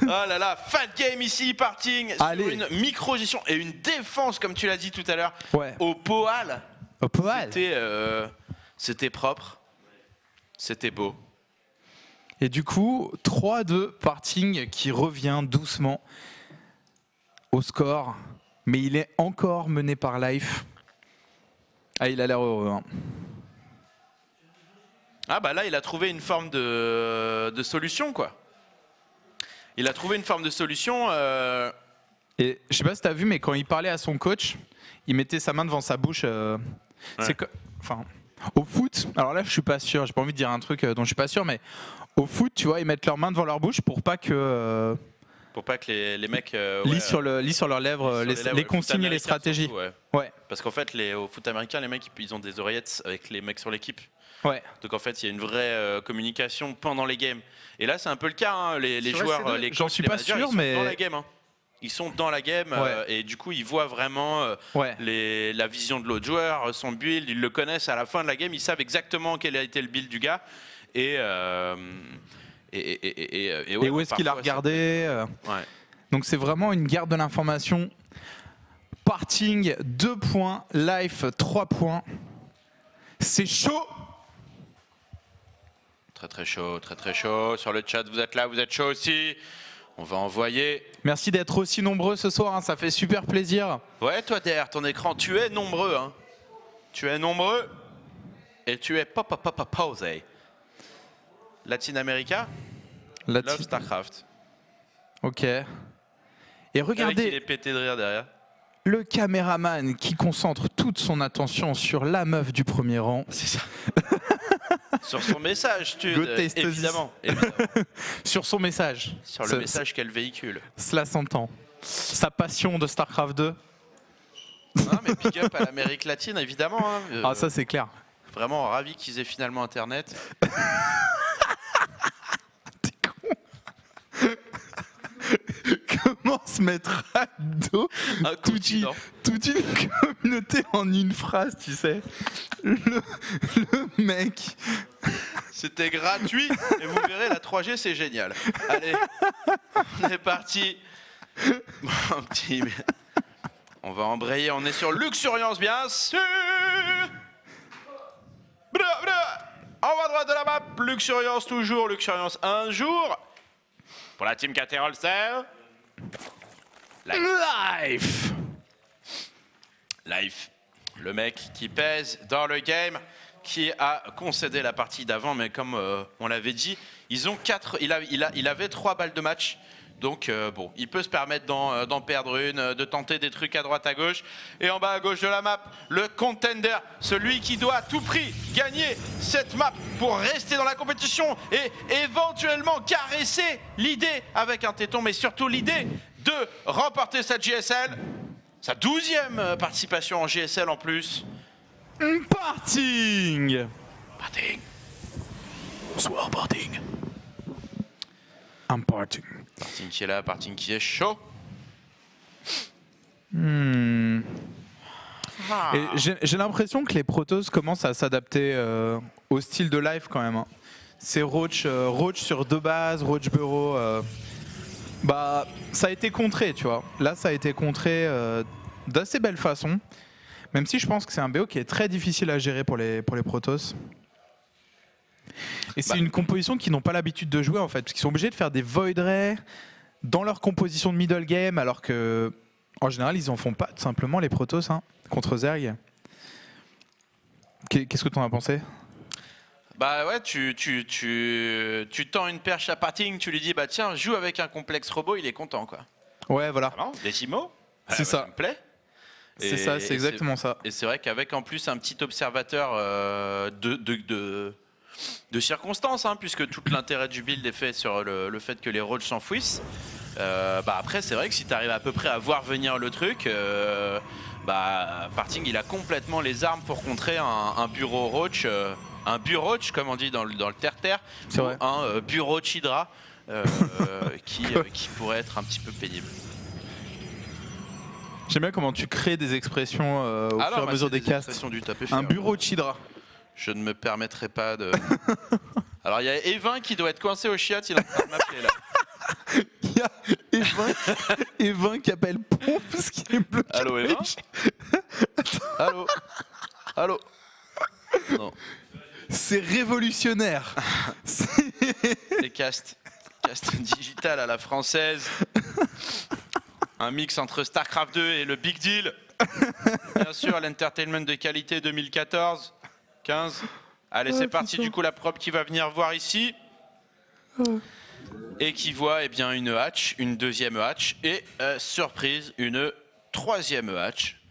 Oh là là, fat game ici, Parting. Allez. Une micro-gestion et une défense, comme tu l'as dit tout à l'heure, au Poal. C'était propre, c'était beau. Et du coup, 3-2, Parting qui revient doucement au score. Mais il est encore mené par Life. Ah, il a l'air heureux. Hein. Ah bah là, il a trouvé une forme de solution, quoi. Il a trouvé une forme de solution. Et je sais pas si t'as vu, mais quand il parlait à son coach, il mettait sa main devant sa bouche. Au foot, alors là je suis pas sûr, j'ai pas envie de dire un truc dont je suis pas sûr, mais au foot, tu vois, ils mettent leurs mains devant leur bouche pour pas que les mecs lisent sur leurs lèvres les consignes et les stratégies. Surtout, ouais. Parce qu'en fait, au foot américain, les mecs ils ont des oreillettes avec les mecs sur l'équipe. Ouais. Donc en fait, il y a une vraie communication pendant les games. Et là, c'est un peu le cas. Hein. Les joueurs, les coachs, les managers, ils sont dans la game. Hein. Ils sont dans la game et du coup, ils voient vraiment la vision de l'autre joueur, son build. Ils le connaissent à la fin de la game. Ils savent exactement quel a été le build du gars. Et où est-ce qu'il a regardé. Donc c'est vraiment une guerre de l'information. Parting 2 points, Life 3 points. C'est chaud. Très chaud. Sur le chat, vous êtes là, vous êtes chaud aussi. On va envoyer. Merci d'être aussi nombreux ce soir, hein, ça fait super plaisir. Ouais, toi derrière ton écran, tu es nombreux. Hein. Tu es nombreux et tu es posé. Latin America, Love Starcraft. Ok. Et regardez. Il est pété de rire derrière. Le caméraman qui concentre toute son attention sur la meuf du premier rang. C'est ça. Sur son message, tu évidemment. Sur son message. Sur le message qu'elle véhicule. Cela s'entend. Sa passion de Starcraft II. Non, mais big up à l'Amérique latine, évidemment. Hein. Ah, ça, c'est clair. Vraiment ravi qu'ils aient finalement Internet. T'es con. Comment se mettre à dos toute une communauté en une phrase, tu sais. Le mec. C'était gratuit, et vous verrez, la 3G, c'est génial. Allez, on est parti. Bon, petit... On va embrayer, on est sur Luxuriance, bien sûr. En bas à droite de la map, Luxuriance toujours, Luxuriance un jour. Pour la team Catterall, c'est... Life. Life, le mec qui pèse dans le game, qui a concédé la partie d'avant, mais comme on l'avait dit, ils ont il avait 3 balles de match. Donc bon, il peut se permettre d'en perdre une, de tenter des trucs à droite à gauche. Et en bas à gauche de la map, le contender, celui qui doit à tout prix gagner cette map pour rester dans la compétition et éventuellement caresser l'idée avec un téton, mais surtout l'idée de remporter sa GSL, sa 12e participation en GSL en plus. Parting. Parting. Bonsoir Parting. Un Parting. Parting qui est là, Parting qui est chaud. Hmm. Ah. J'ai l'impression que les proteuses commencent à s'adapter au style de Life quand même. Hein. C'est Roach, Roach sur 2 bases, Roach Bureau. Bah, ça a été contré, tu vois. Là, ça a été contré d'assez belle façon. Même si je pense que c'est un BO qui est très difficile à gérer pour les Protoss. Et c'est une composition qu'ils n'ont pas l'habitude de jouer en fait, parce qu'ils sont obligés de faire des Void Ray dans leur composition de middle game, alors que en général ils en font pas, tout simplement, les Protoss hein, contre Zerg. Qu'est-ce que t'en as pensé? Bah ouais, tu tends une perche à Parting, tu lui dis bah tiens, joue avec un complexe robot, il est content quoi. Ouais voilà. Décimo, c'est ça. Ça me plaît. C'est ça, c'est exactement ça. Et c'est vrai qu'avec en plus un petit observateur de circonstances, hein, puisque tout l'intérêt du build est fait sur le fait que les roads s'enfouissent. Bah après, c'est vrai que si tu arrives à peu près à voir venir le truc, bah Parting il a complètement les armes pour contrer un bureau roach, un buroach comme on dit dans le terre-terre, ou vrai. Un bureau Hydra qui pourrait être un petit peu pénible. J'aime bien comment tu crées des expressions au fur et à mesure des castes. Un bureau Hydra. Je ne me permettrai pas de... Alors il y a Evin qui doit être coincé au chiot, il est en train de m'appeler là. Il y a Evin qui appelle Pomp parce qu'il est bloqué. Allô Evin. Allô. Allô. Non. C'est révolutionnaire. Les castes. Castes digitales à la française. Un mix entre Starcraft 2 et le Big Deal. Bien sûr, l'entertainment de qualité 2014. 15. Allez, c'est parti. Du coup, la prop qui va venir voir ici et qui voit eh bien, une hatch, une deuxième hatch et surprise, une troisième hatch.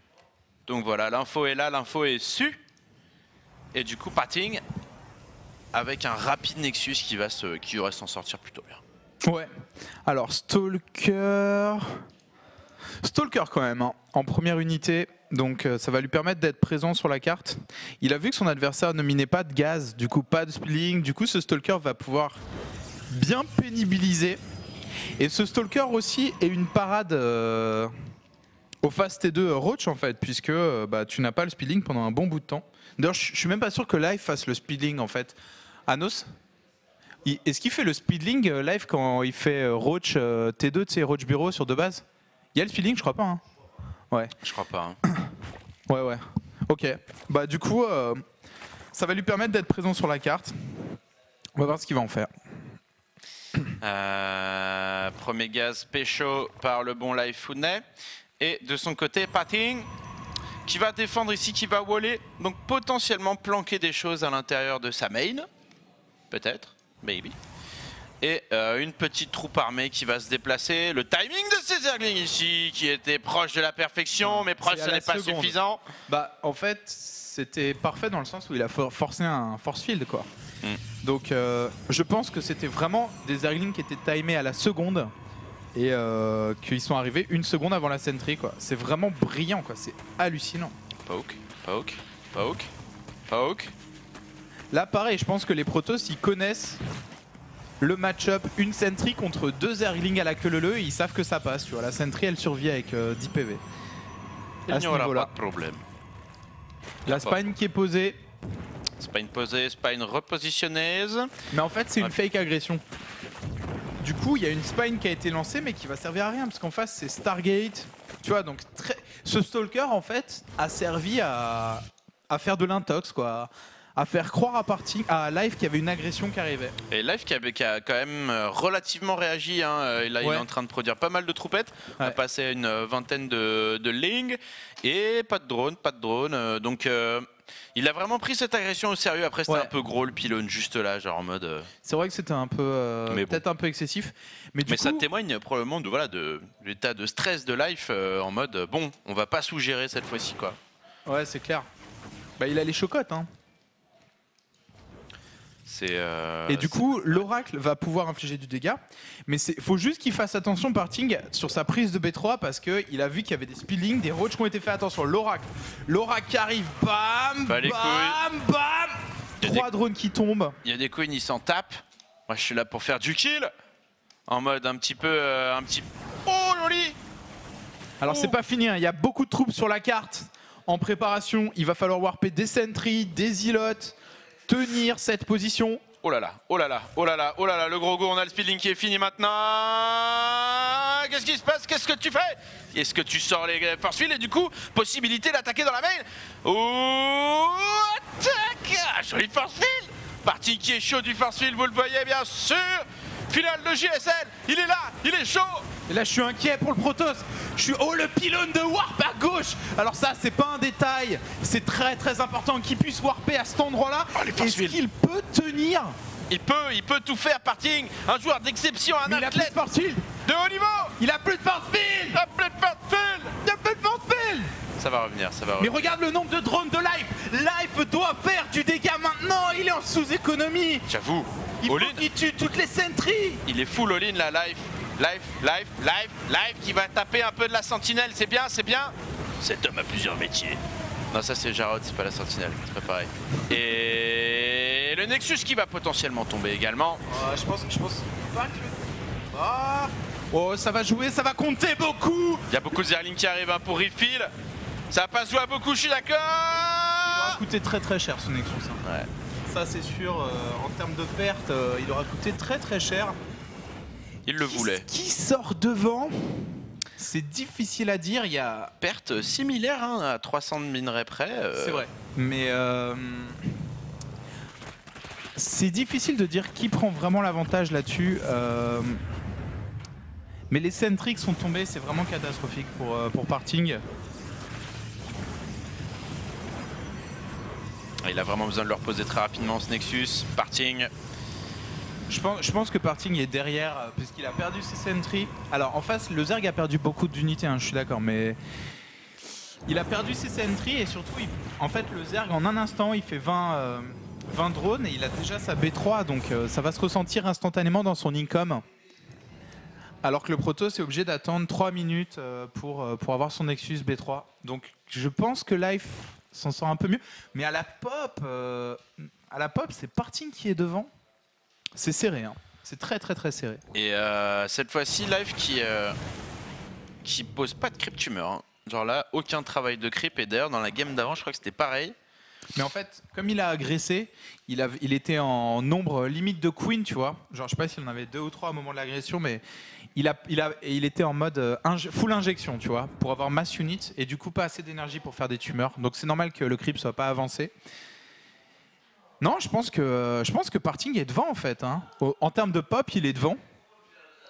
Donc voilà, l'info est là, l'info est su. Et du coup, Parting avec un rapide Nexus qui devrait s'en sortir plutôt bien. Ouais. Alors, Stalker. Stalker quand même, hein, en première unité. Donc ça va lui permettre d'être présent sur la carte. Il a vu que son adversaire ne minait pas de gaz, du coup pas de spilling, du coup ce Stalker va pouvoir bien pénibiliser. Et ce Stalker aussi est une parade au face T2 Roach en fait, puisque bah, tu n'as pas le spilling pendant un bon bout de temps. D'ailleurs je suis même pas sûr que Life fasse le spilling en fait. Anoss, est-ce qu'il fait le spilling Life quand il fait Roach T2, tu sais, Roach Bureau sur 2 bases? Il y a le spilling, je crois pas hein. Ouais. Je crois pas. Hein. Ouais, ouais. Ok. Bah, du coup, ça va lui permettre d'être présent sur la carte. On va voir ce qu'il va en faire. Premier gaz pécho par le bon Life Foodney. Et de son côté, Parting qui va défendre ici, qui va waller. Donc, potentiellement planquer des choses à l'intérieur de sa main. Peut-être. Maybe. et une petite troupe armée qui va se déplacer. Le timing de ces Zerglings ici qui était proche de la perfection, mais proche ce n'est pas suffisant. Bah en fait c'était parfait dans le sens où il a forcé un force field quoi. Donc je pense que c'était vraiment des Zerglings qui étaient timés à la seconde et qu'ils sont arrivés une seconde avant la sentry quoi. C'est vraiment brillant quoi, c'est hallucinant. Poke, poke, poke, poke. Là pareil, je pense que les Protoss ils connaissent le match-up, une sentry contre deux Zerglings à la queue leu-leu, ils savent que ça passe, tu vois, la sentry elle survit avec 10 PV. Il n'y aura pas de problème. La spine qui est posée. Spine posée, spine repositionnée. Mais en fait c'est une fake agression. Du coup il y a une spine qui a été lancée mais qui va servir à rien parce qu'en face c'est Stargate. Tu vois donc ce stalker en fait a servi à faire de l'intox quoi. À faire croire à Life qu'il y avait une agression qui arrivait. Et Life qui a quand même relativement réagi, hein. Et là, ouais. Il est en train de produire pas mal de troupettes. Ouais. On a passé une vingtaine de lignes et pas de drone. Donc il a vraiment pris cette agression au sérieux. Après, c'était un peu gros le pylône juste là, genre en mode. C'est vrai que c'était un peu peut-être un peu excessif. Mais coup, ça témoigne probablement de l'état de stress de Life en mode bon, on va pas sous-gérer cette fois-ci quoi. Ouais, c'est clair. Bah, il a les chocottes, hein. Et du coup, l'oracle va pouvoir infliger du dégât, mais il faut juste qu'il fasse attention Parting sur sa prise de B3 parce qu'il a vu qu'il y avait des spillings, des roaches qui ont été faits. Attention, l'oracle qui arrive, bam, bah, bam, bam. Trois drones qui tombent. Il y a des coins, ils s'en tapent. Moi, je suis là pour faire du kill, en mode un petit peu, Oh loli. Alors c'est pas fini, hein. Il y a beaucoup de troupes sur la carte. En préparation, il va falloir warper des sentries, des îlots. Tenir cette position. Oh là là, oh là là, oh là là, oh là là, le gros go, on a le speedling qui est fini maintenant. Qu'est-ce qui se passe? Qu'est-ce que tu fais? Est-ce que tu sors les force field et du coup, possibilité d'attaquer dans la main? Oh, attaque! Ah, joli force field! Parti qui est chaud du force field, vous le voyez bien sûr. Finale de GSL, il est là, il est chaud. Et là je suis inquiet pour le Protoss. Je suis le pylône de warp à gauche. Alors ça c'est pas un détail, c'est très très important qu'il puisse warper à cet endroit là. Oh, est-ce qu'il peut tenir? Il peut tout faire Parting. Un joueur d'exception, un athlète. Il a plus de force field. De haut niveau. Il a plus de force field. Ça va revenir, ça va revenir. Mais regarde le nombre de drones de Life. Life doit faire du dégât maintenant. Il est en sous-économie. J'avoue. Il tue toutes les sentries. Il est full all-in là, Life. Life qui va taper un peu de la sentinelle. C'est bien, c'est bien. Cet homme a plusieurs métiers. Non, ça c'est Jarod, c'est pas la sentinelle. C'est pas pareil. Et le Nexus qui va potentiellement tomber également. Je pense pas que... Oh, ça va jouer, ça va compter beaucoup. Il y a beaucoup de Zerling qui arrivent pour refill. Ça passe à beaucoup, je suis d'accord. Il aura coûté très très cher ce Nexus. Hein. Ouais. Ça c'est sûr, en termes de perte, il aura coûté très très cher. Il le voulait. Qui sort devant? C'est difficile à dire, il y a... Perte similaire hein, à 300 de minerais près. C'est vrai. Mais c'est difficile de dire qui prend vraiment l'avantage là-dessus. Mais les sentries sont tombés, c'est vraiment catastrophique pour Parting. Il a vraiment besoin de le reposer très rapidement ce Nexus. Parting. Je pense que Parting est derrière puisqu'il a perdu ses sentries. Alors en face, le Zerg a perdu beaucoup d'unités, hein, je suis d'accord, mais il a perdu ses sentries et surtout, en fait, le Zerg en un instant, il fait 20 drones et il a déjà sa B3, donc ça va se ressentir instantanément dans son income. Alors que le Protoss est obligé d'attendre 3 minutes pour avoir son Nexus B3. Donc je pense que Life s'en sort un peu mieux, mais à la pop, c'est Parting qui est devant. C'est serré, hein. C'est très très très serré. Et cette fois-ci, Life qui pose pas de creep tumeur. Hein. Genre là, aucun travail de creep. Et d'ailleurs, dans la game d'avant, je crois que c'était pareil. Mais en fait, comme il a agressé, il était en nombre limite de queen, tu vois. Genre, je sais pas s'il en avait 2 ou 3 au moment de l'agression, mais il était en mode full injection, tu vois, pour avoir mass unit et du coup pas assez d'énergie pour faire des tumeurs. Donc c'est normal que le creep soit pas avancé. Non, je pense que Parting est devant en fait. Hein. En termes de pop, il est devant.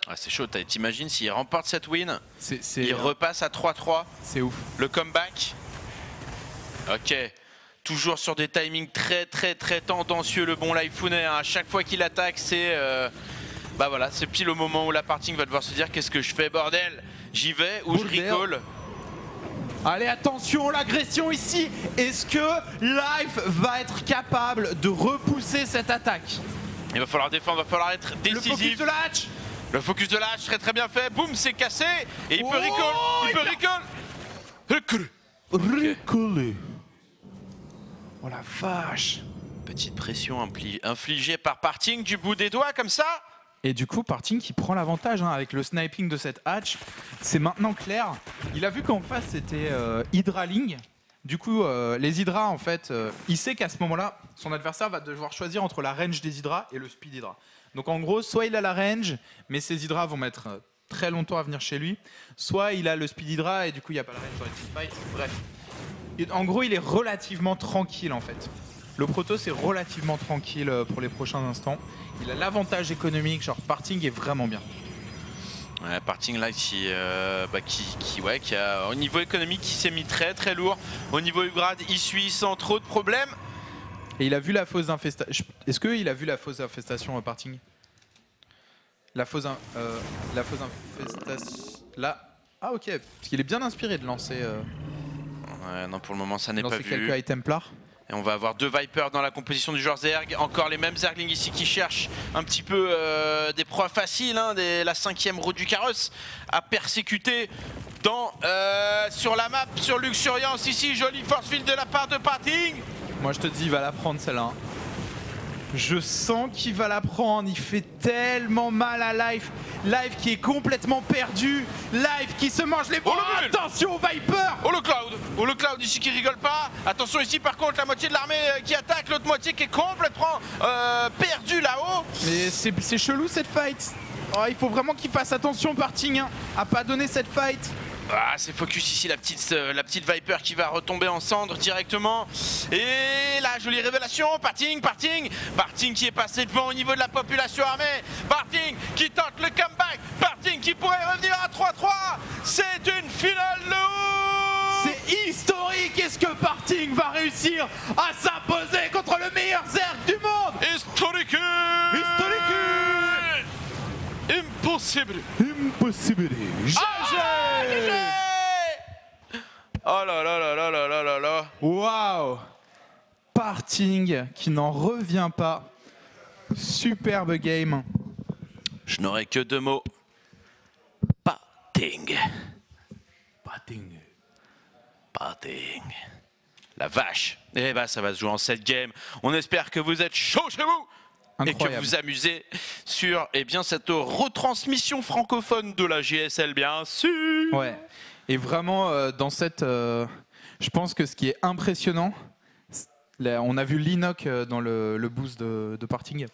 Ah, c'est chaud, t'imagines s'il remporte cette win, il repasse à 3-3. C'est ouf. Le comeback. Ok. Toujours sur des timings très très très tendancieux le bon Life Founer. Hein. À chaque fois qu'il attaque, c'est Bah voilà, c'est pile au moment où la Parting va devoir se dire qu'est-ce que je fais, bordel? J'y vais ou je recall? Allez, attention, l'agression ici. Est-ce que Life va être capable de repousser cette attaque? Il va falloir défendre, il va falloir être décisif. Le focus de l'H serait très bien fait. Boum, c'est cassé. Et il peut recall. Il peut recall. Oh la vache. Petite pression infligée par Parting du bout des doigts comme ça. Et du coup, Parting qui prend l'avantage hein, avec le sniping de cette hatch. C'est maintenant clair. Il a vu qu'en face c'était Hydraling. Du coup, les Hydras, en fait, il sait qu'à ce moment-là, son adversaire va devoir choisir entre la range des Hydras et le speed Hydra. Donc en gros, soit il a la range, mais ses Hydras vont mettre très longtemps à venir chez lui, soit il a le speed Hydra et du coup, il n'y a pas la range dans les teamfights. Bref. Et en gros, il est relativement tranquille, en fait. Le Protoss est relativement tranquille pour les prochains instants. Il a l'avantage économique, genre Parting est vraiment bien. Ouais, Parting là qui a au niveau économique qui s'est mis très lourd. Au niveau grade, il suit sans trop de problèmes. Et il a vu la fausse d'infestation. Est-ce qu'il a vu la fausse d'infestation Parting? La fausse infestation. Là. Ah ok, parce qu'il est bien inspiré de lancer. Ouais, non, pour le moment ça n'est pas vu. Quelques items plars. Et on va avoir deux Vipers dans la composition du joueur Zerg. Encore les mêmes Zerglings ici qui cherchent un petit peu des proies faciles, hein, la cinquième roue du carrosse à persécuter sur la map, sur Luxuriance ici. Joli force field de la part de Parting. Moi je te dis, il va la prendre celle-là. Je sens qu'il va la prendre. Il fait tellement mal à Life. Life qui est complètement perdu. Life qui se mange les boules. Attention Viper. Oh le Cloud. Oh le Cloud ici qui rigole pas. Attention ici par contre la moitié de l'armée qui attaque. L'autre moitié qui est complètement perdue là-haut. Mais c'est chelou cette fight. Oh, il faut vraiment qu'il fasse attention Parting hein, à pas donner cette fight. Ah, c'est focus ici, la petite Viper qui va retomber en cendres directement. Et la jolie révélation, Parting qui est passé devant au niveau de la population armée. Parting qui tente le comeback. Parting qui pourrait revenir à 3-3. C'est une finale de ouf. C'est historique. Est-ce que Parting va réussir à s'imposer contre le meilleur Zerg du monde? Historique. Impossible. Impossible. GG. Oh là là là là là là là là. Waouh. Parting qui n'en revient pas. Superbe game. Je n'aurai que deux mots. Parting. Parting. Parting. La vache. Eh ben ça va se jouer en 7 games. On espère que vous êtes chaud chez vous. Incroyable. Et que vous amusez sur cette retransmission francophone de la GSL, bien sûr. Ouais. Et vraiment, dans cette, je pense que ce qui est impressionnant, là, on a vu Linoch dans le boost de Parting.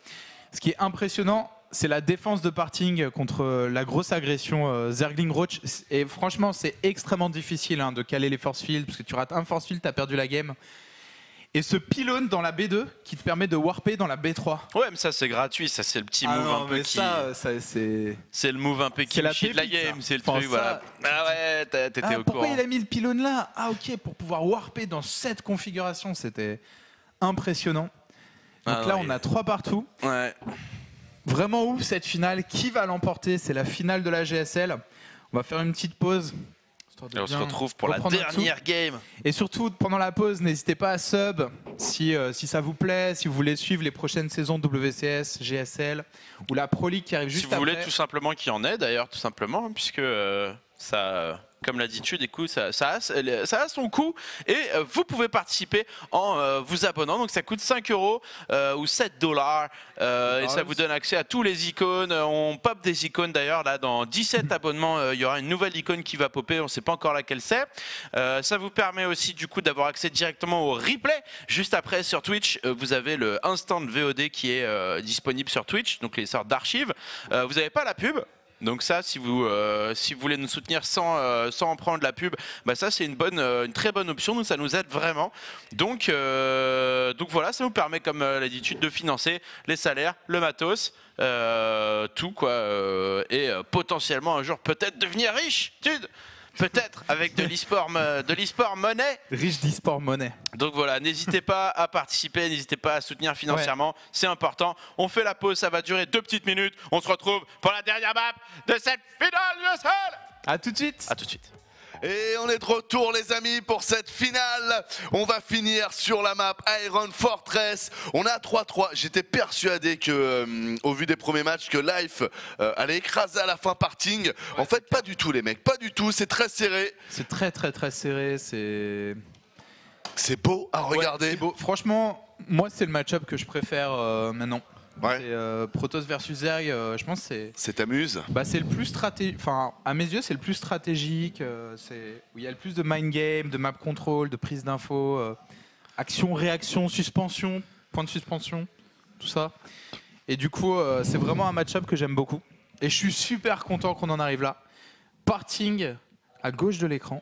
Ce qui est impressionnant, c'est la défense de Parting contre la grosse agression Zergling Roach. Et franchement, c'est extrêmement difficile hein, de caler les force fields, parce que tu rates un force field, tu as perdu la game. Et ce pylône dans la B2 qui te permet de warper dans la B3. Ouais, mais ça c'est gratuit, ça c'est le petit move un peu qui... C'est le move un peu qui chie de la game, c'est le truc, voilà. Ah ouais, t'étais au courant. Pourquoi il a mis le pylône là? Ah ok, pour pouvoir warper dans cette configuration, c'était impressionnant. Donc là, on a 3 partout. Ouais. Vraiment ouf cette finale, qui va l'emporter? C'est la finale de la GSL. On va faire une petite pause. Et on se retrouve pour la dernière game. Et surtout, pendant la pause, n'hésitez pas à sub si ça vous plaît, si vous voulez suivre les prochaines saisons de WCS, GSL ou la Pro League qui arrive juste après. Si vous voulez tout simplement qu'il y en ait d'ailleurs, tout simplement, puisque ça... Comme l'habitude, ça a son coût et vous pouvez participer en vous abonnant. Donc ça coûte 5 € ou 7 $. Et ça vous donne accès à tous les icônes. On pop des icônes d'ailleurs. Là, dans 17 abonnements, il y aura une nouvelle icône qui va popper. On ne sait pas encore laquelle c'est. Ça vous permet aussi du coup d'avoir accès directement au replay. Juste après sur Twitch, vous avez le instant VOD qui est disponible sur Twitch. Donc les sortes d'archives. Vous n'avez pas la pub. Donc ça, si vous voulez nous soutenir sans en prendre la pub, bah ça c'est une très bonne option, donc ça nous aide vraiment. Donc voilà, ça nous permet comme l'habitude de financer les salaires, le matos, tout quoi, et potentiellement un jour peut-être devenir riche. peut-être avec de l'e-sport monnaie. Riche d'e-sport monnaie. Donc voilà, n'hésitez pas à participer, n'hésitez pas à soutenir financièrement, c'est important. On fait la pause, ça va durer 2 petites minutes. On se retrouve pour la dernière map de cette finale GSL. A tout de suite. A tout de suite. Et on est de retour les amis pour cette finale. On va finir sur la map Iron Fortress. On a 3-3. J'étais persuadé que, au vu des premiers matchs, que Life allait écraser à la fin Parting. En fait, pas du tout les mecs, pas du tout. C'est très serré. C'est très serré. C'est beau à regarder. Ouais, beau. Franchement, moi c'est le match-up que je préfère maintenant. Ouais. Protoss versus Zerg, je pense c'est. C'est t'amuse. Bah c'est le plus stratégique. Enfin, à mes yeux, c'est le plus stratégique. C'est où il y a le plus de mind game, de map control, de prise d'info, action, réaction, suspension, point de suspension, tout ça. Et du coup, c'est vraiment un match-up que j'aime beaucoup. Et je suis super content qu'on en arrive là. Parting à gauche de l'écran,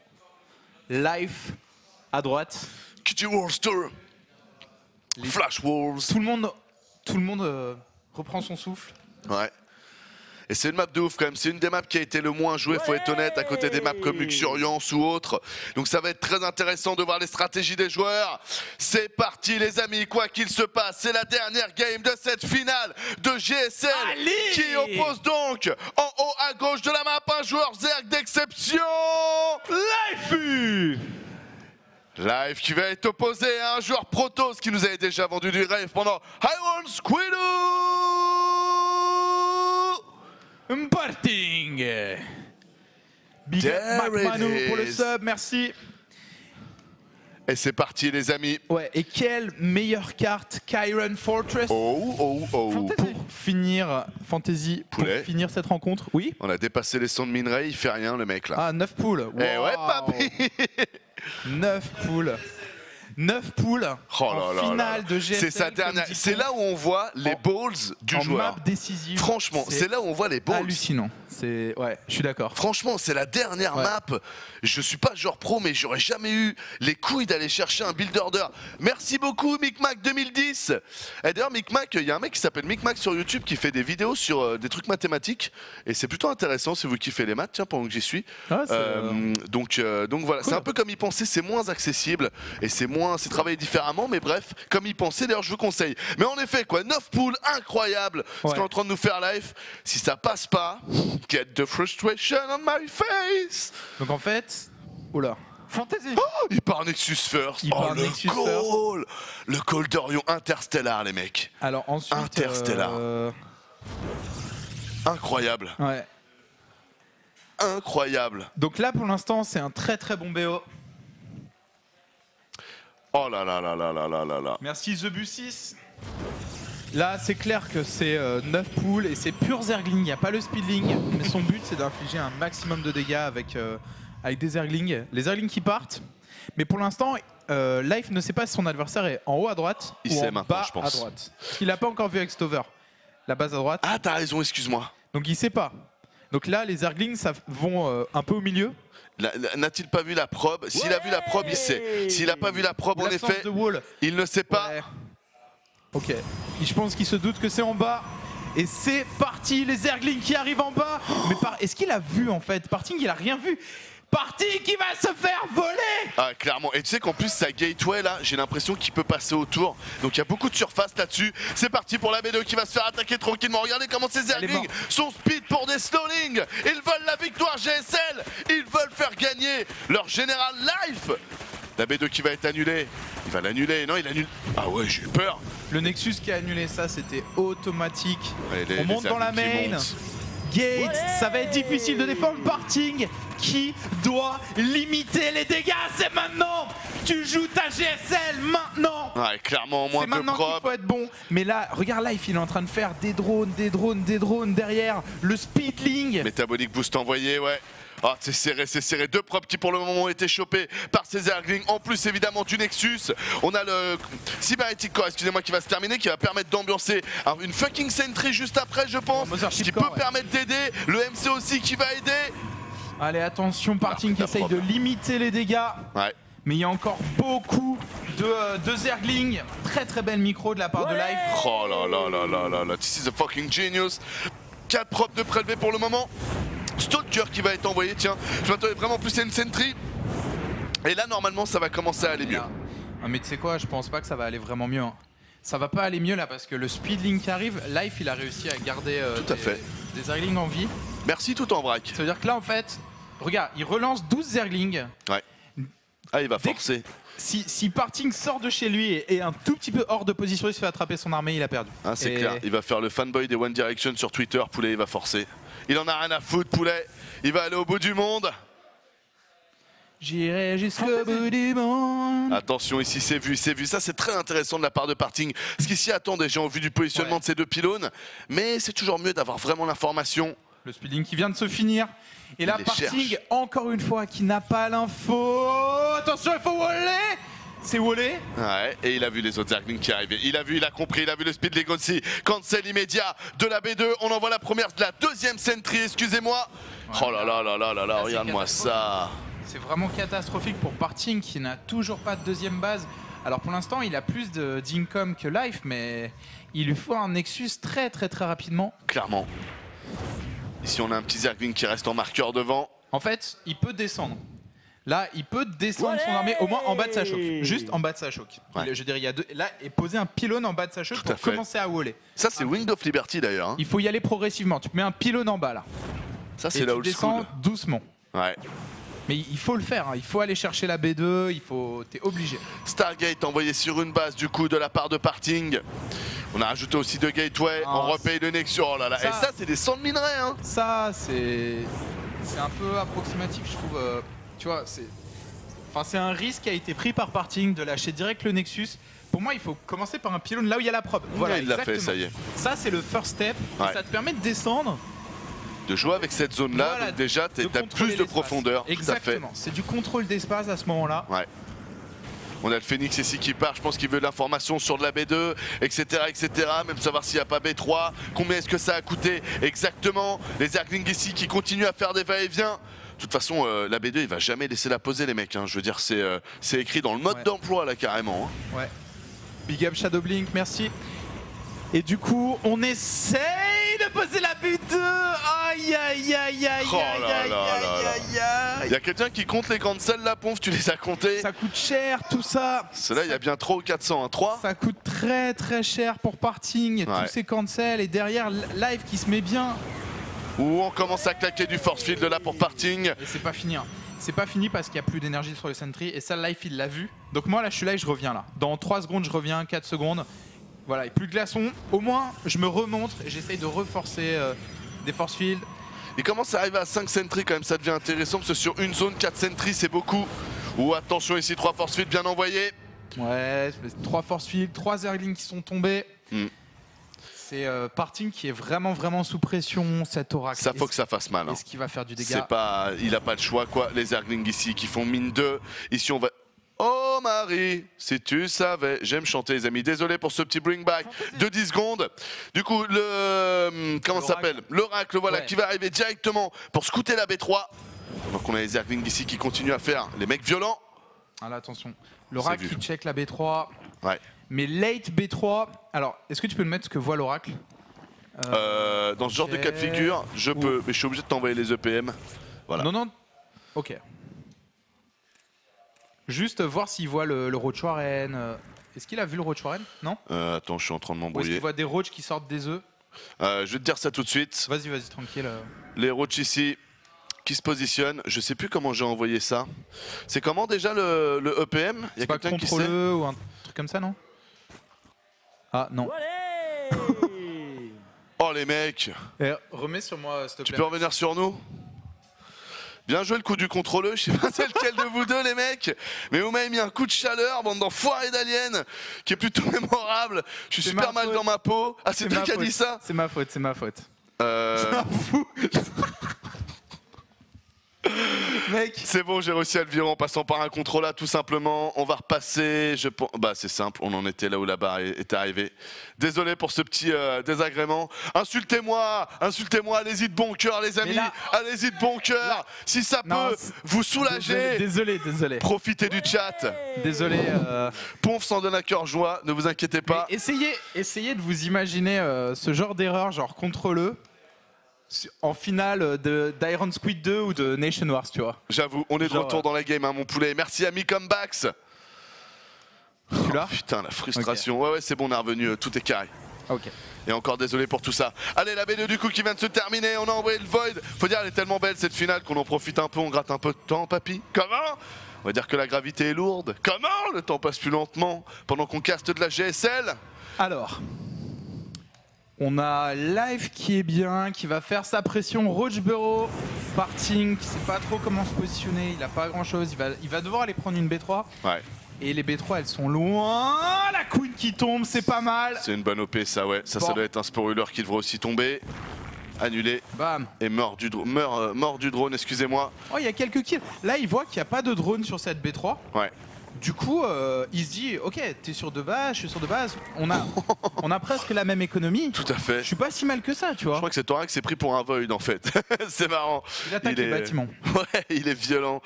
Life à droite. Kitty Wolster, Flash Wolves. Tout le monde reprend son souffle. Ouais. Et c'est une map de ouf quand même. C'est une des maps qui a été le moins jouée, faut être honnête, à côté des maps comme Luxuriance ou autres. Donc ça va être très intéressant de voir les stratégies des joueurs. C'est parti les amis, quoi qu'il se passe, c'est la dernière game de cette finale de GSL. Allez, qui oppose donc en haut à gauche de la map un joueur Zerg d'exception, Life. Live qui va être opposé à un joueur Protoss qui nous avait déjà vendu du rêve pendant AnossSc2 Parting. Big up Manu pour le sub, merci. Et c'est parti les amis. Ouais, et quelle meilleure carte qu'Iron Fortress. Pour finir Fantasy, pour finir cette rencontre. Oui. On a dépassé les sons de minerai, il fait rien le mec là. Ah, 9 poules. Wow. Et ouais papy. 9 poules en finale de GSL. C'est sa dernière. C'est là où on voit les balls du joueur. Map décisive. Franchement, c'est là où on voit les balls. Hallucinant. C'est ouais, je suis d'accord. Franchement, c'est la dernière map. Je suis pas genre pro, mais j'aurais jamais eu les couilles d'aller chercher un build order. Merci beaucoup Micmac 2010. Et d'ailleurs Micmac, il y a un mec qui s'appelle Micmac sur YouTube qui fait des vidéos sur des trucs mathématiques et c'est plutôt intéressant si vous kiffez les maths. Tiens, pendant que j'y suis. Ah, donc voilà, cool. C'est un peu comme y penser, c'est moins accessible et c'est moins c'est travaillé différemment, mais bref, comme y penser, d'ailleurs je vous conseille. Mais en effet, quoi, 9 poules incroyables, ce qu'on est en train de nous faire live. Si ça passe pas, get the frustration on my face. Donc en fait, oula. Fantasy. Oh, il part Nexus first. Le goal first. Le goal d'Orion Interstellar, les mecs. Alors ensuite, Interstellar. Incroyable. Ouais. Incroyable. Donc là, pour l'instant, c'est un très bon BO. Oh là là là là là là là là. Merci The Bus6. Là c'est clair que c'est 9 poules et c'est pur zergling, il n'y a pas le speedling. Mais son but c'est d'infliger un maximum de dégâts avec, avec des zerglings. Les zerglings qui partent. Mais pour l'instant Life ne sait pas si son adversaire est en haut à droite ou en bas à droite. Il n'a pas encore vu avec Stover. La base à droite. Ah t'as raison, excuse-moi. Donc il sait pas. Donc là les zerglings ça vont un peu au milieu. N'a-t-il pas vu la probe? S'il a vu la probe, il sait. S'il n'a pas vu la probe, en effet, il ne sait pas. Ok. Je pense qu'il se doute que c'est en bas. Et c'est parti, les Zerglings qui arrivent en bas. Mais est-ce qu'il a vu en fait? Parting, il a rien vu. Parting qui va se faire voler. Ah, clairement. Et tu sais qu'en plus, sa gateway là, j'ai l'impression qu'il peut passer autour. Donc il y a beaucoup de surface là-dessus. C'est parti pour la B2 qui va se faire attaquer tranquillement. Regardez comment ces Zerglings sont speed pour des Snowlings. Ils veulent la victoire GSL. Ils veulent faire gagner leur général Life. La B2 qui va être annulée. Il va l'annuler. Non, il annule. Ah ouais, j'ai eu peur. Le Nexus qui a annulé ça, c'était automatique. Allez, on monte dans la main. Gates, ça va être difficile de défendre. Parting qui doit limiter les dégâts. C'est maintenant. Tu joues ta GSL maintenant. Ouais, clairement, moins de prob. C'est maintenant qu'il faut être bon. Mais là, regarde Life, il est en train de faire des drones derrière. Le speedling. Métabolique boost envoyé, ouais. Ah, c'est serré, c'est serré. 2 propres qui pour le moment ont été chopés par ces Zerglings. En plus, évidemment, du Nexus. On a le Cybernetic Core, excusez-moi, qui va se terminer, qui va permettre d'ambiancer une fucking Sentry juste après, je pense. Qui peut permettre d'aider. Le MC aussi qui va aider. Allez, attention, Parting qui essaye de limiter les dégâts. Ouais. Mais il y a encore beaucoup de Zerglings. Très belle micro de la part de Life. Oh là là là là là là. This is a fucking genius. 4 propres de prélevé pour le moment. Stalker qui va être envoyé, tiens, je m'attendais vraiment plus à une sentry. Et là normalement ça va commencer à aller mieux. Mais tu sais quoi, je pense pas que ça va aller vraiment mieux. Ça va pas aller mieux là parce que le speedling qui arrive, Life il a réussi à garder des Zerglings en vie. Merci tout en vrac. Ça veut dire que là en fait, regarde, il relance 12 Zerglings. Ouais. Ah il va forcer. Si Parting sort de chez lui et est un tout petit peu hors de position, il se fait attraper son armée, il a perdu. Ah, c'est clair, il va faire le fanboy des One Direction sur Twitter, Poulet, il va forcer. Il en a rien à foutre, Poulet, il va aller au bout du monde. J'irai jusqu'au bout du monde. Attention, ici c'est vu, ça c'est très intéressant de la part de Parting. Ce qui s'y attend déjà au vu du positionnement de ces deux pylônes, mais c'est toujours mieux d'avoir vraiment l'information. Le speeding qui vient de se finir. Et là, Parting, encore une fois, qui n'a pas l'info. Attention, il faut waller. C'est wallé. Ouais, et il a vu les autres Zerglings qui arrivaient. Il a vu, il a compris, il a vu le speedling aussi. Cancel immédiat de la B2. On envoie la première, la deuxième sentry, excusez-moi. Ouais, oh là là là là là là, regarde-moi ça. C'est vraiment catastrophique pour Parting qui n'a toujours pas de deuxième base. Alors pour l'instant, il a plus d'income que Life, mais il lui faut un Nexus très rapidement. Clairement. Ici on a un petit Zergling qui reste en marqueur devant. En fait, il peut descendre. Là, il peut descendre son armée au moins en bas de sa choc. Juste en bas de sa choc. Ouais. Je dirais, il y a deux. Là, et poser un pylône en bas de sa choc pour commencer à waller. Ça, c'est Wings of Liberty d'ailleurs. Hein. Il faut y aller progressivement. Tu mets un pylône en bas là. Ça, c'est la old school. Doucement. Ouais. Mais il faut le faire, hein. Il faut aller chercher la B2, t'es obligé. Stargate envoyé sur une base du coup de la part de Parting. On a rajouté aussi deux gateways, on repaye le Nexus. Oh là là, ça... et ça c'est des sons de minerais hein. Ça c'est un peu approximatif je trouve, tu vois, c'est un risque qui a été pris par Parting de lâcher direct le Nexus. Pour moi il faut commencer par un pylône là où il y a la probe. Voilà, il l'a fait, ça y est. Ça c'est le first step, et ça te permet de descendre. De jouer avec cette zone là, voilà, donc déjà tu as plus de profondeur. Exactement, c'est du contrôle d'espace à ce moment là. Ouais. On a le Phoenix ici qui part, je pense qu'il veut de l'information sur de la B2, etc. Même savoir s'il n'y a pas B3, combien est-ce que ça a coûté exactement. Les Zerglings ici qui continuent à faire des va-et-vient. De toute façon, la B2 il va jamais laisser la poser les mecs, hein. Je veux dire c'est écrit dans le mode d'emploi là carrément. Hein. Ouais. Big up Shadowblink, merci. Et du coup, on essaye de poser la B2. Aïe, aïe, aïe, aïe, aïe. Il y a quelqu'un qui compte les cancels là, Pomf, tu les as comptés. Ça coûte cher tout ça. Cela, il y a bien 3 ou 400, hein, 3. Ça coûte très cher pour Parting, tous ces cancels. Et derrière, Live qui se met bien. Ouh, on commence à claquer du force field là pour Parting. Et c'est pas fini, hein. C'est pas fini parce qu'il n'y a plus d'énergie sur le sentry. Et ça, Life, il l'a vu. Donc moi, là, je suis là et je reviens là. Dans 3 secondes, je reviens, 4 secondes. Voilà, et plus de glaçons, au moins je me remonte et j'essaye de renforcer des force fields. Il commence à arriver à 5 sentries quand même, ça devient intéressant parce que sur une zone, 4 sentries c'est beaucoup. Ou attention ici, 3 force fields bien envoyés. Ouais, 3 force fields, 3 Zerglings qui sont tombés. C'est Parting qui est vraiment sous pression, cet oracle. Ça faut que ça fasse mal. Hein. Est-ce qu'il va faire du dégât? Il a pas de choix quoi, les Zerglings ici qui font mine 2. Ici on va... Oh Marie, si tu savais, j'aime chanter les amis, désolé pour ce petit bring back de 10 secondes. Du coup, comment ça s'appelle? L'oracle, voilà, qui va arriver directement pour scouter la B3. Donc on a les Zerglings ici qui continuent à faire les mecs violents. Ah là, attention, l'oracle qui check la B3, mais late B3, alors est-ce que tu peux me mettre ce que voit l'oracle? Dans ce genre de cas de figure, je peux, mais je suis obligé de t'envoyer les EPM. Voilà. Non, ok. Juste voir s'il voit le Roach Warren. Est-ce qu'il a vu le Roach Warren? Non. Attends, je suis en train de m'embrouiller. Est-ce qu'il voit des Roach qui sortent des œufs? Je vais te dire ça tout de suite. Vas-y, tranquille. Les Roach ici qui se positionnent. Je sais plus comment j'ai envoyé ça. C'est comment déjà le EPM? Il y a quelqu'un qui sait? C'est pas contrôle ou un truc comme ça, non? Ah non. Oh les mecs. Remets sur moi, s'il te plaît. Tu peux revenir sur nous? Bien joué le coup du contrôleux, je sais pas c'est lequel de vous deux les mecs, mais vous m'avez mis un coup de chaleur, bande d'enfoirés d'aliens, qui est plutôt mémorable, je suis super mal dans ma peau. Ah c'est toi qui a dit ça? C'est ma faute, Je m'en fous. Mec. C'est bon, j'ai réussi à le virer en passant par un contrôle là tout simplement. On va repasser, je pense... Bah c'est simple, on en était là où la barre est arrivée. Désolé pour ce petit désagrément. Insultez-moi, allez-y de bon cœur les amis, allez-y de bon cœur. Si ça peut vous soulager, désolé. Profitez du chat. Désolé. Pomf s'en donne à cœur joie, ne vous inquiétez pas. Mais essayez de vous imaginer ce genre d'erreur, genre contrôleux. en finale d'Iron Squid 2 ou de Nation Wars, tu vois. J'avoue, on est de retour dans la game, hein, mon poulet. Merci, ami Comebacks. Oh, putain, la frustration. Okay. Ouais, c'est bon, on est revenu, tout est carré. Ok. Et encore désolé pour tout ça. Allez, la B2 du coup qui vient de se terminer, on a envoyé le Void. Faut dire, elle est tellement belle cette finale qu'on en profite un peu, on gratte un peu de temps, papy. Comment ? On va dire que la gravité est lourde. Comment ? Le temps passe plus lentement pendant qu'on caste de la GSL. Alors, on a Life qui est bien, qui va faire sa pression. Roachborough, Parting, qui sait pas trop comment se positionner, il a pas grand chose, il va devoir aller prendre une B3. Ouais. Et les B3 elles sont loin, la Queen qui tombe, c'est pas mal. C'est une bonne OP ça, ouais, ça, bon. Ça doit être un sporuler qui devrait aussi tomber. Annulé. Bam. Et mort du drone, excusez-moi. Oh, il y a quelques kills. Là il voit qu'il n'y a pas de drone sur cette B3. Ouais. Du coup il se dit ok, t'es sur deux bases, je suis sur deux bases, on a presque la même économie. Tout à fait. Je suis pas si mal que ça, tu vois. Je crois que c'est Thorax qui s'est pris pour un void en fait. C'est marrant. Il attaque les bâtiments. Ouais, il est violent.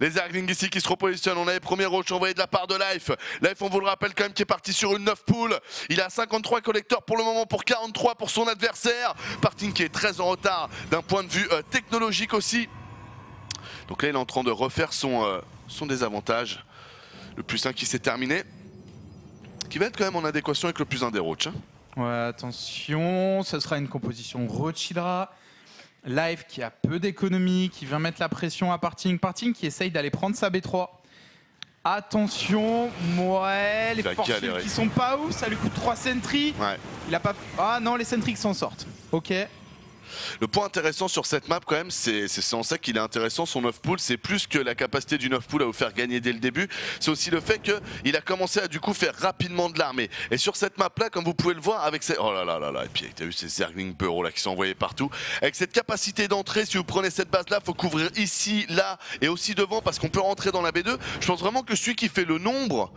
Les Arglings ici qui se repositionnent. On a les premiers roches envoyés de la part de Life. Life, on vous le rappelle quand même, qui est parti sur une 9 pool. Il a 53 collecteurs pour le moment, pour 43 pour son adversaire. Parting qui est très en retard d'un point de vue technologique aussi. Donc là il est en train de refaire son désavantage. Le plus 1 qui s'est terminé, qui va être quand même en adéquation avec le plus 1 des Roach. Hein. Ouais, attention, ce sera une composition Roach-Hydra. Life qui a peu d'économie, qui vient mettre la pression à Parting. Parting qui essaye d'aller prendre sa B3. Attention, ouais, les fortunes qui sont pas ouf, ça lui coûte 3 sentries. Ouais. Il a pas... Ah non, les sentries qui s'en sortent. Ok. Le point intéressant sur cette map quand même, c'est en ça qu'il est intéressant, son 9 pool, c'est plus que la capacité du 9 pool à vous faire gagner dès le début, c'est aussi le fait qu'il a commencé à du coup faire rapidement de l'armée. Et sur cette map là, comme vous pouvez le voir, avec cette... Oh là là là là, et puis t'as vu ces Zergling Bureau là qui sont envoyés partout. Avec cette capacité d'entrée, si vous prenez cette base là, faut couvrir ici, là et aussi devant parce qu'on peut rentrer dans la B2. Je pense vraiment que celui qui fait le nombre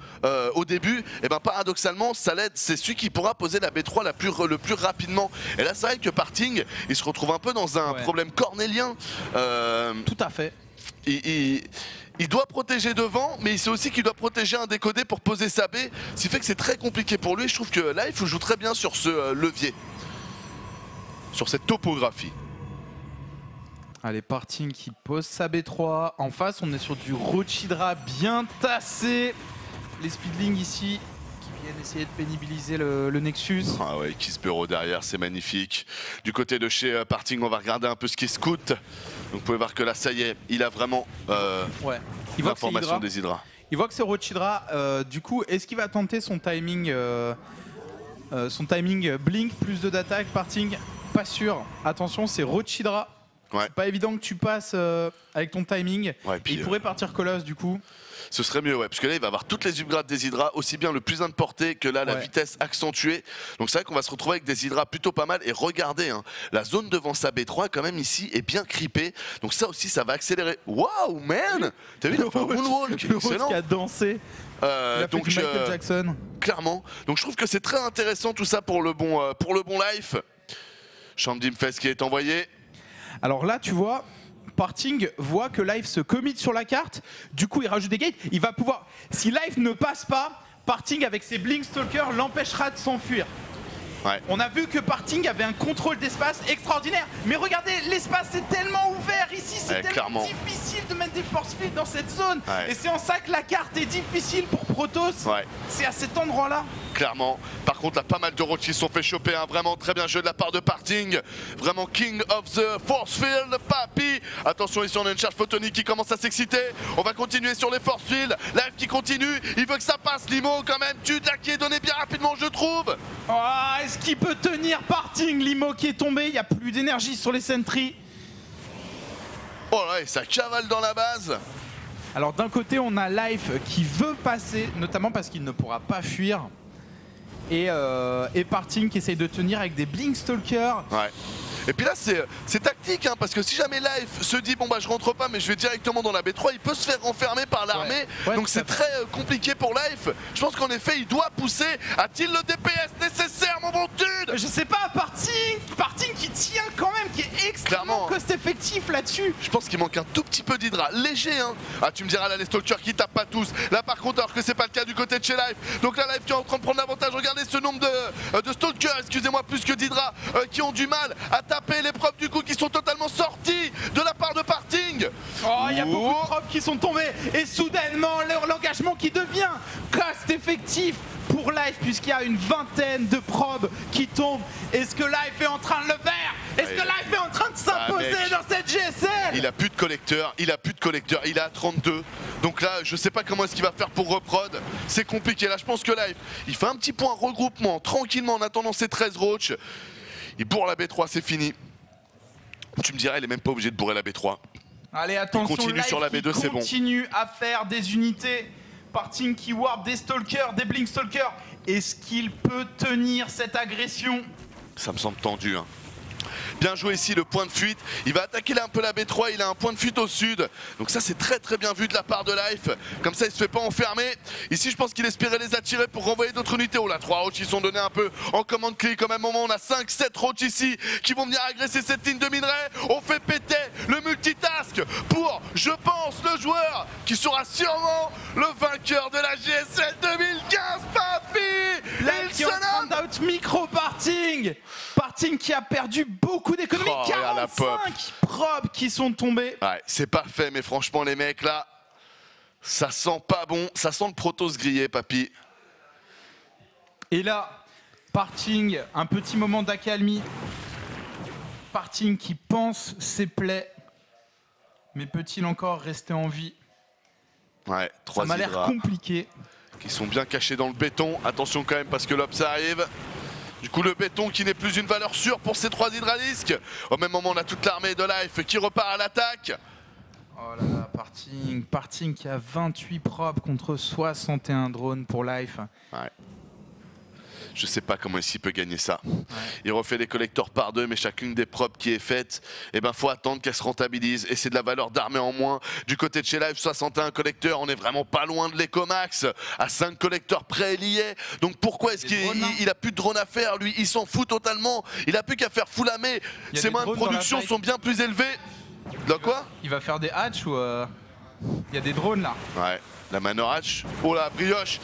au début, et ben paradoxalement, ça l'aide, c'est celui qui pourra poser la B3 le plus rapidement. Et là c'est vrai que Parting, il se retrouve un peu dans un problème cornélien. Tout à fait. Il doit protéger devant, mais il sait aussi qu'il doit protéger un décodé pour poser sa baie. Ce qui fait que c'est très compliqué pour lui. Je trouve que Life joue très bien sur ce levier, sur cette topographie. Allez, Parting qui pose sa B3. En face, on est sur du Roachidra bien tassé. Les Speedlings ici d'essayer de pénibiliser le Nexus. Ah ouais, qui se bureau derrière, c'est magnifique. Du côté de chez Parting, on va regarder un peu ce qui se coûte. Donc vous pouvez voir que là, ça y est, il a vraiment l'information des Hydra. Il voit que c'est Roachidra. Du coup, est-ce qu'il va tenter son timing Blink, plus de d'attaque, Parting? Pas sûr. Attention, c'est Roachidra. Ouais. C'est pas évident que tu passes avec ton timing. Ouais, puis, il pourrait partir Colosse du coup. Ce serait mieux, ouais, parce que là il va avoir toutes les upgrades des Hydra, aussi bien le plus 1 de portée que là la vitesse accentuée. Donc c'est vrai qu'on va se retrouver avec des Hydra plutôt pas mal. Et regardez, hein, la zone devant sa B3 quand même ici est bien creepée. Donc ça aussi ça va accélérer. Waouh man, t'as vu le moonwalk, excellent. Qui a dansé. Donc Michael Jackson. Clairement. Donc je trouve que c'est très intéressant tout ça pour le bon Life. Chambre d'Imfest qui est envoyé. Alors là tu vois, Parting voit que Life se commit sur la carte, du coup il rajoute des gates, il va pouvoir... Si Life ne passe pas, Parting avec ses Blink Stalkers l'empêchera de s'enfuir. Ouais. On a vu que Parting avait un contrôle d'espace extraordinaire, mais regardez, l'espace est tellement ouvert ici, c'est tellement difficile de mettre des force fields dans cette zone. Ouais. Et c'est en ça que la carte est difficile pour Protoss, c'est à cet endroit-là. Clairement, par contre là pas mal de routes qui se sont fait choper, hein. Vraiment très bien joué de la part de Parting, vraiment king of the force field, papy. Attention ici on a une charge photonique qui commence à s'exciter, on va continuer sur les force fields, Life qui continue, il veut que ça passe, Limo quand même, Tude là qui est donné bien rapidement je trouve. Oh, qui peut tenir Parting? Limo qui est tombé, il n'y a plus d'énergie sur les sentries. Oh là, et ça cavale dans la base. Alors d'un côté on a Life qui veut passer, notamment parce qu'il ne pourra pas fuir. Et Parting qui essaye de tenir avec des Blink Stalkers. Ouais. Et puis là c'est tactique, hein, parce que si jamais Life se dit bon bah je rentre pas mais je vais directement dans la B3, il peut se faire renfermer par l'armée, donc c'est très compliqué pour Life. Je pense qu'en effet il doit pousser. A-t-il le DPS nécessaire, mon bon Tude? Je sais pas, Parting qui tient quand même, qui est extrêmement cost effectif là-dessus. Je pense qu'il manque un tout petit peu d'Hydra, léger hein. Ah tu me diras là les Stalkers qui tapent pas tous, là par contre alors que c'est pas le cas du côté de chez Life. Donc là Life qui est en train de prendre l'avantage, regardez ce nombre de Stalkers, excusez-moi, plus que d'Hydra qui ont du mal à taper. L'épreuve du coup qui sont qui sont tombés et soudainement l'engagement qui devient cost effectif pour Life puisqu'il y a une vingtaine de probes qui tombent. Est-ce que Life est en train de le faire? Est-ce que Life est en train de s'imposer dans cette GSL? Il a plus de collecteur, il a 32. Donc là, je sais pas comment est-ce qu'il va faire pour reprod. C'est compliqué. Là, je pense que Life, il fait un petit point regroupement, tranquillement, en attendant ses 13 roachs. Et pour la B3, c'est fini. Tu me dirais, il est même pas obligé de bourrer la B3. Allez, attention, il continue Life sur la B2, c'est bon. Il continue à faire des unités. Parting qui warp des stalkers, des blink stalkers. Est-ce qu'il peut tenir cette agression? Ça me semble tendu, hein. Bien joué ici, le point de fuite. Il va attaquer là un peu la B3, il a un point de fuite au sud. Donc ça, c'est très très bien vu de la part de Life. Comme ça, il se fait pas enfermer. Ici, je pense qu'il espérait les attirer pour renvoyer d'autres unités. Oh là, 3 roachs, ils sont donnés un peu en commande clé. Comme à un moment, on a 5-7 roachs ici qui vont venir agresser cette ligne de minerai. On fait péter le multitask pour, je pense, le joueur qui sera sûrement le vainqueur de la GSL 2015, papy. Life qui out micro Parting. Parting qui a perdu beaucoup d'économies, oh, 45 probes qui sont tombées. Ouais, c'est pas fait, mais franchement, les mecs, là, ça sent pas bon. Ça sent le Protoss grillé, papy. Et là, Parting, un petit moment d'accalmie. Parting qui pense ses plaies. Mais peut-il encore rester en vie? Ouais, 3 ça m'a l'air compliqué. Qui sont bien cachés dans le béton. Attention quand même, parce que l'Obs arrive. Du coup, le béton qui n'est plus une valeur sûre pour ces 3 hydralisques. Au même moment, on a toute l'armée de Life qui repart à l'attaque. Oh là là, Parting qui a 28 probes contre 61 drones pour Life. Ouais. Je sais pas comment ici peut gagner ça. Ouais. Il refait les collecteurs par 2, mais chacune des probes qui est faite, eh ben, faut attendre qu'elle se rentabilise. Et c'est de la valeur d'armée en moins. Du côté de chez Life, 61 collecteurs, on est vraiment pas loin de l'Ecomax. À 5 collecteurs près, il y est. Donc pourquoi est-ce qu'il a plus de drones à faire, lui? Il s'en fout totalement. Il a plus qu'à faire foulamer. Ses moyens de production sont bien plus élevés. Dans quoi? Il va faire des hatchs ou il y a des drones là? Ouais. La Manor Hatch, oh là, Brioche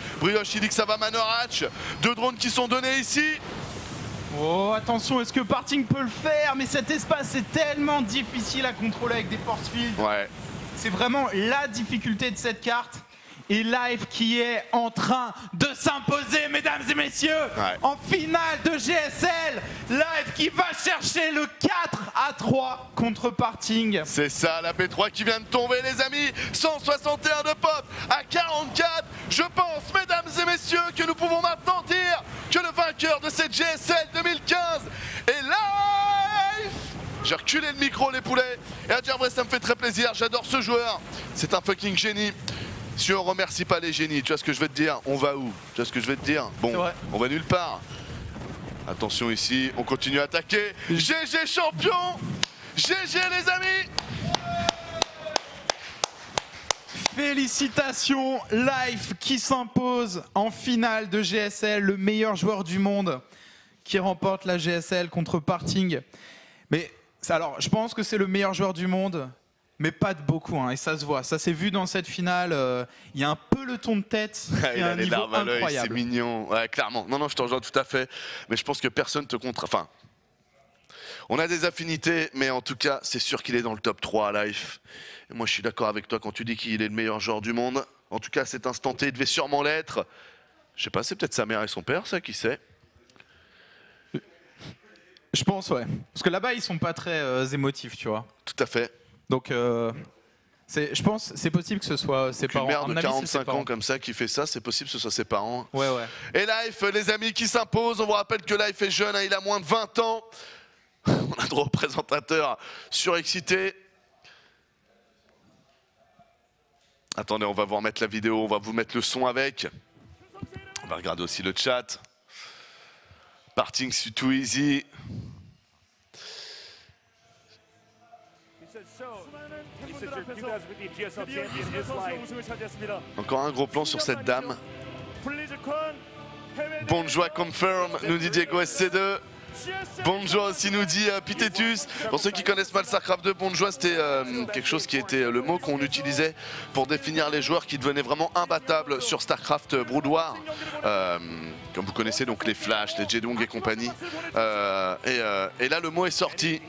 il dit que ça va Manor Hatch, 2 drones qui sont donnés ici. Oh attention, est-ce que Parting peut le faire? Mais cet espace est tellement difficile à contrôler avec des force fields. Ouais. C'est vraiment la difficulté de cette carte. Et Life qui est en train de s'imposer, mesdames et messieurs, ouais, en finale de GSL. Life qui va chercher le 4-3 contre Parting. C'est ça, la P3 qui vient de tomber, les amis. 161 de pop à 44. Je pense, mesdames et messieurs, que nous pouvons maintenant dire que le vainqueur de cette GSL 2015 est Life. J'ai reculé le micro, les poulets. Et à dire vrai, ça me fait très plaisir. J'adore ce joueur. C'est un fucking génie. Si on remercie pas les génies, tu vois ce que je veux te dire? On va où? Tu vois ce que je veux te dire? Bon, on va nulle part. Attention ici, on continue à attaquer. GG champion, GG les amis. Félicitations, Life qui s'impose en finale de GSL, le meilleur joueur du monde qui remporte la GSL contre Parting. Mais alors, je pense que c'est le meilleur joueur du monde. Mais pas de beaucoup, hein, et ça se voit. Ça s'est vu dans cette finale. Il y a un peloton de tête. Il a les larmes à l'œil, c'est mignon. Ouais, clairement. Non, non, je t'en rejoins tout à fait. Mais je pense que personne te contre. Enfin, on a des affinités, mais en tout cas, c'est sûr qu'il est dans le top 3 à Life. Et moi, je suis d'accord avec toi quand tu dis qu'il est le meilleur joueur du monde. En tout cas, à cet instant T, il devait sûrement l'être. Je sais pas, c'est peut-être sa mère et son père, ça, qui sait. Je pense, ouais. Parce que là-bas, ils sont pas très émotifs, tu vois. Tout à fait. Donc, je pense c'est possible que ce soit ses parents. Une mère de 45 ans comme ça qui fait ça, c'est possible que ce soit ses parents. Ouais, ouais. Et Life, les amis, qui s'impose. On vous rappelle que Life est jeune, hein, il a moins de 20 ans. On a droit au présentateur surexcité. Attendez, on va vous remettre la vidéo, on va vous mettre le son avec. On va regarder aussi le chat. Parting, c'est too easy. Encore un gros plan sur cette dame. Bonne joie confirm, nous dit Diego SC2. Bonjour aussi nous dit Pitetus. Pour ceux qui connaissent mal Starcraft 2, Bonjour c'était quelque chose qui était le mot qu'on utilisait pour définir les joueurs qui devenaient vraiment imbattables sur Starcraft Brood War. Comme vous connaissez donc les Flash, les Jedong et compagnie. Et là le mot est sorti.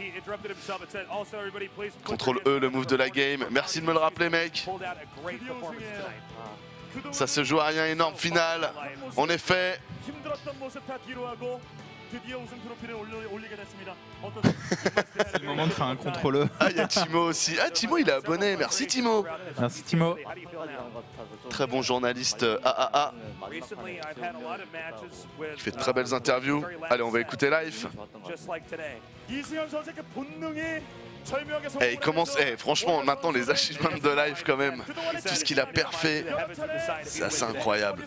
Contrôle E, le move de la game. Merci de me le rappeler mec. Ça se joue à rien, énorme finale. En effet. C'est le moment de faire un contrôle. Ah, il y a Timo aussi. Ah, Timo, il est abonné. Merci, Timo. Merci, Timo. Très bon journaliste. Ah. Il fait de très belles interviews. Allez, on va écouter Life. Et il commence, franchement, maintenant les achievements de Life quand même. Tout ce qu'il a parfait, c'est assez incroyable.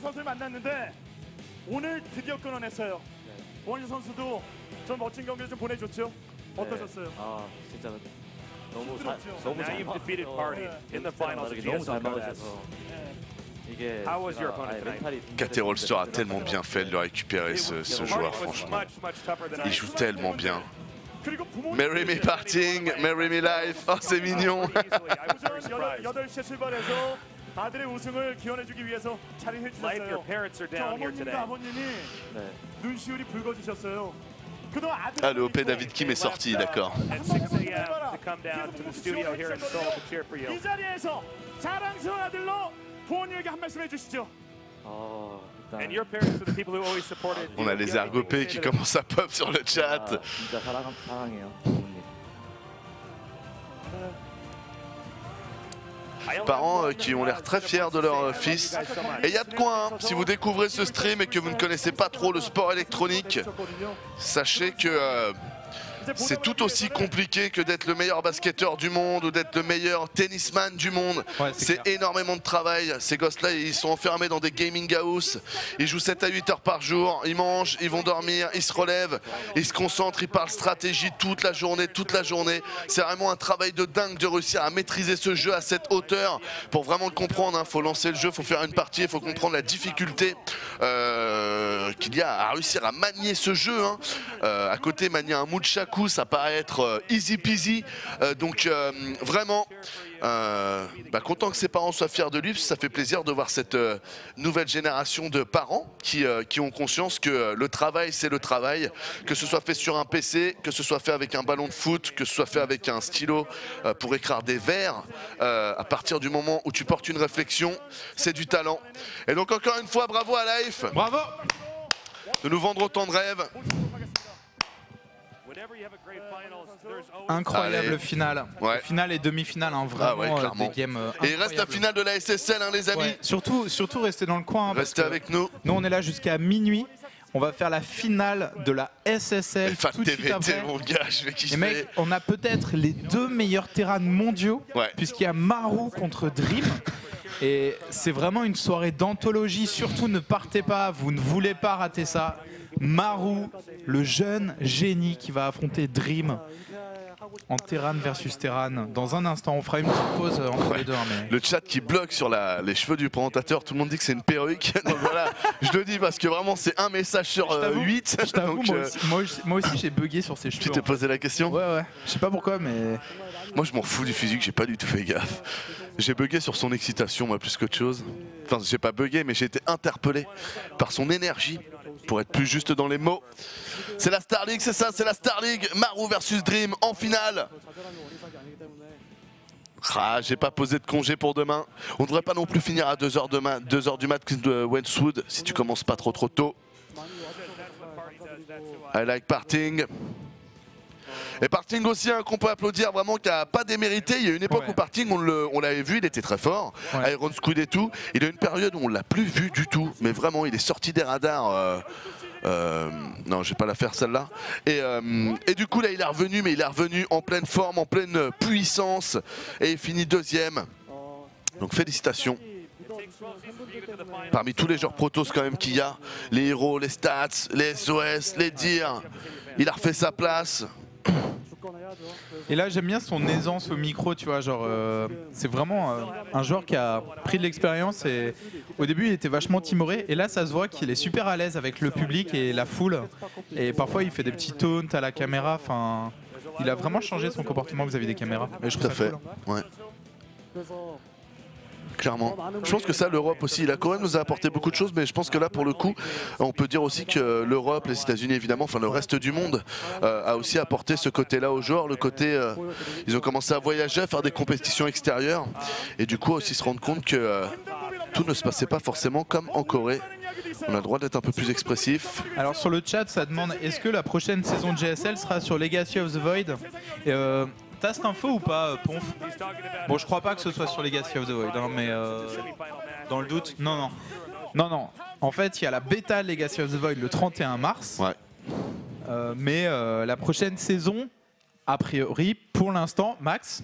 Caterol sera tellement bien fait de le récupérer ce joueur, franchement. Il joue tellement bien. Marry me Parting, Marry me Life, oh c'est mignon. Ah, le OP David Kim est sorti, d'accord. On a les ergopés qui commencent à pop sur le chat. Parents qui ont l'air très fiers de leur fils. Et il y a de quoi, hein, si vous découvrez ce stream et que vous ne connaissez pas trop le sport électronique, sachez que c'est tout aussi compliqué que d'être le meilleur basketteur du monde ou d'être le meilleur tennisman du monde. Ouais, c'est énormément de travail. Ces gosses-là, ils sont enfermés dans des gaming house. Ils jouent 7 à 8 heures par jour. Ils mangent, ils vont dormir, ils se relèvent, ils se concentrent, ils parlent stratégie toute la journée. C'est vraiment un travail de dingue de réussir à maîtriser ce jeu à cette hauteur. Pour vraiment le comprendre, il faut lancer le jeu, il faut faire une partie, il faut comprendre la difficulté qu'il y a à réussir à manier ce jeu. Hein. À côté, manier un Munchaku, ça paraît être easy peasy, donc vraiment content que ses parents soient fiers de lui, ça fait plaisir de voir cette nouvelle génération de parents qui ont conscience que le travail c'est le travail, que ce soit fait sur un PC, que ce soit fait avec un ballon de foot, que ce soit fait avec un stylo pour écrire des vers, à partir du moment où tu portes une réflexion, c'est du talent. Et donc encore une fois bravo à Life, bravo de nous vendre autant de rêves. Incroyable. Allez. Finale, ouais. Finale et demi-finale, hein, vraiment des games incroyables. Et il reste la finale de la SSL, hein, les amis. Ouais. Surtout restez dans le coin. Hein, restez avec nous. Nous on est là jusqu'à minuit. On va faire la finale de la SSL tout de suite après. Mon gars, je vais kiffer. Et mec, on a peut-être les deux meilleurs terrains mondiaux, ouais. Puisqu'il y a Maru contre Dream. Et c'est vraiment une soirée d'anthologie. Surtout ne partez pas, vous ne voulez pas rater ça. Maru, le jeune génie qui va affronter Dream en Terran versus Terran. Dans un instant, on fera une petite pause entre les deux. Mais... Le chat qui bloque sur les cheveux du présentateur, tout le monde dit que c'est une perruque. Donc voilà, je le dis parce que vraiment c'est un message sur 8. Je t'avoue, moi aussi j'ai bugué sur ces cheveux. Tu t'es posé la question ? Ouais. Je sais pas pourquoi, mais... Moi je m'en fous du physique, j'ai pas du tout fait gaffe. J'ai bugué sur son excitation, moi, plus qu'autre chose. Enfin, j'ai pas bugué, mais j'ai été interpellé par son énergie. Pour être plus juste dans les mots, c'est la Star League, c'est ça, c'est la Star League. Maru versus Dream en finale. Ah, j'ai pas posé de congé pour demain. On devrait pas non plus finir à 2h demain, 2h du mat de Wentwood si tu commences pas trop tôt. I like Parting. Et Parting aussi, hein, qu'on peut applaudir vraiment, qui n'a pas démérité. Il y a une époque où Parting, on l'avait vu, il était très fort, Iron Squid et tout. Il y a une période où on ne l'a plus vu du tout, mais vraiment, il est sorti des radars. Non, je vais pas la faire celle-là. Et du coup, là, il est revenu, mais il est revenu en pleine forme, en pleine puissance, et il finit deuxième. Donc félicitations. Parmi tous les joueurs protos quand même qu'il y a, les héros, les stats, les SOS, les dires, il a refait sa place. Et là, j'aime bien son aisance au micro, tu vois, genre c'est vraiment un joueur qui a pris de l'expérience et au début, il était vachement timoré et là, ça se voit qu'il est super à l'aise avec le public et la foule et parfois, il fait des petits taunts à la caméra, enfin, il a vraiment changé son comportement vis-à-vis des caméras. Et je trouve ça cool, hein. Ouais. Clairement. Je pense que ça, l'Europe aussi, la Corée nous a apporté beaucoup de choses, mais je pense que là, pour le coup, on peut dire aussi que l'Europe, les États-Unis évidemment, enfin le reste du monde a aussi apporté ce côté-là aux joueurs, le côté, ils ont commencé à voyager, à faire des compétitions extérieures, et du coup aussi se rendre compte que tout ne se passait pas forcément comme en Corée. On a le droit d'être un peu plus expressif. Alors sur le chat, ça demande, est-ce que la prochaine saison de GSL sera sur Legacy of the Void? T'as cette info ou pas, Pomf? Bon, je crois pas que ce soit sur Legacy of the Void, hein, mais dans le doute, non. En fait, il y a la bêta Legacy of the Void le 31 mars. Ouais. Mais la prochaine saison, a priori, pour l'instant, Max,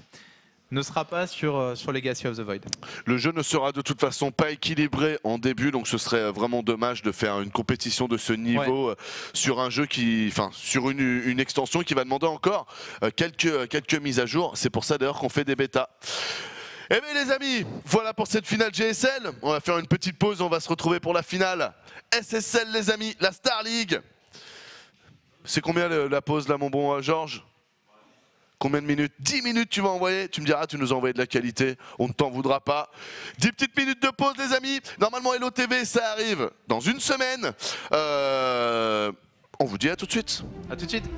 ne sera pas sur Legacy of the Void. Le jeu ne sera de toute façon pas équilibré en début, donc ce serait vraiment dommage de faire une compétition de ce niveau, ouais, sur un jeu qui, enfin, sur une extension qui va demander encore quelques mises à jour. C'est pour ça d'ailleurs qu'on fait des bêtas. Eh bien les amis, voilà pour cette finale GSL. On va faire une petite pause, on va se retrouver pour la finale SSL les amis, la Star League. C'est combien la pause là, mon bon Georges? Combien de minutes? 10 minutes tu vas envoyer, tu me diras, tu nous as envoyé de la qualité, on ne t'en voudra pas. 10 petites minutes de pause les amis, normalement Hello TV ça arrive dans une semaine. On vous dit à tout de suite. À tout de suite.